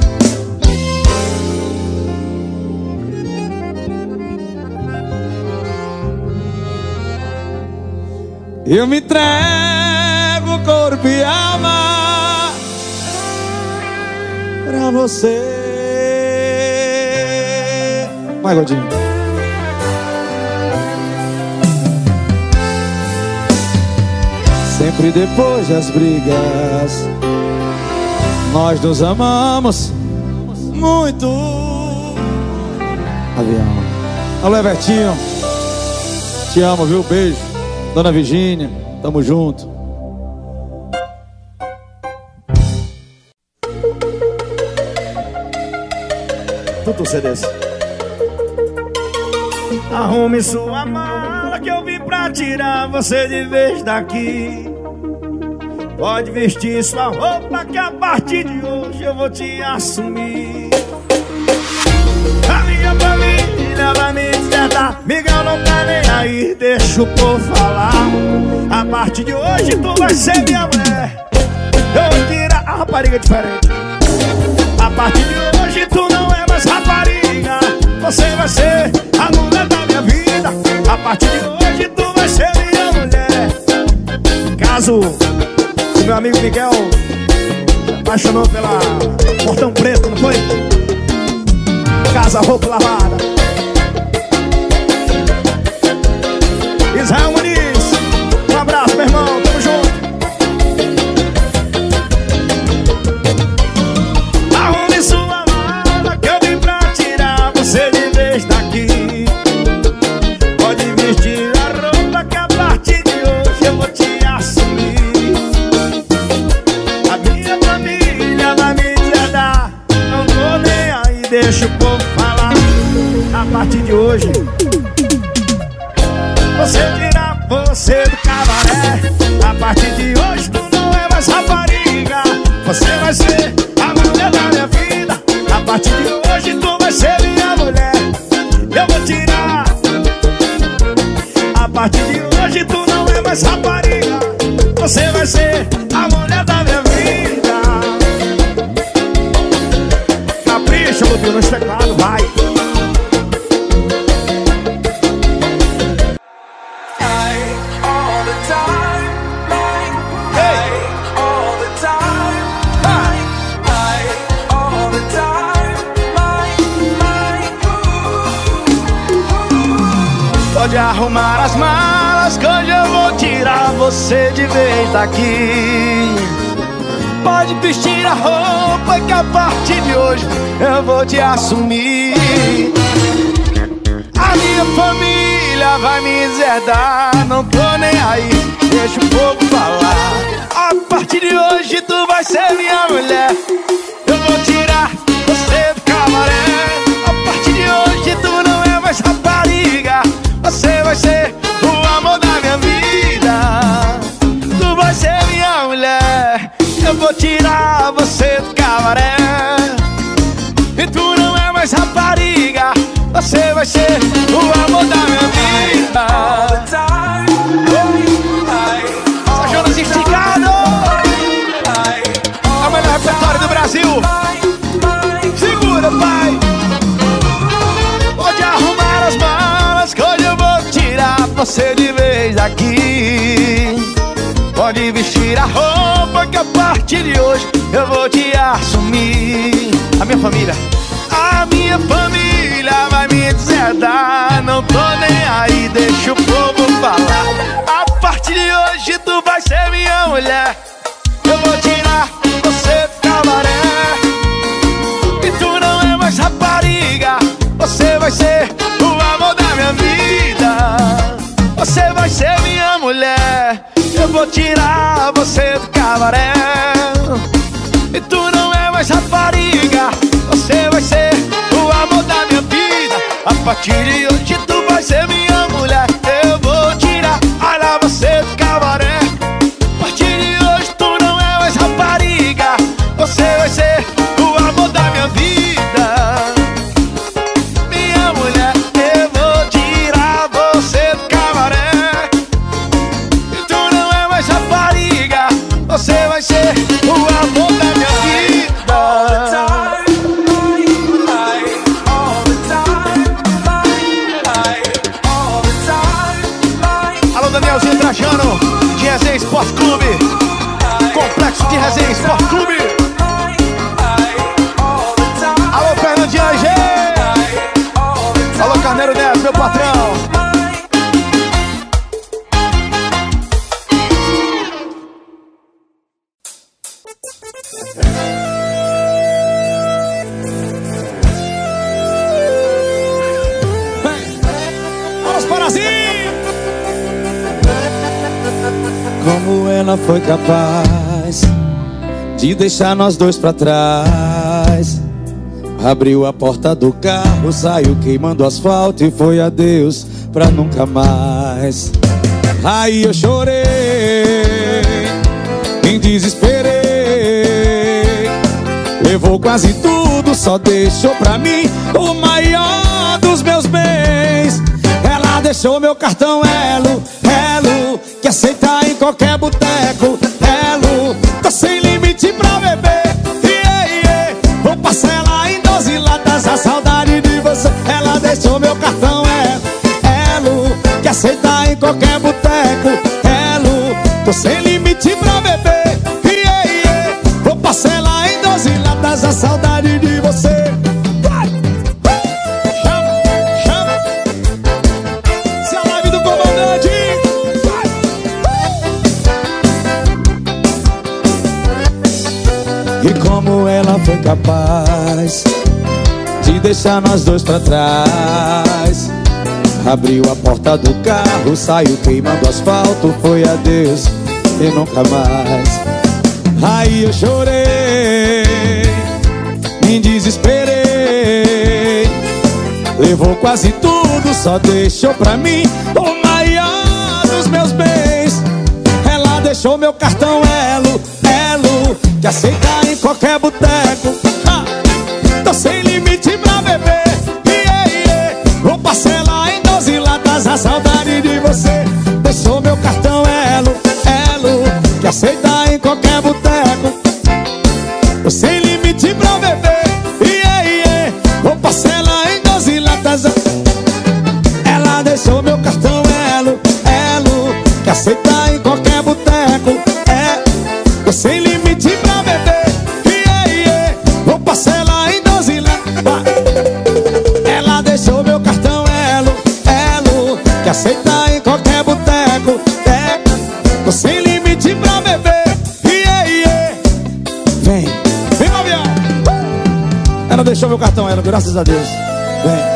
Eu me entrego corpo e alma pra você. Vai, Godinho. Sempre depois das brigas nós nos amamos muito. Avião. Alô, Evertinho. Te amo, viu? Beijo. Dona Virgínia, tamo junto. Tudo CDs. Arrume sua mala que eu vim pra tirar você de vez daqui. Pode vestir sua roupa que a partir de hoje eu vou te assumir. A minha família vai me despertar, Miguel não tá nem aí, deixa o povo falar. A partir de hoje tu vai ser minha mulher, eu tirar a rapariga diferente. A partir de hoje tu não é mais rapariga, você vai ser a mulher da minha vida. A partir de hoje tu vai ser minha mulher. Caso o meu amigo Miguel apaixonou pela Portão Preto, não foi? Casa, roupa lavada. Israel Muniz, um abraço, meu irmão, tamo junto. Arrume sua mala que eu vim pra tirar você de vez daqui. Pode vestir a roupa que a partir de hoje eu vou te assumir. A minha família vai me desagradar, não vou nem aí, deixa o povo falar. A partir de hoje você tirar você do cabaré. A partir de hoje tu não é mais rapariga, você vai ser a mulher da minha vida. A partir de hoje tu vai ser minha mulher. Eu vou tirar. A partir de hoje tu não é mais rapariga, você vai ser a mulher da minha vida. Capricha, botou nos teclados, vai. Pode arrumar as malas que hoje eu vou tirar você de vez daqui. Pode vestir a roupa que a partir de hoje eu vou te assumir. A minha família vai me deserdar, não tô nem aí, deixa o povo falar. A partir de hoje tu vai ser minha mulher. Eu vou tirar você do cabaré. A partir de hoje tu não é mais rapariga, você vai ser o amor da minha vida. Tu vai ser minha mulher. Eu vou tirar você do cabaré. E tu não é mais rapariga, você vai ser o amor da minha vida. Só Jonas Esticado, é o melhor repertório do Brasil. Segura, pai. Pode arrumar as malas que hoje eu vou tirar você de vez daqui. Pode vestir a roupa que a partir de hoje eu vou te assumir. A minha família vai me deserdar, não tô nem aí, deixa o povo falar. A partir de hoje tu vai ser minha mulher. Eu vou tirar você do cabaré. E tu não é mais rapariga, você vai ser o amor da minha vida. Você vai ser minha mulher. Eu vou tirar você do cabaré. E tu não é mais rapariga, você vai ser o amor da minha vida. A partir de hoje tu vai ser minha mulher. Eu vou tirar você do cabaré. A partir de hoje tu não é mais rapariga, você vai ser o amor da minha vida. Você vai ser o amor da minha vida. All the time, all the time, all the time. Alô, Danielzinho Trajano, de Resenha Esporte Clube. Complexo de Resenha Esporte Clube. Alô, Fernando de Angel. Alô, Carneiro Neto, meu patrão. Como ela foi capaz de deixar nós dois pra trás. Abriu a porta do carro, saiu queimando asfalto e foi adeus pra nunca mais. Aí eu chorei, me desesperei. Levou quase tudo, só deixou pra mim o maior dos meus bens. Ela deixou meu cartão elo, elo, que aceita em qualquer boteco, elo. Tô sem limite pra beber, iê, iê. Vou parcelar em 12 latas a saudade de você. Ela deixou meu cartão elo, elo, que aceita em qualquer boteco, elo. Tô sem limite pra beber, iê, iê. Vou parcelar em E como ela foi capaz de deixar nós dois pra trás. Abriu a porta do carro, saiu queimando asfalto, foi adeus e nunca mais. Aí eu chorei, me desesperei, levou quase tudo, só deixou pra mim o maior dos meus bens. Ela deixou meu cartão elo, elo, que aceitar em qualquer boteco. Ah, tô sem limite pra beber, yeah, yeah. Vou parcelar em 12 latas a saudade de você. Deixou meu cartão elo, elo, que aceitar em qualquer boteco. Tô sem limite pra beber, yeah, yeah. Vou parcelar em 12 latas a... Ela deixou meu cartão elo, elo, que aceitar em qualquer boteco. É, tô sem limite pra beber, yeah, yeah. Vou parcelar em 12 latas. Ela deixou meu cartão elo, elo, que aceitar em qualquer boteco. É, tô sem limite pra beber, yeah, yeah. Vem, vem, Gabriel. Ela deixou meu cartão elo, graças a Deus. Vem.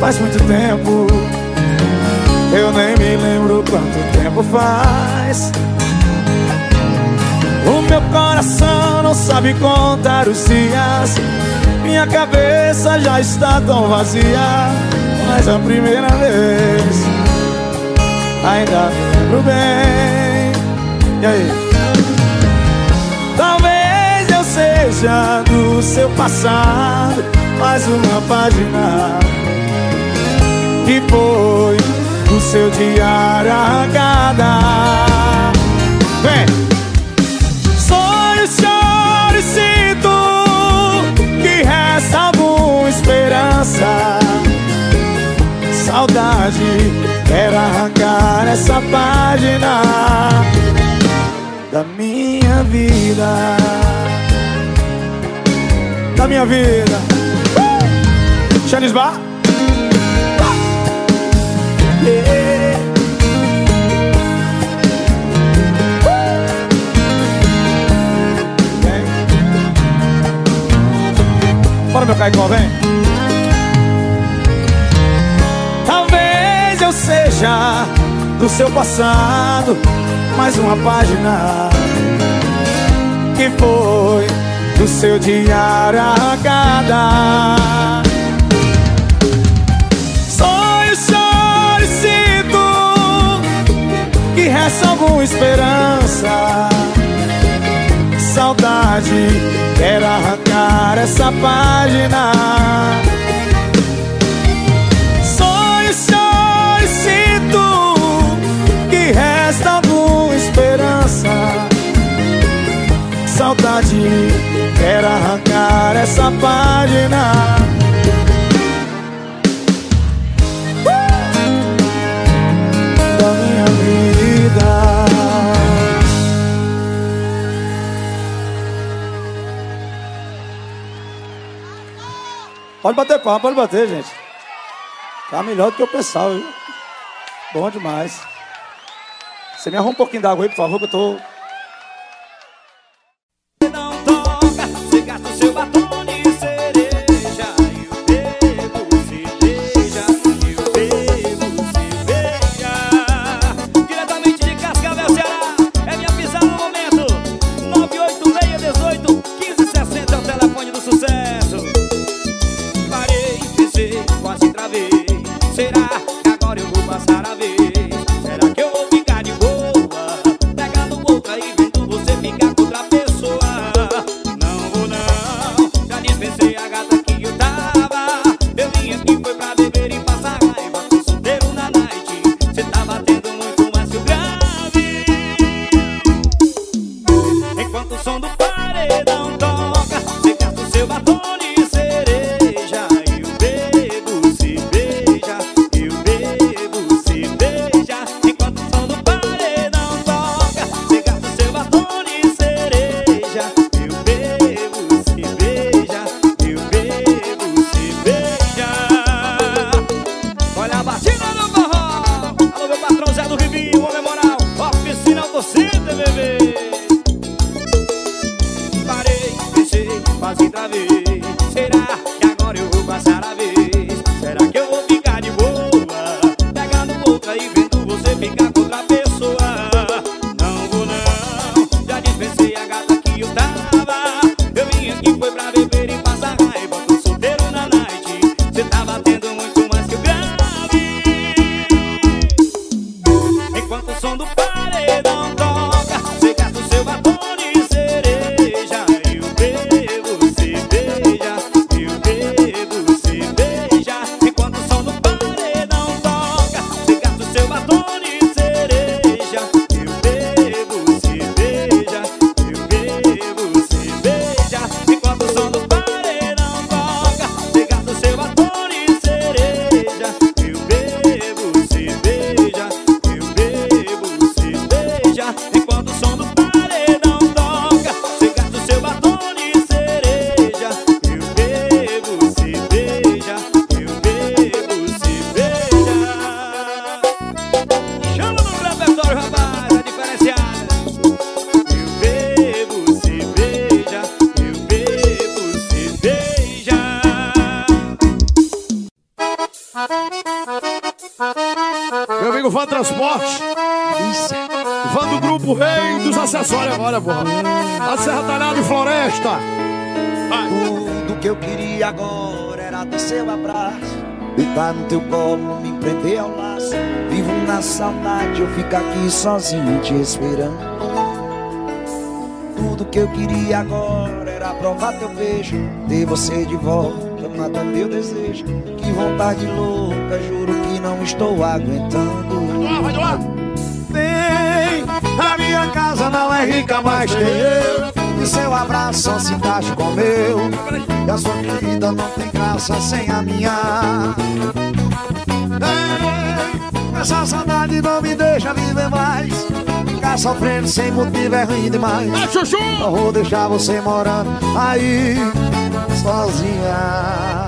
Faz muito tempo, eu nem me lembro quanto tempo faz. O meu coração não sabe contar os dias, minha cabeça já está tão vazia. Mas a primeira vez ainda me lembro bem. E aí? suja do seu passado, mais uma página que foi o seu diário arrancado. Vem! Sonho, choro e sinto que resta alguma esperança. Saudade, quero arrancar essa página da minha vida, da minha vida. Charles Bar. Yeah. Vem. Bora, meu Caicó, vem. Talvez eu seja do seu passado, mais uma página que foi do seu diário arrancada. Sonho, choro e sinto que resta alguma esperança. Saudade, quero arrancar essa página. Sonho, choro e sinto que resta alguma esperança. Saudade, quero arrancar essa página. Da minha vida. Pode bater palma, pode bater, gente. Tá melhor do que eu pensava, viu? Bom demais. Você me arruma um pouquinho d'água aí, por favor, que eu tô... sozinho te esperando. Tudo que eu queria agora era provar teu beijo, ter você de volta mata meu desejo. Que vontade louca, juro que não estou aguentando. Vai do lado. Vem, a minha casa não é rica, mas tem eu. E seu abraço só se encaixa com o meu. E a sua vida não tem graça sem a minha. Ei, essa saudade não me deixa viver mais. Ficar sofrendo sem motivo é ruim demais. Não vou deixar você morando aí sozinha.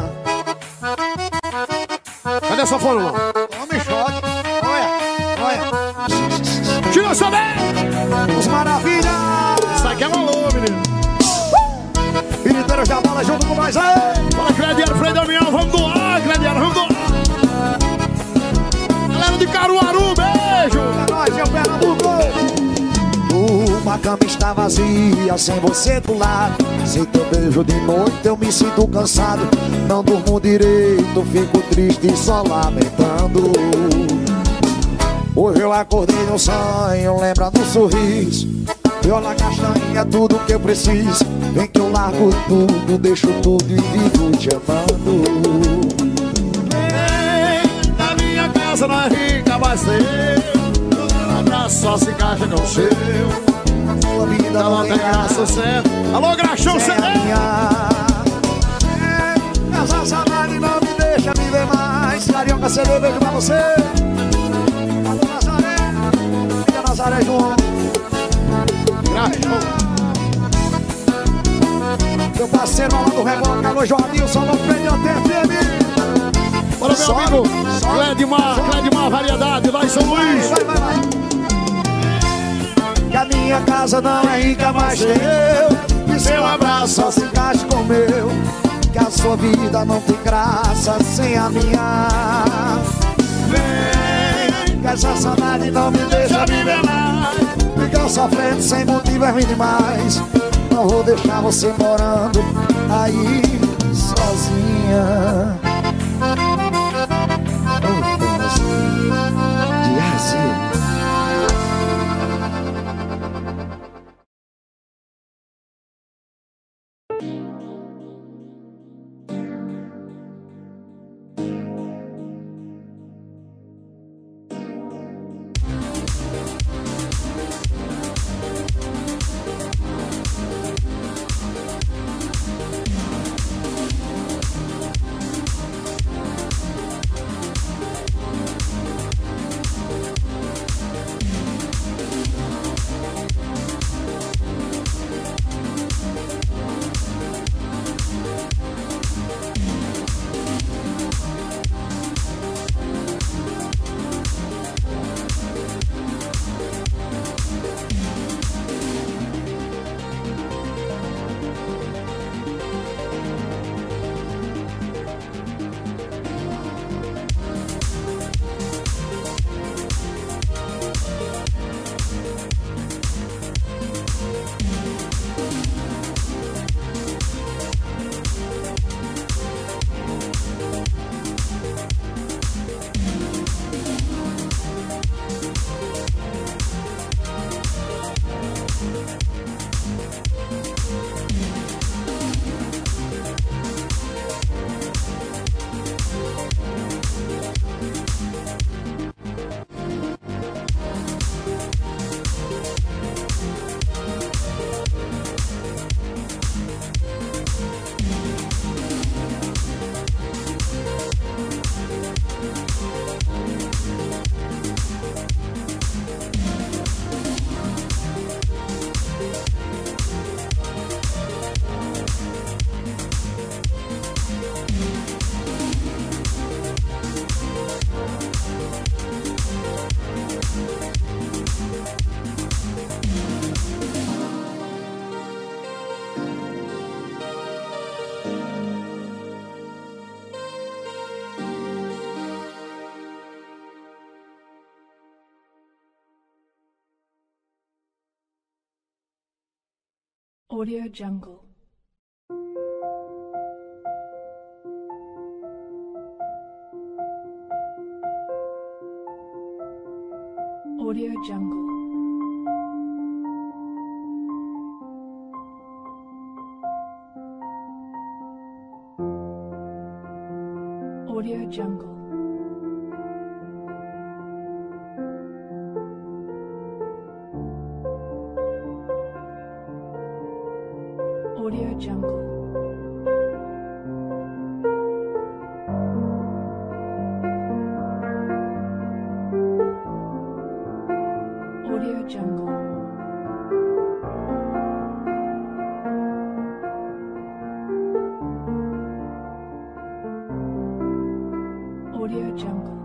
Cadê a sua fórmula? Homem choque. Olha, olha. Tirou sua bem. Os maravilhas. Isso aqui é uma louca, menino. Militeiros da bola junto com mais. Bora, Gradiano, Frei Damião. Vamos doar, Gradiano, vamos doar. Galera de Caruaru, beijo. É nóis, meu Pernambuco. Uma cama está vazia, sem você do lado. Sem teu beijo de noite eu me sinto cansado. Não durmo direito, fico triste só lamentando. Hoje eu acordei num sonho, lembra do sorriso. Viola castanha, tudo que eu preciso. Vem que eu largo tudo, deixo tudo e vivo te amando. Você não é rica, mas eu. O seu abraço só se encaixa com o seu. A sua vida não tem graça, certo? Alô, Graxão, você é? Essa saudade não me deixa viver mais. Carioca, você deu beijo pra você. Cadê Nazaré? Cadê Nazaré, João? Graxão. Meu parceiro, lá do Rebolão, Calô Jorginho, só não prendeu até FM. Olha meu sobe, amigo, Clédimar Variedade, lá em São Luís. Que a minha casa não é rica, mas tem eu. E seu abraço só se encaixa com o meu. Que a sua vida não tem graça sem a minha. Vem, que essa saudade não me deixa viver mais. Ficar sofrendo sem motivo é ruim demais. Não vou deixar você morando aí sozinha. Audio Jungle. Audio Jungle. Audio Jungle. Audio Jungle. Audio Jungle. Audio Jungle. Jungle. Audio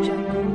Jungle.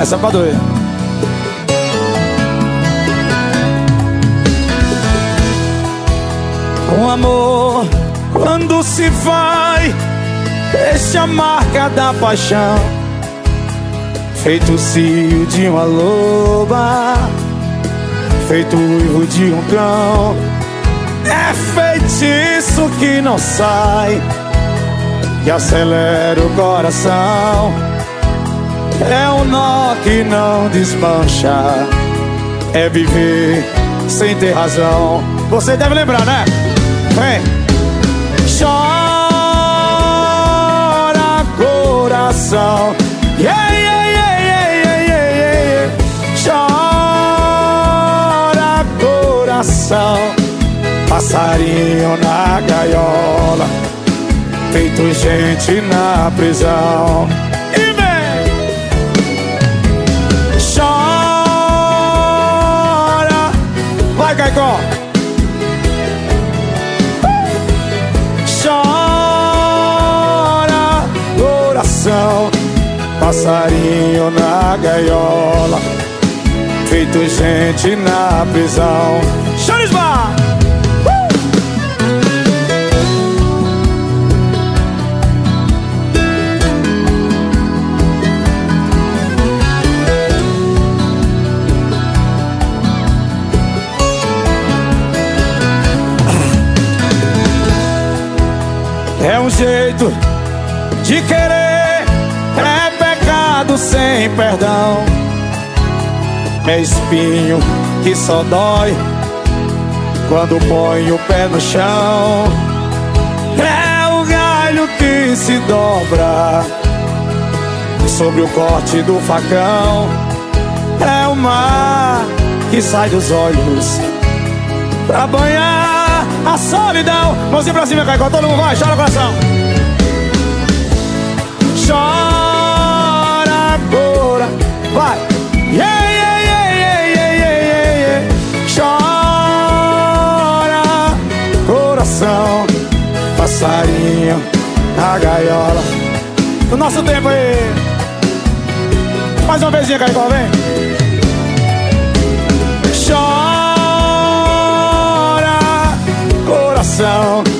Essa é pra doer. O amor, quando se vai, deixa a marca da paixão, feito o cio de uma loba, feito o uivo de um cão. É feitiço que não sai, que acelera o coração. É um nó que não desmancha, é viver sem ter razão. Você deve lembrar, né? Vem! Chora, coração, yeah, yeah, yeah, yeah, yeah, yeah, yeah. Chora, coração, passarinho na gaiola, feito gente na prisão. Chora, coração, passarinho na gaiola, feito gente na prisão. Chora, esbarra! É um jeito de querer, é pecado sem perdão, é espinho que só dói quando põe o pé no chão. É o galho que se dobra sobre o corte do facão. É o mar que sai dos olhos pra banhar a solidão. Mãozinha pra cima, Caicó, todo mundo vai, chora coração. Chora agora, vai. Yeah, yeah, yeah, yeah, yeah, yeah, yeah. Chora, coração, passarinho na gaiola. No nosso tempo aí. Mais uma vezinha, Caicó, vem. Chora, coração,